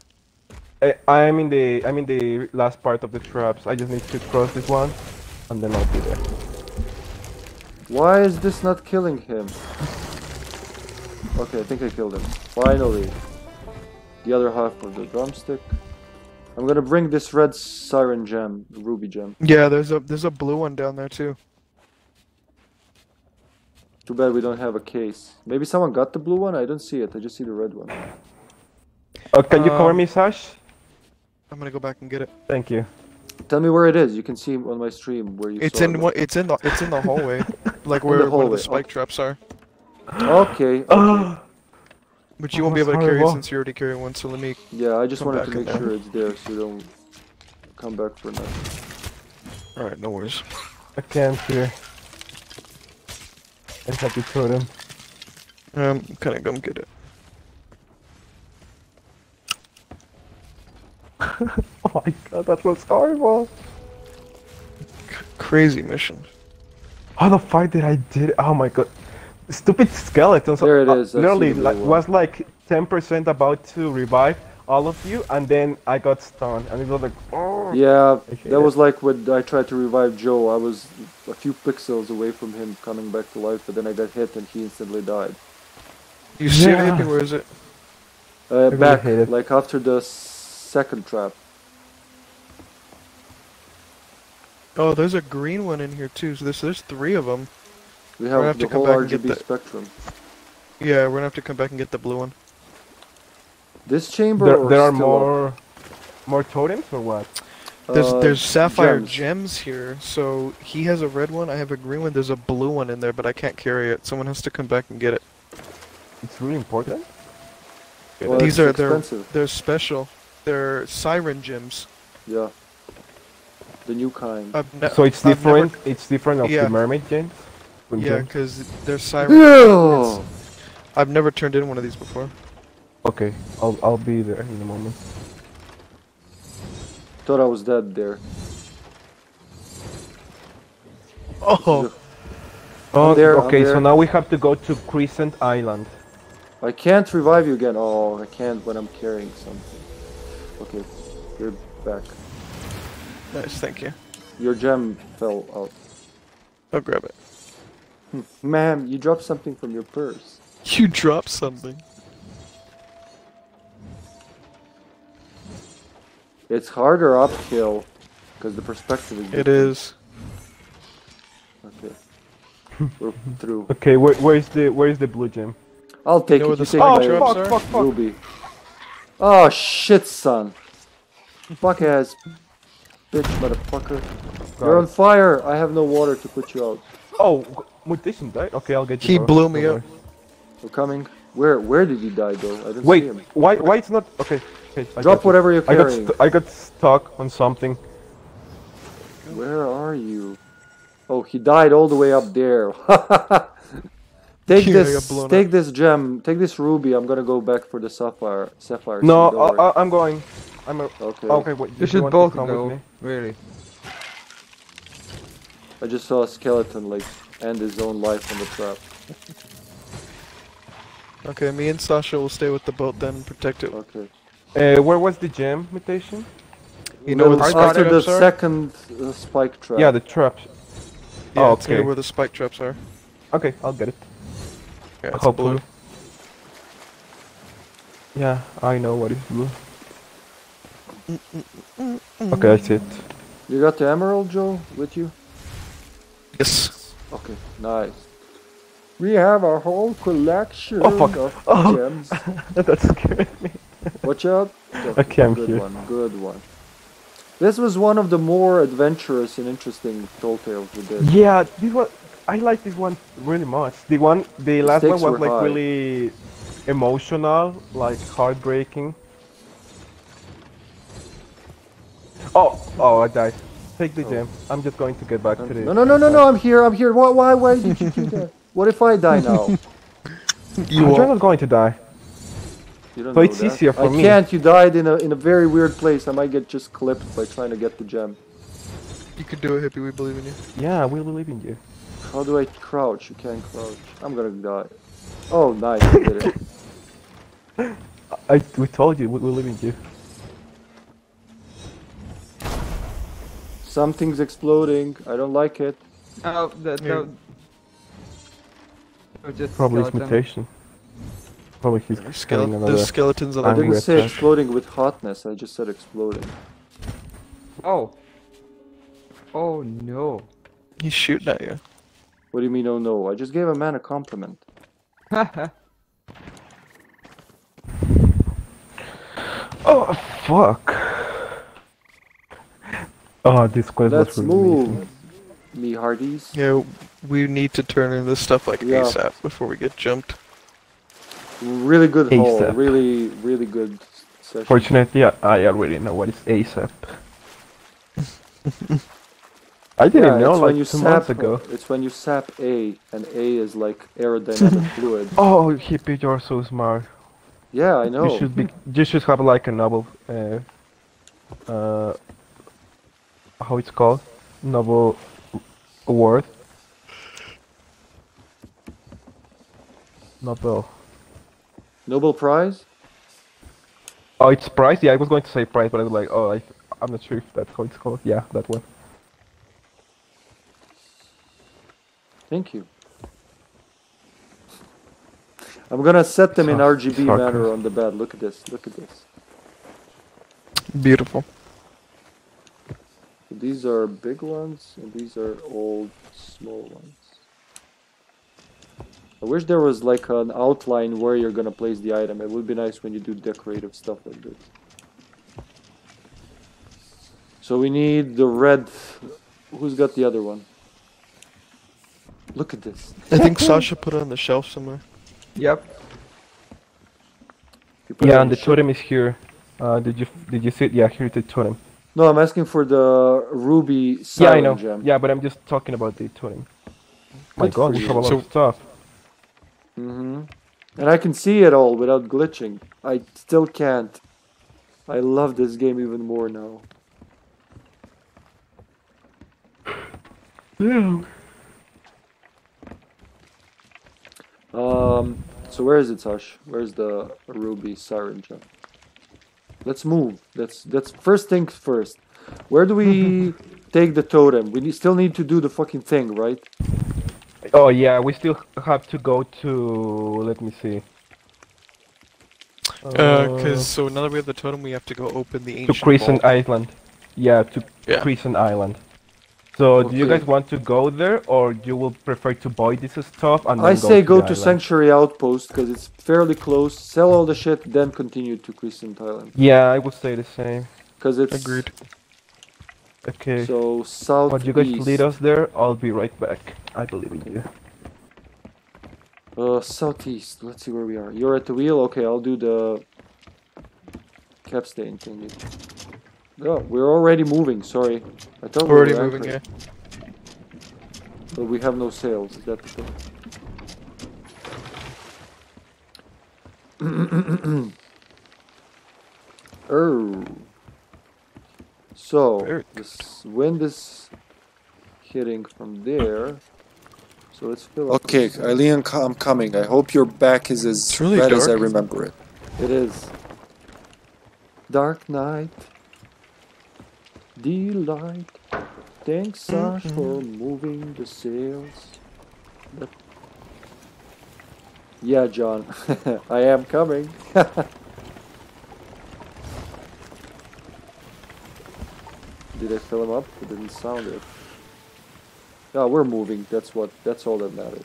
I, I'm in the. I'm in the last part of the traps. I just need to cross this one, and then I'll be there. Why is this not killing him? Okay, I think I killed him. Finally, the other half of the drumstick. I'm gonna bring this red siren gem, the ruby gem. Yeah, there's a there's a blue one down there too. Too bad we don't have a case. Maybe someone got the blue one? I don't see it. I just see the red one. Oh, can you um, cover me, Sash? I'm gonna go back and get it. Thank you. Tell me where it is. You can see on my stream where you. It's saw in it. What? It's in the. It's in the hallway, like where the, hallway. Where the spike okay. traps are. Okay. okay. But you oh, won't be able to carry horrible. it since you already carry one, so let me. Yeah, I just wanted to make sure it's there so you don't come back for nothing. Alright, no worries. I can't hear. I have to throw them. Um, can I go get it? Oh my god, that was horrible! C crazy mission. How the fuck did I did it? Oh my god. Stupid skeletons. There it is. Uh, literally, like, was like ten percent about to revive all of you, and then I got stunned, and it was like, oh. Yeah, that it. was like when I tried to revive Joe. I was a few pixels away from him coming back to life, but then I got hit, and he instantly died. You yeah. see anything? Where is it? Uh, back, really like after the second trap. Oh, there's a green one in here too. So there's there's three of them. We have, have the to whole come back R G B and get the... spectrum. Yeah, we're gonna have to come back and get the blue one. This chamber. There, or there are more, up? more totems or what? There's uh, there's sapphire gems. gems here. So he has a red one. I have a green one. There's a blue one in there, but I can't carry it. Someone has to come back and get it. It's really important. Well, These it's are expensive. they're they're special. They're siren gems. Yeah. The new kind. So it's I've different. Never... It's different of yeah. the mermaid gems. Yeah, because they're siren. No! I've never turned in one of these before. Okay, I'll I'll be there in a moment. Thought I was dead there. Oh. Oh. There, okay, so now we have to go to Crescent Island. I can't revive you again. Oh, I can't when I'm carrying something. Okay, you're back. Nice, thank you. Your gem fell out. I'll grab it. Ma'am, you dropped something from your purse. You dropped something. It's harder uphill because the perspective is different. It is. Okay. We're through. Okay, where, where is the where is the blue gem? I'll take you know it. You take oh, fuck, fuck, fuck. Ruby. Oh shit, son. Fuck ass, bitch, motherfucker. Got You're it. on fire. I have no water to put you out. Oh, Mutation died? Okay, I'll get you. He bro. blew me up. We're coming. Where Where did he die though? I didn't Wait, see him. why Why it's not... Okay, okay. I Drop whatever you're carrying. I got, I got stuck on something. Where are you? Oh, he died all the way up there. Take yeah, this Take up. this gem. Take this ruby. I'm gonna go back for the sapphire. sapphire no, I, I'm going. I'm a... Okay. Okay, wait. You, you should both go. Really? I just saw a skeleton like end his own life on the trap. Okay, me and Sasha will stay with the boat then and protect it. Okay. Uh, where was the gem mutation? You know, the after the are? second uh, spike trap. Yeah, the traps. Yeah, oh, okay. Where the spike traps are. Okay, I'll get it. Yeah, it's Hopefully. blue. Yeah, I know what is blue. Mm, mm, mm, mm. Okay, that's it. You got the emerald, Joe, with you? Yes. Okay, nice. We have our whole collection oh, fuck. of oh. gems. That scared me. Watch out. Okay, okay I'm good here. one, good one. This was one of the more adventurous and interesting tall tales we did. Yeah, this one, I like this one really much. The one, the, the last one was like high. really emotional, like heartbreaking. Oh, oh, I died. Take the gem. Oh. I'm just going to get back to this. No, no, no, no, no! I'm here. I'm here. Why, why, why did you do that? What if I die now? You are not going to die. You don't so know it's that. easier for I me. I can't. You died in a in a very weird place. I might get just clipped by trying to get the gem. You can do it, Hippie, we believe in you. Yeah, we believe in you. How do I crouch? You can't crouch. I'm gonna die. Oh, nice, I did it. I, we told you, we believe in you. Something's exploding, I don't like it. Oh, that, yeah. that just Probably skeleton. It's mutation. Probably he's There's skeleton, another... There's skeletons on the I didn't attack. Say exploding with hotness, I just said exploding. Oh. Oh no. He's shooting at you. What do you mean, oh no? I just gave a man a compliment. Oh, fuck. Oh, this quest Let's was really move, me hardies. Yeah, we need to turn in this stuff like yeah. ASAP before we get jumped. Really good ASAP. Haul, really, really good session. Fortunately, I already know what is ASAP. I didn't yeah, know like two sap, months ago. It's when you sap A, and A is like aerodynamic fluid. Oh, Hippie, you're so smart. Yeah, I know. You should be. You should have like a novel. Uh, uh, how it's called? Novel award. Nobel. Nobel Prize. Oh, it's prize. Yeah, I was going to say prize, but I was like, oh, I, I'm not sure if that's how it's called. Yeah, that one. Thank you. I'm gonna set them so, in R G B so manner cool. on the bed. Look at this, look at this. Beautiful. These are big ones, and these are old, small ones. I wish there was like an outline where you're gonna place the item. It would be nice when you do decorative stuff like this. So we need the red... Who's got the other one? Look at this. I think Sasha put it on the shelf somewhere. Yep. Yeah, and the totem is here. Uh, did you did you see it? Yeah, here's the totem. No, I'm asking for the ruby silent yeah, I know. Gem. Yeah, but I'm just talking about the totem. My Good God, we have a lot so... of stuff. Mm-hmm. And I can see it all without glitching. I still can't. I love this game even more now. Yeah. Um, so where is it, Sash? Where's the ruby siren gem? Let's move. That's that's first things first. Where do we take the totem? We still need to do the fucking thing, right? Oh yeah, we still have to go to. Let me see. Uh, cause so now that we have the totem, we have to go open the ancient. To Crescent Island. Yeah, to yeah. Crescent Island. So, okay. Do you guys want to go there, or you will prefer to buy this stuff and then I go say to go to island? Sanctuary Outpost, because it's fairly close, sell all the shit, then continue to Crescent Island. Yeah, I would say the same. Because it's... Agreed. Okay. So, southeast... But you guys lead us there, I'll be right back. I believe in you. Uh, southeast, let's see where we are. You're at the wheel? Okay, I'll do the... capstan thingy. No, oh, we're already moving, sorry. I thought we're already we were moving, yeah. But we have no sails, is that the thing? Oh. So, this wind is hitting from there. So let's fill up. Okay, Eileen, I'm coming. I hope your back is as really red dark. As I remember it. It is. Dark night. Delight. Thanks, Sash, mm-hmm. for moving the sails. But... Yeah, John, I am coming. Did I fill him up? It didn't sound it. Yeah, we're moving. That's what. That's all that matters.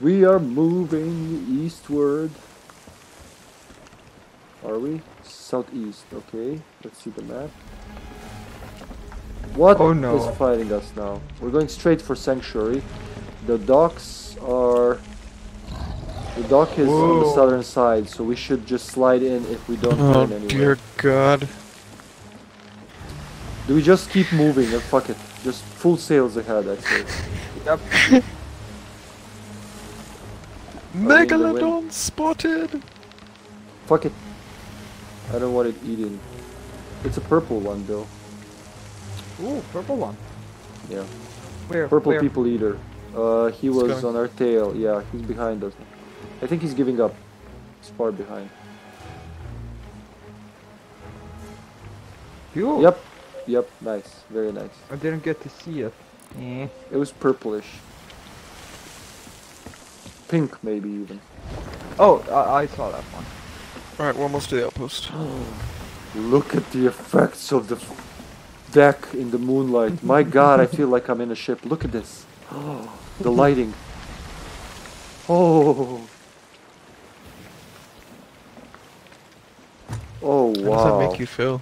We are moving eastward. Are we? Southeast, okay. Let's see the map. What oh, no. is fighting us now? We're going straight for Sanctuary. The docks are... The dock is Whoa. On the southern side, so we should just slide in if we don't oh, turn anywhere. Oh dear god. Do we just keep moving? Oh, fuck it. Just full sails ahead, I say. Yep. Megalodon spotted! Fuck it. I don't want it eating. It's a purple one, though. Ooh, purple one. Yeah. Where? Purple where? People eater. Uh, he it's was going. on our tail. Yeah, he's behind us. I think he's giving up. He's far behind. Cool. Yep. Yep. Nice. Very nice. I didn't get to see it. Eh. It was purplish. Pink, maybe even. Oh, I, I saw that one. Alright, we're almost to the outpost. Look at the effects of the deck in the moonlight. My god, I feel like I'm in a ship. Look at this. Oh, the lighting. Oh. Oh, wow. How does that make you feel?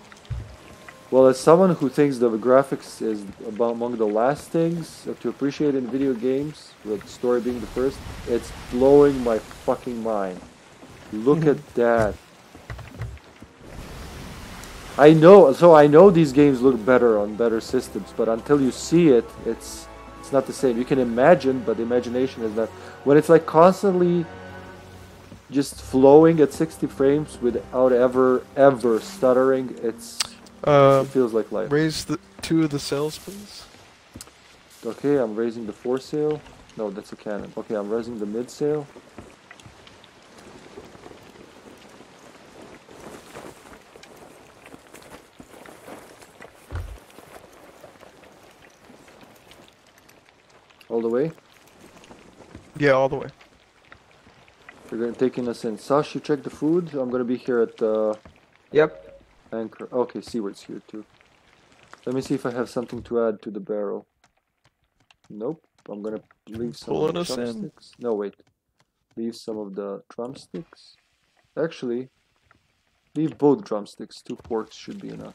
Well, as someone who thinks that the graphics is about among the last things to appreciate in video games, with story being the first, it's blowing my fucking mind. Look at that. I know, so I know these games look better on better systems, but until you see it, it's it's not the same. You can imagine, but the imagination is not. When it's like constantly just flowing at sixty frames without ever, ever stuttering, it's... Uh, it feels like life. Raise the two of the sails, please. Okay, I'm raising the foresail. No, that's a cannon. Okay, I'm raising the midsail. All the way? Yeah, all the way. They're gonna taking us in. Sash, you check the food. I'm gonna be here at the... Uh... Yep. Anchor. Okay, Seaward's here too. Let me see if I have something to add to the barrel. Nope. I'm gonna leave some of the drumsticks. No, wait. Leave some of the drumsticks. Actually, leave both drumsticks. Two forks should be enough.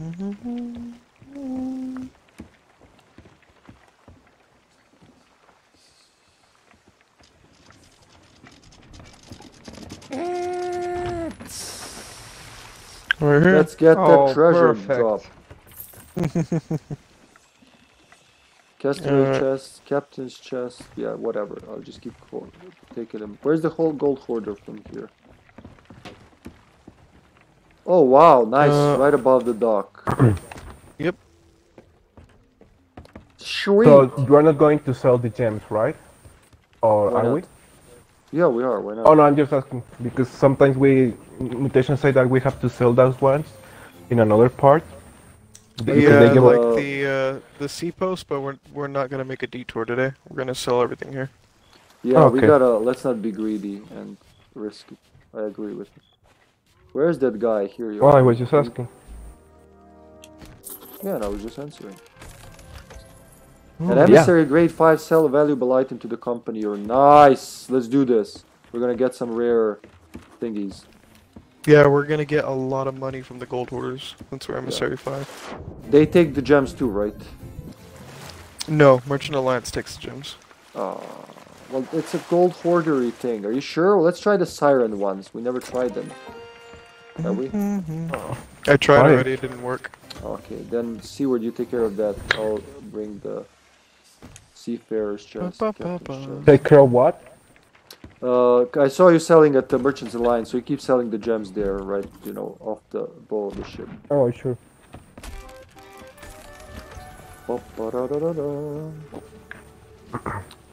Mm-hmm. Let's get oh, that treasure perfect. drop. Customer uh, chest, captain's chest, yeah, whatever. I'll just keep going. Take it in. Where's the whole gold hoarder from here? Oh wow, nice, uh, right above the dock. Yep. Sweet. So you are not going to sell the gems, right? Or why are not? we? Yeah, we are. Why not? Oh no, I'm just asking because sometimes we Mutation say that we have to sell those ones in another part. Because yeah, they give like a... the uh, the sea post, but we're we're not gonna make a detour today. We're gonna sell everything here. Yeah, oh, okay. we gotta. Let's not be greedy and risk it. I agree with you. Where's that guy? Here you are. Well, I was just asking. Yeah, and I was just answering. Ooh, An emissary yeah. grade five, sell a valuable item to the company or nice. Let's do this. We're gonna get some rare thingies. Yeah, we're gonna get a lot of money from the gold hoarders. That's where emissary yeah. five. They take the gems too, right? No, Merchant Alliance takes the gems. Oh, well, it's a gold hoardery thing. Are you sure? Well, let's try the siren ones. We never tried them. Have we? Oh. I tried Why? already. It didn't work. Okay, then Seaward, you take care of that. I'll bring the. Seafarer's chest, ba, ba, ba, ba. Take care of what? Uh, I saw you selling at the Merchants Alliance, so you keep selling the gems there, right? You know, off the bow of the ship. Oh, sure. Ba, ba, da, da, da, da.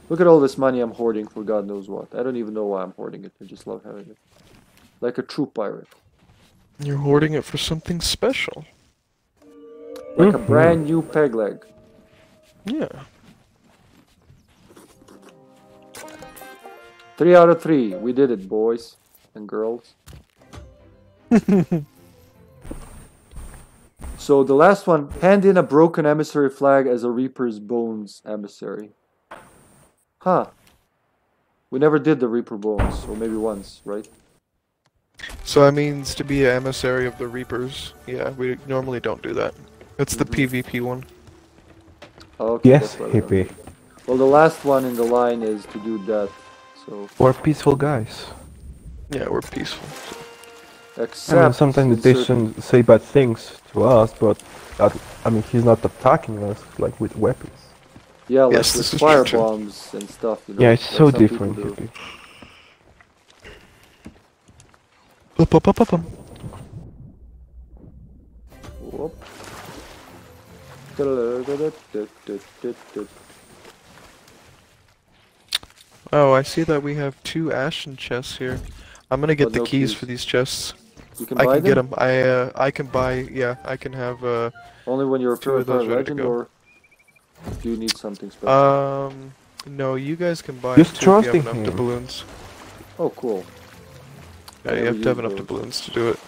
Look at all this money I'm hoarding for God knows what. I don't even know why I'm hoarding it. I just love having it. Like a true pirate. You're hoarding it for something special. Like mm-hmm. a brand new peg leg. Yeah. Three out of three. We did it, boys and girls. So the last one, hand in a broken emissary flag as a Reaper's Bones emissary. Huh. We never did the Reaper Bones, or maybe once, right? So that means to be an emissary of the Reapers. Yeah, we normally don't do that. It's the mm-hmm. PvP one. Okay, yes, hippie. Well, the last one in the line is to do that. So. We're peaceful guys. Yeah, we're peaceful. So. Except I mean, sometimes they shouldn't say bad things to us, but that, I mean, he's not attacking us like with weapons. Yeah, like yes, with fire bombs and stuff. You know, yeah, it's so different. Up, up, up, up, up. Whoop. Oh, I see that we have two Ashen chests here. I'm gonna get oh, the no keys, keys for these chests. You can I buy can them? get them. I uh, I can buy. Yeah, I can have. Uh, Only when you're a purified legend, or do you need something special? Um, no, you guys can buy. Just trusting him. To balloons. Oh, cool. Yeah, you have you to have enough to balloons to do it.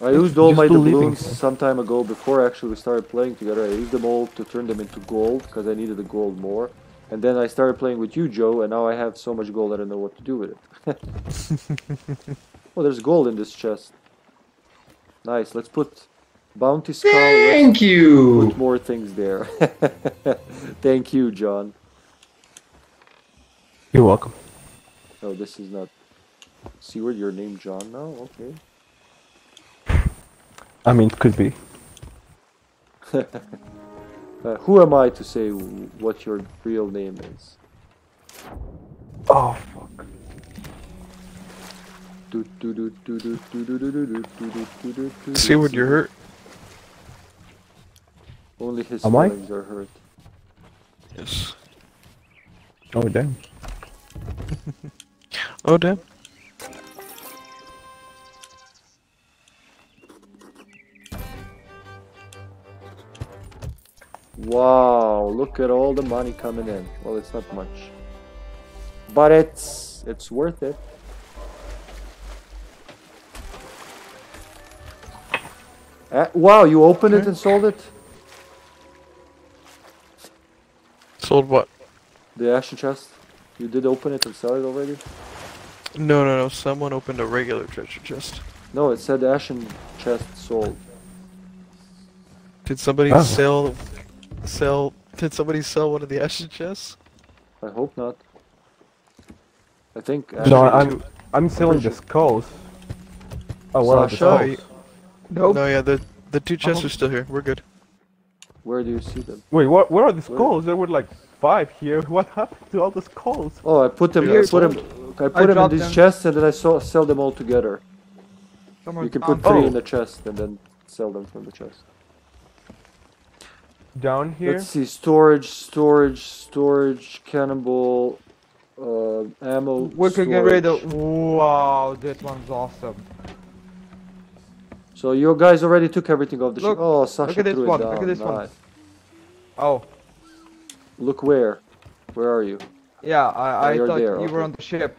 I used all You're my doubloons some time ago, before actually we started playing together. I used them all to turn them into gold, because I needed the gold more. And then I started playing with you, Joe, and now I have so much gold I don't know what to do with it. Oh, there's gold in this chest. Nice, let's put Bounty Skull. Thank you! Put more things there. Thank you, John. You're welcome. Oh, this is not... Seward, your name John now? Okay. I mean, it could be. uh, who am I to say what your real name is? Oh, fuck. Seward, you're hurt. Only his feelings are hurt. Yes. Oh, damn. Oh, damn. Wow, look at all the money coming in. Well, it's not much, but it's it's worth it. Uh, wow, you opened okay. it and sold it? Sold what? The Ashen Chest. You did open it and sell it already? No, no, no. Someone opened a regular treasure chest. No, it said Ashen Chest sold. Did somebody oh. sell... Sell... Did somebody sell one of the Ashen Chests? I hope not. I think... Ashen no, I'm... Two. I'm selling the skulls. Oh, what Sasha? Are the skulls? Nope. No, yeah, the the two chests oh. are still here. We're good. Where do you see them? Wait, what? Where are the skulls? Where? There were like five here. What happened to all the skulls? Oh, I put them. Here, I put them. I put I them in these them. chests, and then I saw, sell them all together. Someone you can put three oh. in the chest, and then sell them from the chest. Down here. Let's see. Storage, storage, storage. Cannonball, uh, ammo. We storage. can get rid of. Wow, that one's awesome. So you guys already took everything off the ship. Oh, Sasha threw it down. Look at this one. Look at this one. Oh. Look where? Where are you? Yeah, I, I thought you were on the ship.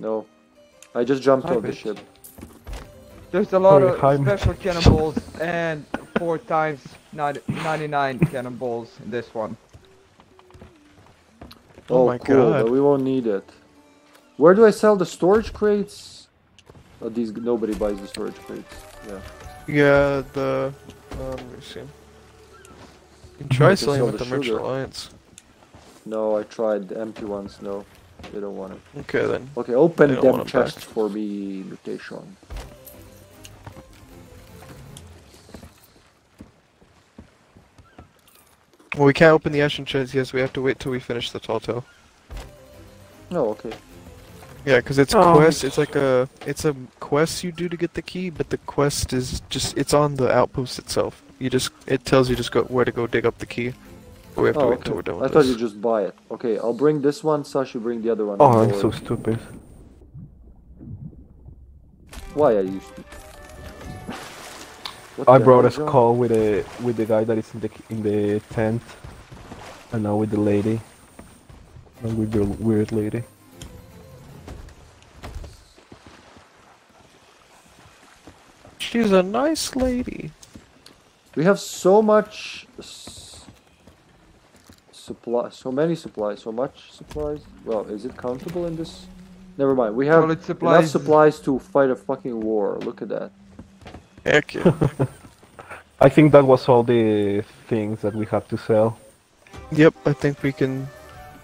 No. I just jumped off the ship. There's a lot of special cannonballs and four times ninety-nine cannonballs in this one. Oh my god. But we won't need it. Where do I sell the storage crates? Oh, these nobody buys the storage crates. Yeah. Yeah, the. Um, let me see. You can try selling with the, the Merchant Alliance. No, I tried the empty ones. No, they don't want it. Okay then. Okay, open them chests for me, mutation. Well, we can't open the Ashen Chest. Yes, we have to wait till we finish the Tall Tale. Oh, okay. Yeah, because it's oh. quest, it's like a, it's a quest you do to get the key, but the quest is just, it's on the outpost itself. You just, it tells you just go, where to go dig up the key. But we have oh, to wait until okay. we're done with I this. I thought you just buy it. Okay, I'll bring this one, Sasha, bring the other one. Oh, I'm so stupid. Why are you stupid? What I brought a skull with a, with the guy that is in the, in the tent. And now with the lady. And with the weird lady. She's a nice lady. We have so much supply, so many supplies, so much supplies. Well, is it countable in this? Never mind. We have well, supplies. enough supplies to fight a fucking war. Look at that. Heck yeah. I think that was all the things that we have to sell. Yep, I think we can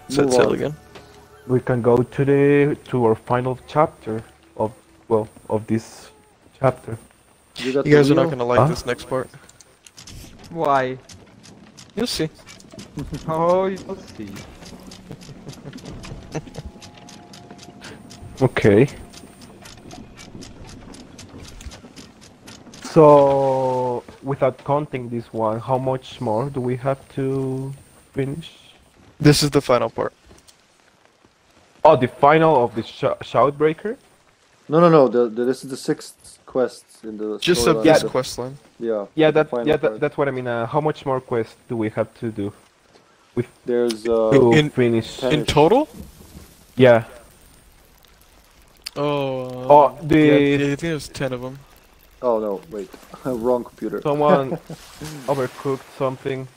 set Move sail on. again. We can go to the to our final chapter of well of this chapter. You, you guys are not gonna like huh? this next part. Why? You'll see. Oh, you'll see. Okay. So, without counting this one, how much more do we have to finish? This is the final part. Oh, the final of the sh Shroud Breaker? No, no, no. The, the, this is the sixth quest in the. Just of this quest line. Yeah. Yeah, that, yeah that, that's what I mean. Uh, how much more quests do we have to do? With There's uh, to in, finish. In total? Yeah. Oh. Oh, the. Yeah, yeah, I think there's ten of them. Oh no! Wait, wrong computer. Someone overcooked something.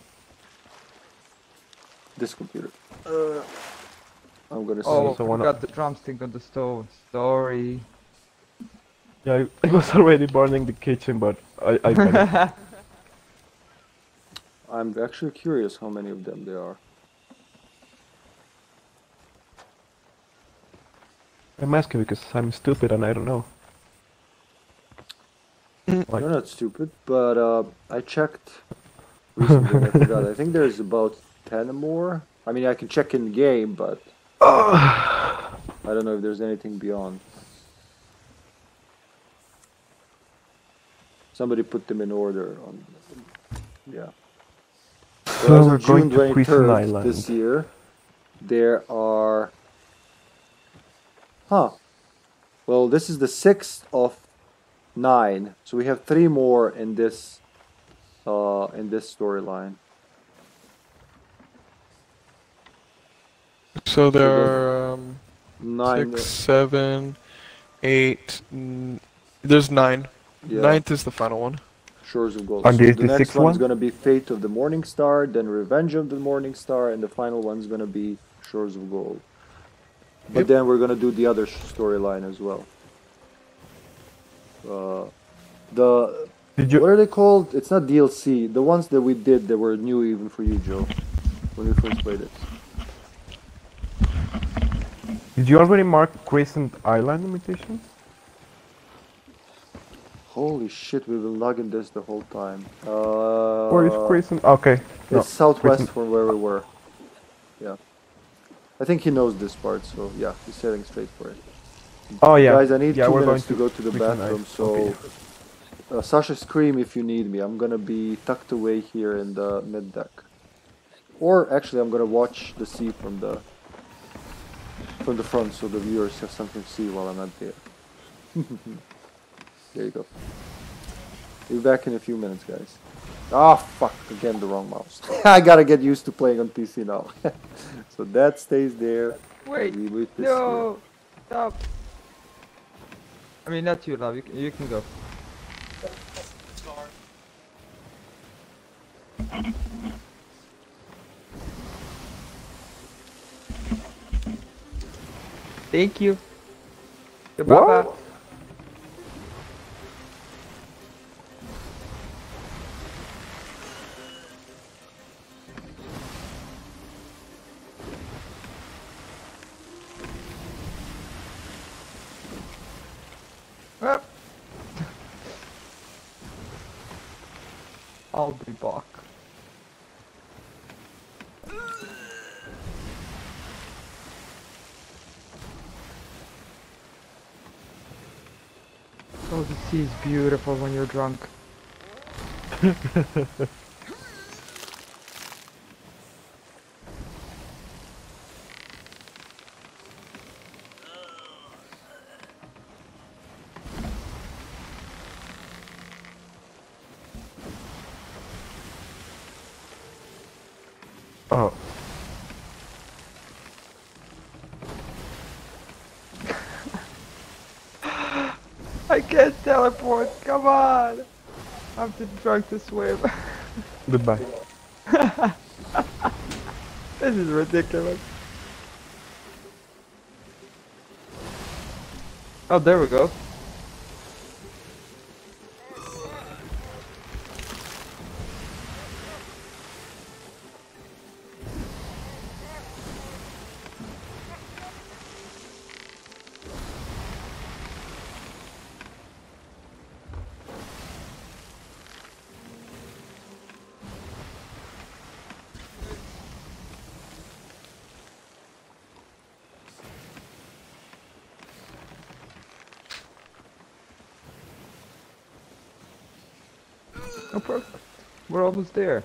This computer. Uh, I'm gonna. Oh, see. Someone got the drumstick on the stove. Sorry. Yeah, I, I was already burning the kitchen, but I. I I'm actually curious how many of them there are. I'm asking because I'm stupid and I don't know. Like. You're not stupid, but uh, I checked recently. I forgot. I think there's about ten more. I mean, I can check in the game, but I don't know if there's anything beyond. Somebody put them in order. On, yeah. So as of June twenty-third this year, there are. Huh. Well, this is the sixth of. Nine. So we have three more in this, uh, in this storyline. So there are um, nine, six, seven, eight. N there's nine. Yeah. Ninth is the final one. Shores of Gold. So the next one is going to be Fate of the Morning Star, then Revenge of the Morning Star, and the final one is going to be Shores of Gold. But yep. Then we're going to do the other storyline as well. Uh, the did you, what are they called? It's not D L C. The ones that we did that were new even for you, Joe, when we first played it. Did you already mark Crescent Island mutation? Holy shit, we've been logging this the whole time. Uh, Where is Crescent? Okay, it's no, southwest Crescent. From where we were. Yeah, I think he knows this part, so yeah, he's heading straight for it. Oh yeah, guys! I need yeah, two minutes to, to go to the bathroom. Nice. So, okay. uh, Sasha, scream if you need me. I'm gonna be tucked away here in the mid deck, or actually, I'm gonna watch the sea from the from the front, so the viewers have something to see while I'm not there. There you go. Be back in a few minutes, guys. Ah, oh, fuck! Again, the wrong mouse. I gotta get used to playing on P C now. So that stays there. Wait, this no, here. Stop. I mean, not you, love. You can, you can go. Thank you. Goodbye. Bye. I'll be back. Oh, the sea is beautiful when you're drunk. Teleport, come on! I'm too drunk to swim. Goodbye. This is ridiculous. Oh, there we go. No problem. We're almost there.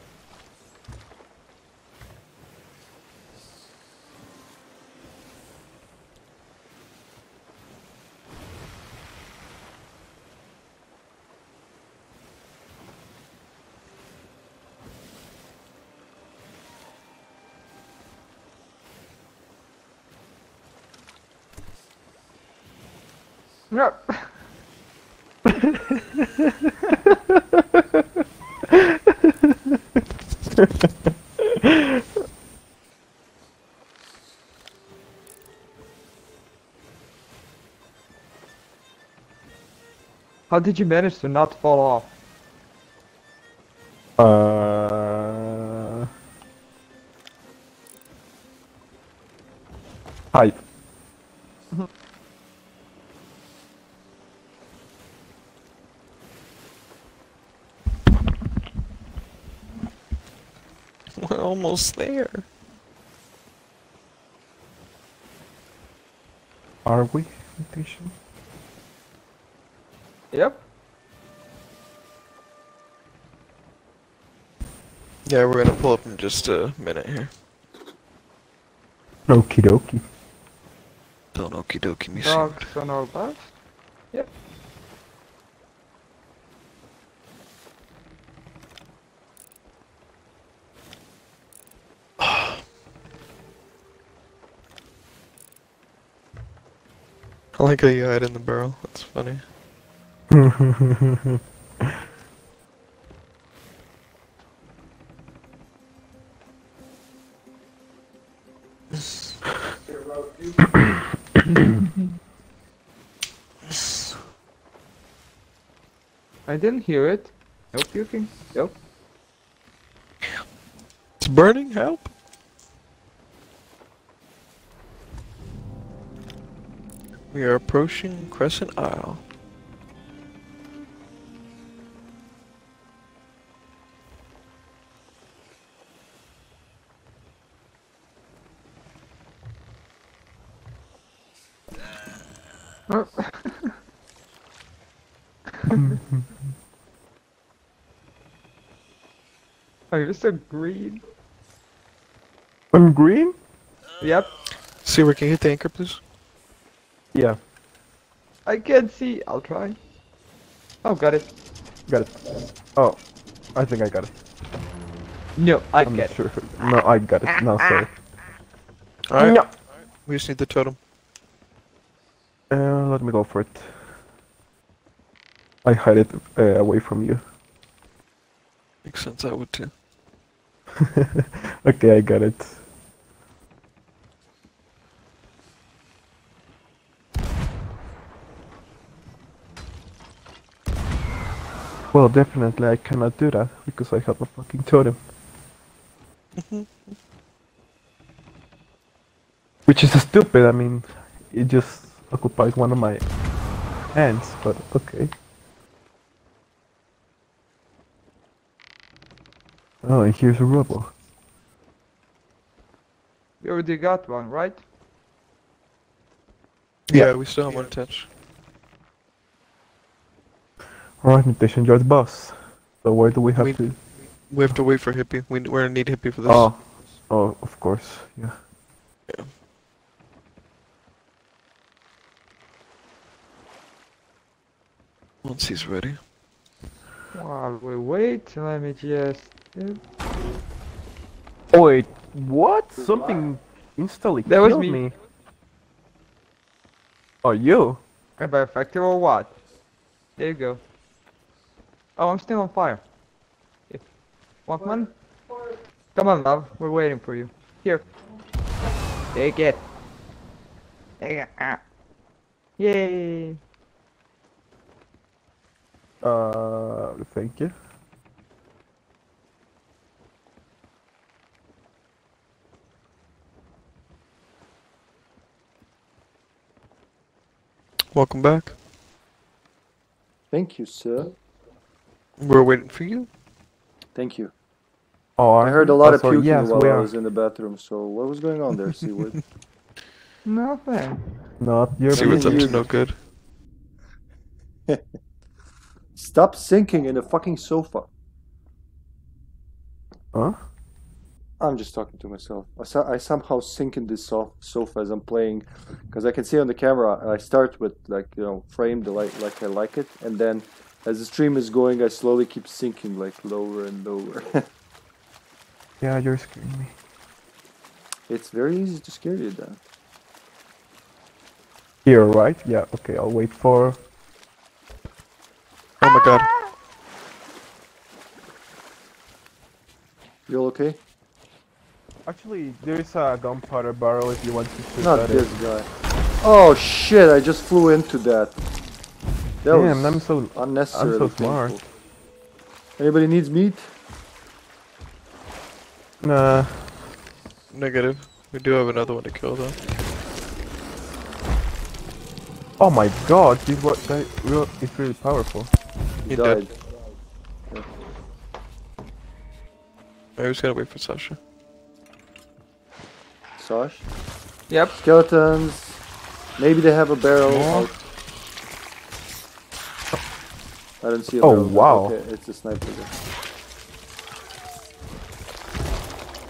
No. How did you manage to not fall off? Uh, hype. We're almost there. Are we? Mutation? Yep. Yeah, we're gonna pull up in just a minute here. Okie dokie. Don't okie dokie me. Dogs on our left? Yep. I like how you hide in the barrel, that's funny. I didn't hear it. Help you can help. It's burning, help. We are approaching Crescent Isle. Oh. Oh, you're so green. I'm green? Yep. See where can you hit the anchor, please? Yeah. I can't see. I'll try. Oh, got it. Got it. Oh, I think I got it. No, I I'm get not it. Sure. No, I got it. No, sorry. Alright. No. All right. We just need the totem. Uh, let me go for it. I hide it uh, away from you. Makes sense, I would too. Okay, I got it. Well, definitely I cannot do that, because I have a fucking totem. Which is stupid, I mean, it just occupied one of my hands, but okay. Oh, and here's a rubble. We already got one, right? Yeah, yeah we still have one touch. Alright, Mutation, you're the boss. So where do we have we, to... We have to wait for Hippie. We, we're gonna need Hippie for this. Oh, oh, of course, yeah. Yeah. Once he's ready. While we wait, let me just... Oh wait, what? Something instantly that killed was me. me. Oh, you? Am I effective or what? There you go. Oh, I'm still on fire. Walkman? Come on, love. We're waiting for you. Here. Take it. Take it. Ah. Yay. Uh, thank you. Welcome back. Thank you, sir. We're waiting for you. Thank you. Oh, I heard a lot oh, of puking yes, while I was in the bathroom. So what was going on there, Seaward? Nothing. Not your. Seaward's up to no good. Stop sinking in a fucking sofa. Huh? I'm just talking to myself. I, so I somehow sink in this sof sofa as I'm playing, because I can see on the camera. I start with, like, you know, frame the light like I like it, and then as the stream is going, I slowly keep sinking, like, lower and lower. Yeah, you're scaring me. It's very easy to scare you, then. Here, right? Yeah. Okay, I'll wait for. Oh my god. You all okay? Actually, there's a gunpowder barrel if you want to shoot. Not at this it. guy. Oh shit! I just flew into that. That Damn, was I'm so unnecessary. I'm so smart. Painful. Anybody needs meat? Nah. Negative. We do have another one to kill though. Oh my god! This what that real? It's really powerful. He, he died. died. Yeah. I just gotta wait for Sasha. Sash? Yep. Skeletons. Maybe they have a barrel. Yeah. I don't see a oh, barrel. Oh, wow. Okay, it's a sniper.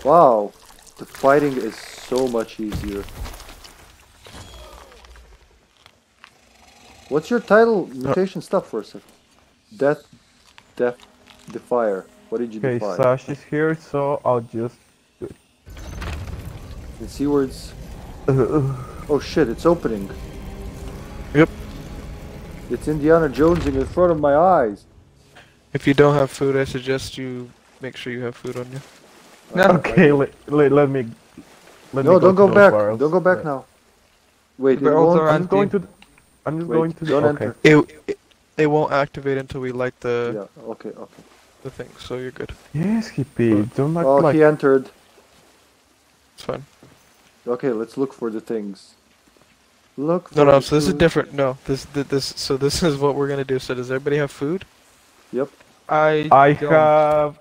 Wow. The fighting is so much easier. What's your title? Mutation oh. Stop for a second. Death, Death, Defier. What did you do? Okay, Sash is here, so I'll just do it. And seawards. Oh shit, it's opening. Yep. It's Indiana Jonesing in front of my eyes. If you don't have food, I suggest you make sure you have food on you. No. Okay, let, let, let me. Let no, me don't go, go back. Barrels. Don't go back now. Wait, the barrels are I'm going to. I'm just Wait, going to. Don't okay. enter. It, it, it won't activate until we light the. Yeah. Okay. Okay. The thing, so you're good. Yes, Hippie, don't act oh, like... Oh, he entered. It's fine. Okay, let's look for the things. Look for No, no, so this food. is different, no. This, this, so this is what we're gonna do. So does everybody have food? Yep. I I don't. have...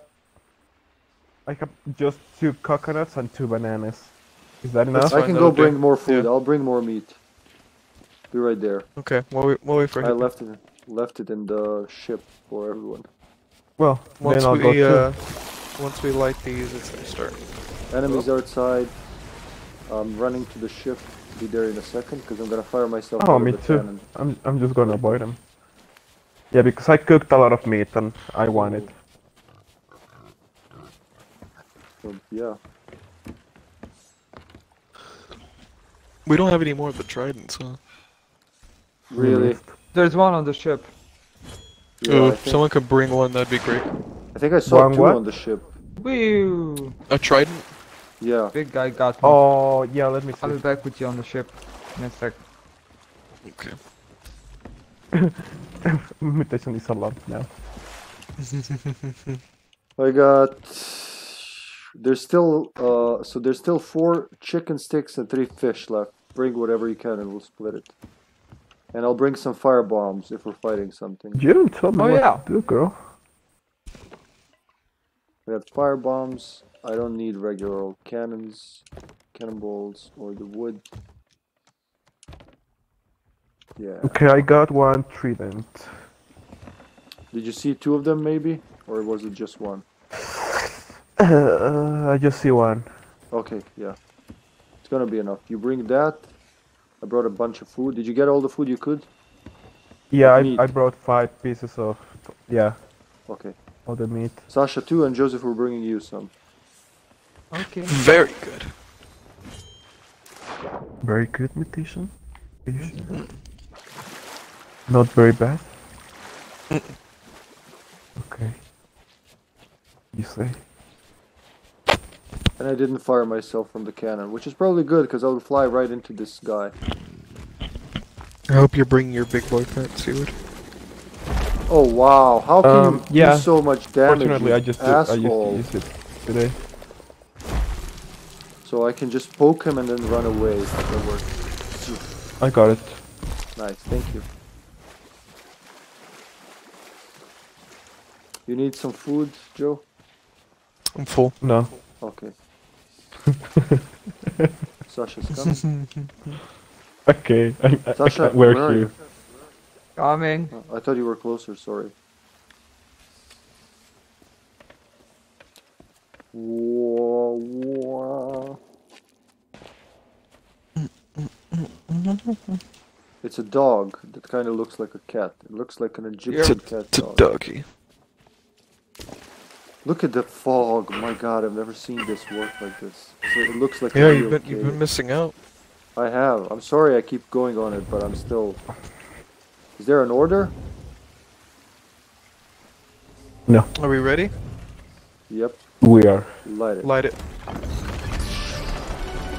I have just two coconuts and two bananas. Is that enough? I can go bring do. more food, yeah. I'll bring more meat. Be right there. Okay, we'll wait, we'll wait for I left it, left it in the ship for everyone. Well, once we uh, once we light these, it's gonna start. Enemies oh. outside. I'm running to the ship. Be there in a second, because I'm gonna fire myself. Oh, me too. Cannon. I'm I'm just gonna avoid them. Yeah, because I cooked a lot of meat and I want it. So, yeah. We don't have any more of the tridents, huh? Really? There's one on the ship. Yeah, Ooh, if someone could bring one, that'd be great. I think I saw one two what? on the ship. Woo! A trident? Yeah. Big guy got me. Oh, yeah, let me see. I'll be back with you on the ship in a sec. Okay. Mutation is a lot now. I got... There's still, uh, so there's still four chicken sticks and three fish left. Bring whatever you can and we'll split it. And I'll bring some fire bombs if we're fighting something. You didn't tell me oh, what yeah. to do, girl. We have fire bombs. I don't need regular old cannons, cannonballs, or the wood. Yeah. Okay, I got one trident. Did you see two of them, maybe, or was it just one? Uh, I just see one. Okay, yeah, it's gonna be enough. You bring that. I brought a bunch of food. Did you get all the food you could? Yeah, I, I brought five pieces of... Yeah. Okay. All the meat. Sasha too, and Joseph, we're bringing you some. Okay. Very good. Very good, mutation. Not very bad. Okay. You say. And I didn't fire myself from the cannon, which is probably good, because I would fly right into this guy. I hope you're bringing your big boy plant, Seward. Oh wow, how can um, you yeah. do so much damage, Fortunately, I just asshole? Did, I used to use it today. So I can just poke him and then run away. That works. I got it. Nice, thank you. You need some food, Joe? I'm full. No. Okay. Sasha's coming. Okay, I, I, Sasha, I can't work where you. Coming. Oh, I thought you were closer, sorry. war. It's a dog that kind of looks like a cat. It looks like an Egyptian it's a, cat dog. Doggy. Look at the fog. My God, I've never seen this work like this. So it looks like. Yeah, you've been you've been missing out. I have. I'm sorry. I keep going on it, but I'm still. Is there an order? No. Are we ready? Yep. We are. Light it. Light it.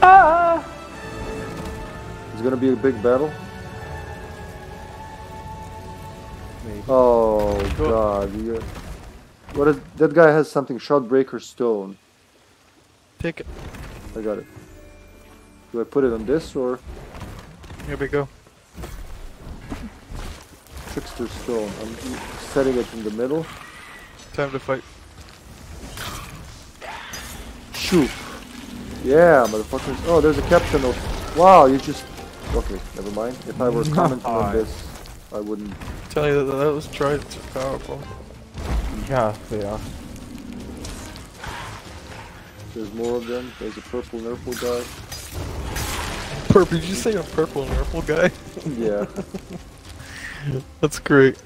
Ah! It's gonna be a big battle. Maybe. Oh cool. God! You got... What is that guy has something? Shroud Breaker stone. Pick it. I got it. Do I put it on this or? Here we go. Trickster stone. I'm setting it in the middle. Time to fight. Shoot. Yeah, motherfuckers. Oh, there's a captain of. Wow, you just. Okay, never mind. If I were commenting on this, I wouldn't. Tell you that those Tritons are powerful. Yeah, they are. There's more of them. There's a purple nurple guy. Purple? Did you say a purple nurple guy? Yeah. That's great.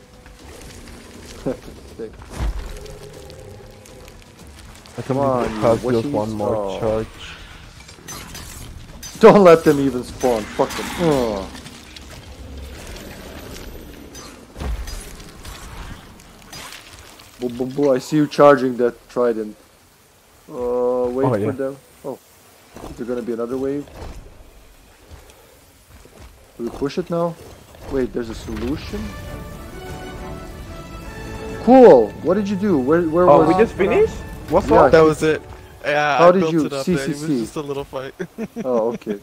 Sick. I can only just one more oh. charge. Don't let them even spawn. Fuck them. Oh. I see you charging that Trident. Uh, wait oh, for yeah. them. Oh, is there gonna be another wave? Do we push it now? Wait, there's a solution? Cool! What did you do? Where, where oh, was... Oh, we just finished? What's yeah, up? That was it. Yeah, How I did built you? It up C C C. There. It was just a little fight. Oh, okay.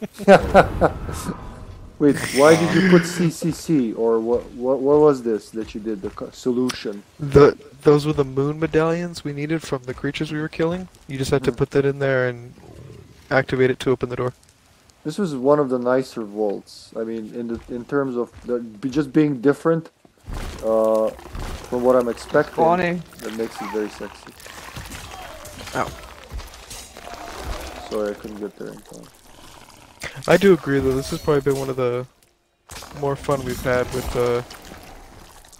Wait, why did you put C C C or what? What, what was this that you did? The solution. The those were the moon medallions we needed from the creatures we were killing. You just had mm-hmm. to put that in there and activate it to open the door. This was one of the nicer vaults. I mean, in the, in terms of the, just being different uh, from what I'm expecting. Funny. That makes it very sexy. Ow. Sorry, I couldn't get there in time. I do agree though, this has probably been one of the more fun we've had with uh,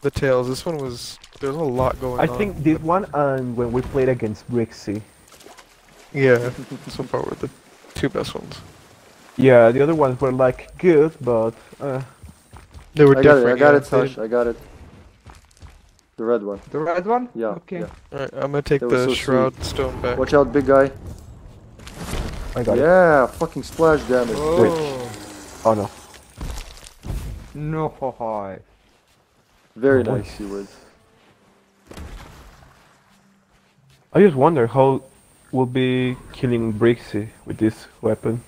the Tales. This one was, there's a lot going I on. I think this one and when we played against Briggsy. Yeah, so far were the two best ones. Yeah, the other ones were like good, but... Uh, they were I different. Got it, I got yeah, it, Tosh, I got it. The red one. The red one? Yeah. Okay. Yeah. Alright, I'm gonna take that the so Shroud sweet. Stone back. Watch out, big guy. I got yeah, it. fucking splash damage. Oh. Wait. Oh no. No, hi. Very nice, nice Seward. I just wonder how we'll be killing Briggsy with this weapon.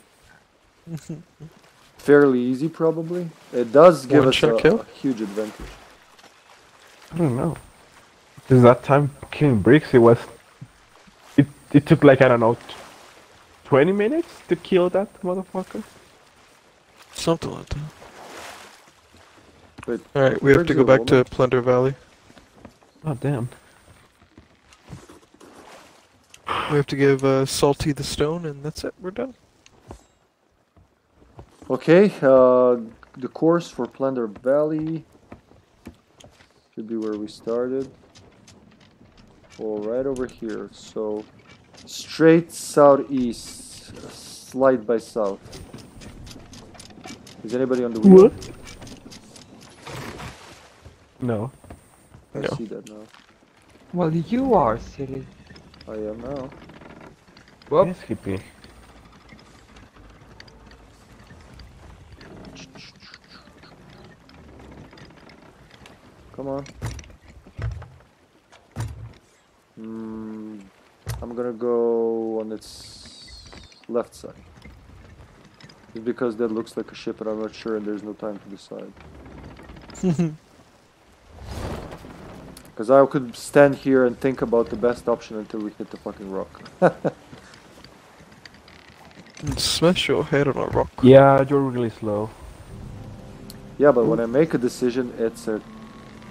Fairly easy, probably. It does give One us a, a huge advantage. I don't know. Because that time killing Briggsy was... It, it took like, I don't know, twenty minutes to kill that motherfucker? Something like that. Alright, we have to go back to Plunder Valley. Oh, damn. We have to give uh, Salty the stone and that's it, we're done. Okay, uh, the course for Plunder Valley should be where we started. All right, over here, so... Straight southeast, slide by south. Is anybody on the wheel? What? No. I no. see that now. Well, you are, silly. I am now. Whoop. Yes, Hippie. Come on. Hmm. I'm gonna go on its left side. It's because that looks like a ship and I'm not sure and there's no time to decide. Because I could stand here and think about the best option until we hit the fucking rock. Smash your head on a rock. Yeah, you're really slow. Yeah, but when I make a decision, it's a,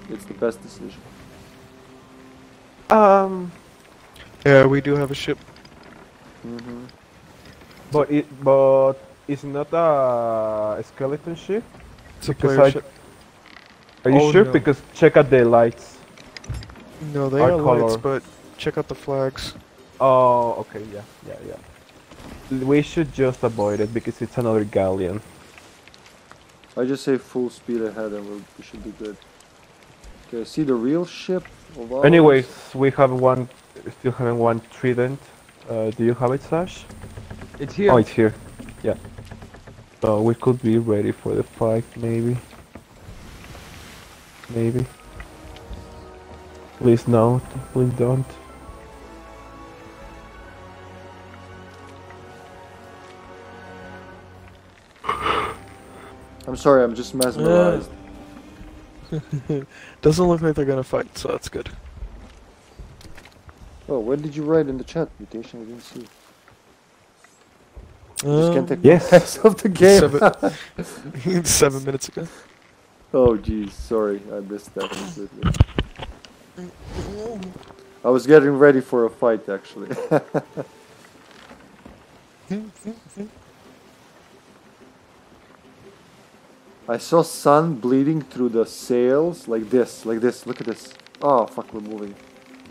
it's the best decision. Um... Yeah, we do have a ship. Mm-hmm. But it but it's not a skeleton ship. It's a player I, ship. Are you oh, sure? No. Because check out the lights. No, they Our are color. lights, but check out the flags. Oh, okay, yeah, yeah, yeah. We should just avoid it because it's another galleon. I just say full speed ahead, and we'll, we should be good. Okay, see the real ship. Of Anyways, we have one. Still having one trident. Uh, do you have it, Sash? It's here. Oh, it's here. Yeah. So we could be ready for the fight, maybe. Maybe. Please no. Please don't. I'm sorry. I'm just mesmerized. Doesn't look like they're gonna fight, so that's good. Oh, what did you write in the chat, Mutation? I didn't see. Um, just can't take yes. the text of the game. Seven, seven minutes ago. Oh, geez, sorry, I missed that completely. I was getting ready for a fight, actually. I saw sun bleeding through the sails, like this, like this. Look at this. Oh, fuck, we're moving.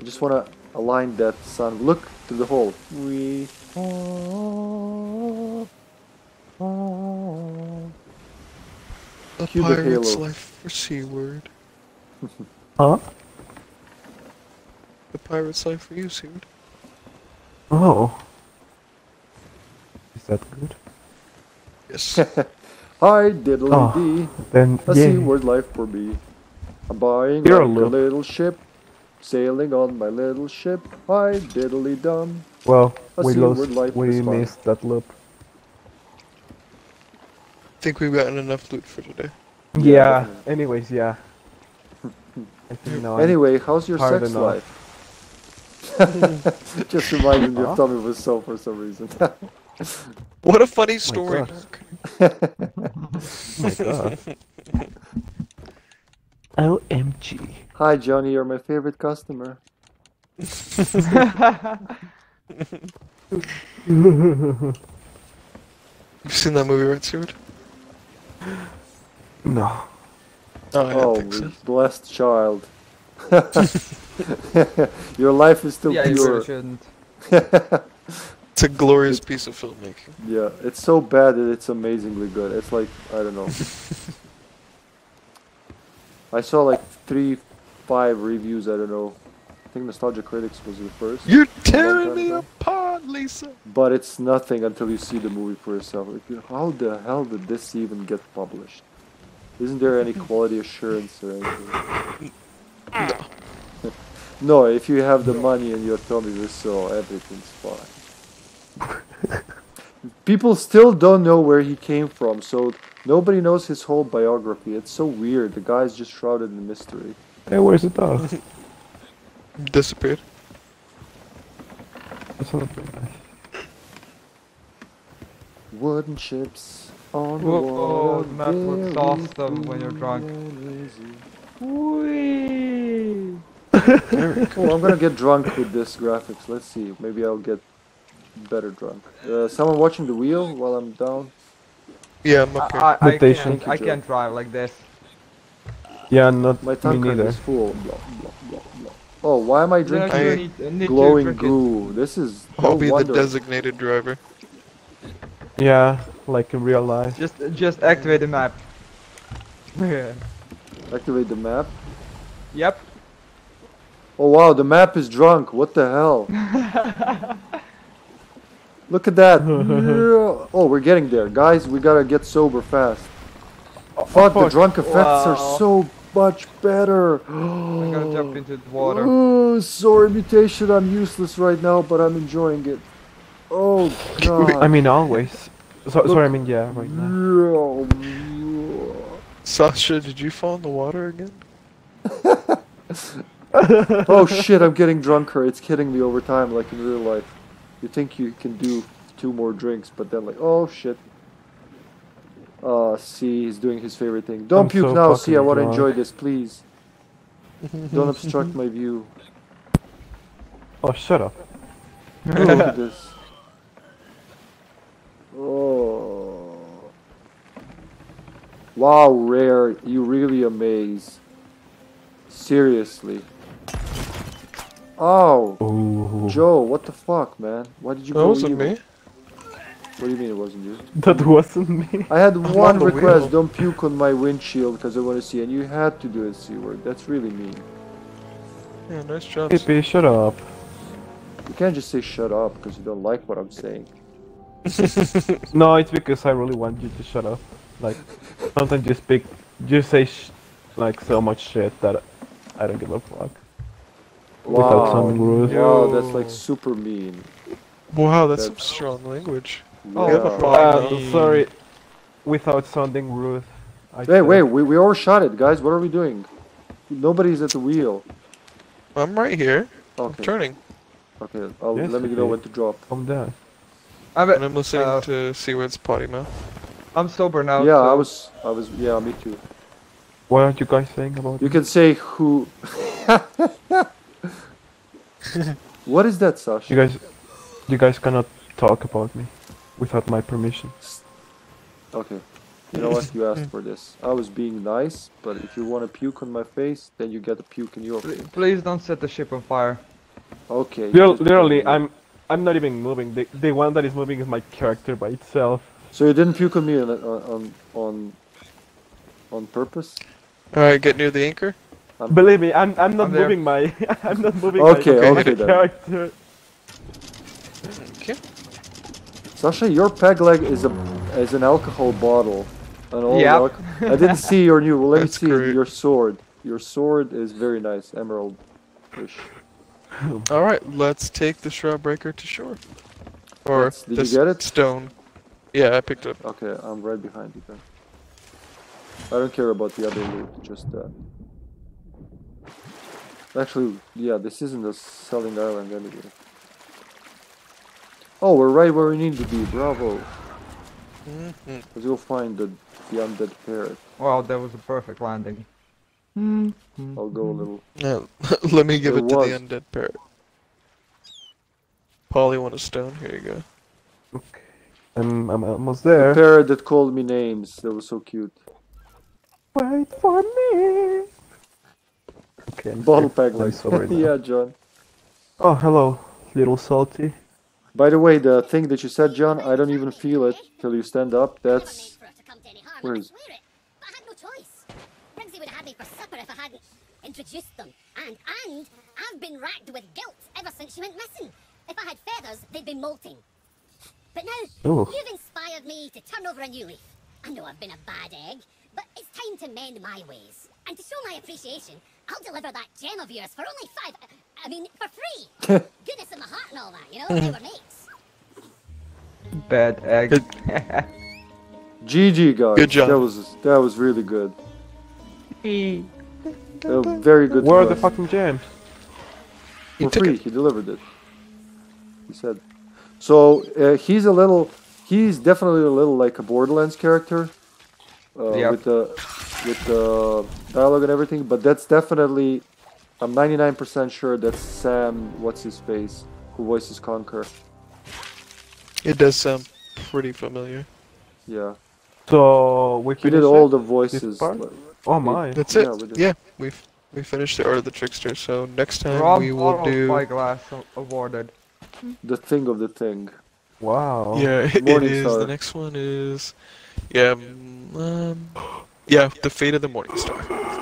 I just wanna. Align that sun. Look through the hole. We. The Cue Pirate's the Life for Seaward. Huh? The Pirate's Life for you, Seaward. Oh. Is that good? Yes. Hi, diddly oh, dee. Then, a yeah. Seaward life for me. I'm buying a little ship. Sailing on my little ship, I diddly dum. Well, a we lost, life we missed that loop. Think we've gotten enough loot for today. Yeah, yeah. anyways, yeah. I think now anyway, how's your sex enough. life? Just reminded me of Tommy Wiseau for some reason. What a funny story. Oh my god. O M G. Hi Johnny, you're my favorite customer. You've seen that movie, right, Stuart? No. Oh, I oh so. blessed child. Your life is still yeah, pure. You it's a glorious it, piece of filmmaking. Yeah, it's so bad that it's amazingly good. It's like, I don't know. I saw like three, five reviews, I don't know. I think Nostalgia Critics was the first. You're tearing me apart, Lisa! But it's nothing until you see the movie for yourself. Like, how the hell did this even get published? Isn't there any quality assurance or anything? No. No, if you have the money and you're Tommy Wiseau, everything's fine. People still don't know where he came from, so... Nobody knows his whole biography. It's so weird. The guy's just shrouded in mystery. Hey, where's the dog? Disappeared. That's not pretty nice. Wooden ships on Whoa, water. Oh, that looks awesome when you're drunk. Whee! Oh, I'm gonna get drunk with this graphics. Let's see. Maybe I'll get better drunk. Uh, someone watching the wheel while I'm down? Yeah, I'm okay. I, I, I, can't, I can't drive like this. Yeah, not my tongue is full. Blah, blah, blah, blah. Oh, why am I drinking I need, I need glowing goo? It. This is no I'll be wonder. the designated driver. Yeah, like in real life. Just, just activate the map. Activate the map? Yep. Oh wow, the map is drunk. What the hell? Look at that! Oh, we're getting there, guys. We gotta get sober fast. Oh, fuck, the drunk effects wow. are so much better. I gotta jump into the water. Oh, sorry, Mutation. I'm useless right now, but I'm enjoying it. Oh god. I mean, always. So, sorry, I mean, yeah, right now. Sasha, did you fall in the water again? Oh shit! I'm getting drunker. It's hitting me over time, like in real life. You think you can do two more drinks, but then like, oh shit. Uh, see, he's doing his favorite thing. Don't I'm puke so now, see, I want to enjoy this, please. Don't obstruct my view. Oh, shut up. Look at this. Oh. Wow, Rare, you really amaze. Seriously. Oh. Ooh. Joe, what the fuck, man? Why did you go? That wasn't me. What do you mean it wasn't you? That wasn't me. I had one request, don't puke on my windshield because I want to see, and you had to do a C word. That's really mean. Yeah, nice job. Hippie, shut up. You can't just say shut up because you don't like what I'm saying. No, it's because I really want you to shut up. Like, sometimes you speak, you say sh like so much shit that I don't give a fuck. Wow, wow, that's like super mean. Wow, that's, that's... some strong language. Yeah. Oh, uh, sorry. Without sounding rude. I hey, wait, we, we overshot it, guys. What are we doing? Nobody's at the wheel. I'm right here. Okay. I'm turning. Okay, I'll, yes, let me know when to drop. I'm down. I'm, at, I'm listening uh, to see where it's potty mouth. I'm sober now. Yeah, so. I was, I was, yeah, me too. What aren't you guys saying about You me? Can say who... What is that, Sasha? You guys, you guys cannot talk about me without my permission. Okay. You know what? You asked for this. I was being nice, but if you want to puke on my face, then you get a puke in your face. Please don't set the ship on fire. Okay. Literally, literally I'm I'm not even moving. The, the one that is moving is my character by itself. So you didn't puke on me on on on, on purpose? All right, get near the anchor. I'm, Believe me, I'm I'm not I'm moving there. my I'm not moving okay, my, okay, my character. Okay. Sasha, your peg leg is a is an alcohol bottle. Yeah. I didn't see your new. Well, let That's me see great. your sword. Your sword is very nice, emerald-ish. All right, let's take the Shroud Breaker to shore. Or yes, did you get it? Stone. Yeah, I picked it up. Okay, I'm right behind you then. I don't care about the other loot. Just uh... actually, yeah, this isn't a selling island anyway. Oh, we're right where we need to be. Bravo. Mm-hmm. Cause you'll find the, the undead parrot. Wow, that was a perfect landing. Mm-hmm. I'll go a little. Yeah, let me give it, it to was. the undead parrot. Polly, want a stone? Here you go. Okay. I'm, I'm almost there. The parrot that called me names. That was so cute. Wait for me. Okay. I'm Bottle peg like so. Yeah, John. Oh, hello, little Salty. By the way, the thing that you said, John, I don't even feel it till you stand up. That's where is? But I had no choice. Briggsy would have had me for supper if I hadn't introduced them. And and I've been racked with guilt ever since she went missing. If I had feathers, they'd be molting. But now Ooh. you've inspired me to turn over a new leaf. I know I've been a bad egg, but it's time to mend my ways. And to show my appreciation, I'll deliver that gem of yours for only five. I mean, for free. Goodness in my heart and all that, you know. They were mates. Bad egg. G G, guys. Good job. That was that was really good. uh, very good. Where are the fucking gems? For free. He delivered it. He said. So uh, he's a little. He's definitely a little like a Borderlands character. Uh, yep. With the with the dialogue and everything, but that's definitely. I'm ninety-nine percent sure that's Sam, what's his face, who voices Conker. It does sound pretty familiar. Yeah. So we, we did all the voices. Oh my! We, that's it. Yeah, we yeah, we've we finished the Art of the Trickster. So next time Rob we will Ronald do. Spyglass awarded. The thing of the thing. Wow. Yeah, it, it is. Star. The next one is. Yeah. Um. Yeah, the Fate of the Morning Star.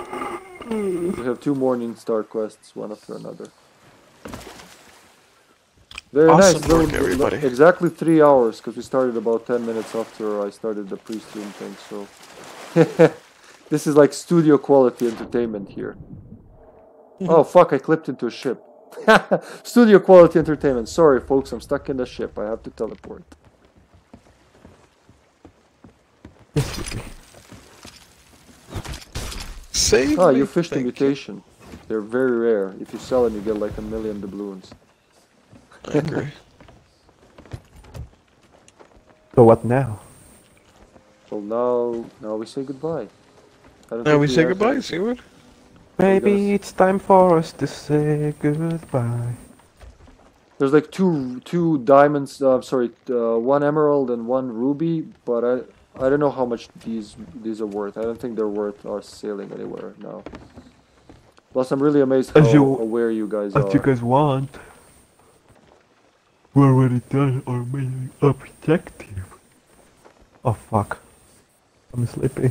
We have two Morning Star quests, one after another. Very awesome nice. Work, everybody. Exactly three hours, because we started about ten minutes after I started the pre-stream thing. So this is like studio quality entertainment here. Oh fuck! I clipped into a ship. Studio quality entertainment. Sorry, folks, I'm stuck in the ship. I have to teleport. Save ah, me. You fished Thank the mutation. You. They're very rare. If you sell them, you get like a million doubloons. I agree. So what now? Well, now, now we say goodbye. I don't now we, we say goodbye, to... Seward. Maybe it's time for us to say goodbye. There's like two two diamonds. Uh, sorry, uh, one emerald and one ruby. But I I don't know how much these these are worth. I don't think they're worth our sailing anywhere now. Plus, I'm really amazed how you, aware you guys as are. As you guys want, we're already done our main objective. Oh fuck, I'm sleepy.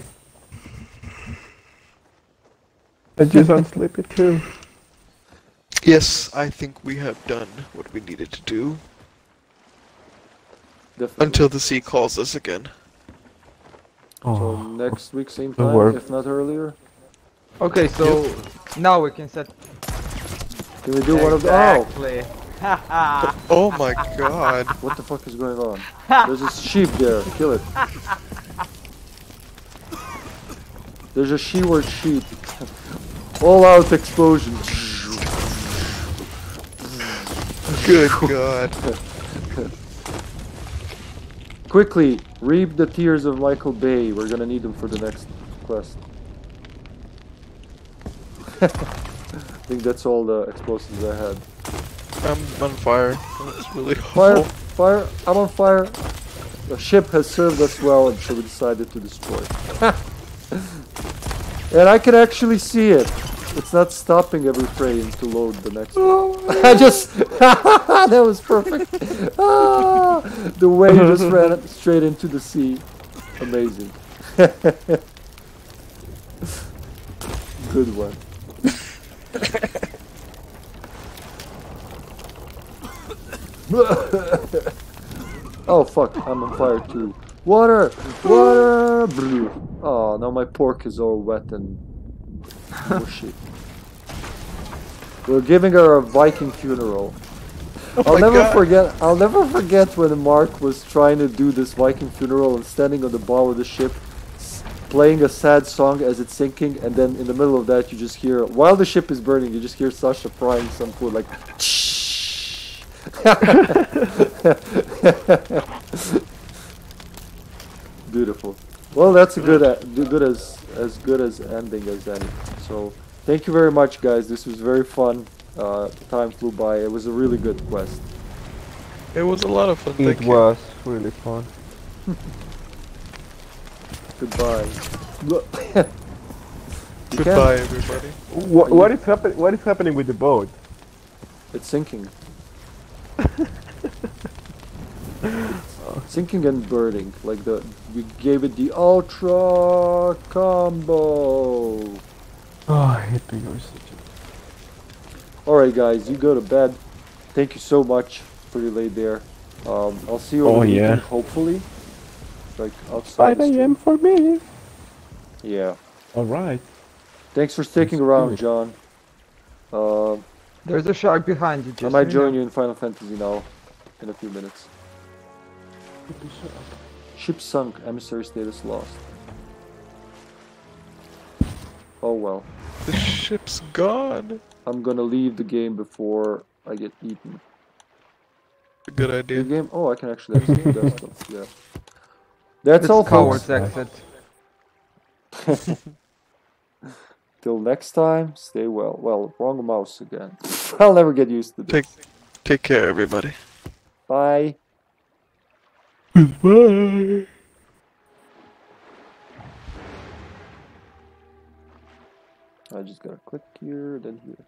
I just I'm sleepy too. Yes, I think we have done what we needed to do. Definitely. Until the sea calls us again. Oh. So next week, same time, if not earlier. Okay, so yep. Now we can set. Can we do exactly. one of the? Oh! Oh my god! What the fuck is going on? There's a sheep there. Kill it. There's a she-word sheep. All-out explosion. Good god. Quickly, reap the tears of Michael Bay. We're gonna need them for the next quest. I think that's all the explosives I had. I'm on fire. That's really Fire! Fire! I'm on fire! The ship has served us well and so we decided to destroy it. And I can actually see it. It's not stopping every frame to load the next one. I just... That was perfect. Ah, the wave just ran straight into the sea. Amazing. Good one. Oh fuck, I'm on fire too. Water! Water! Oh, now my pork is all wet and mushy. We're giving her a Viking funeral. Oh I'll never God. forget I'll never forget when Mark was trying to do this Viking funeral and standing on the bow of the ship playing a sad song as it's sinking, and then in the middle of that you just hear, while the ship is burning, you just hear Sasha frying some food like Beautiful. Well, that's a good, a, good as as good as ending as any. So thank you very much, guys. This was very fun. Uh, time flew by. It was a really good quest. It was a lot of fun. It was really fun. Goodbye. Goodbye, can. everybody. What, what is happening? What is happening with the boat? It's sinking. Sinking and burning. Like the we gave it the ultra combo. Oh, I hate the usage. All right, guys, you go to bed. Thank you so much for your late there. Um, I'll see you over oh, the yeah. weekend, hopefully. Like outside five A M for me. Yeah. Alright. Thanks for sticking That's around, good. John. Uh, There's a shark behind you. Just I might join know. you in Final Fantasy now, in a few minutes. Ship sunk, emissary status lost. Oh well. The ship's gone. I'm gonna leave the game before I get eaten. Good idea. The game? Oh, I can actually escape that stuff, yeah. That's it's all, coward's exit. Till next time, stay well. Well, wrong mouse again. I'll never get used to this. Take, take care, everybody. Bye. Goodbye. I just gotta click here, then here.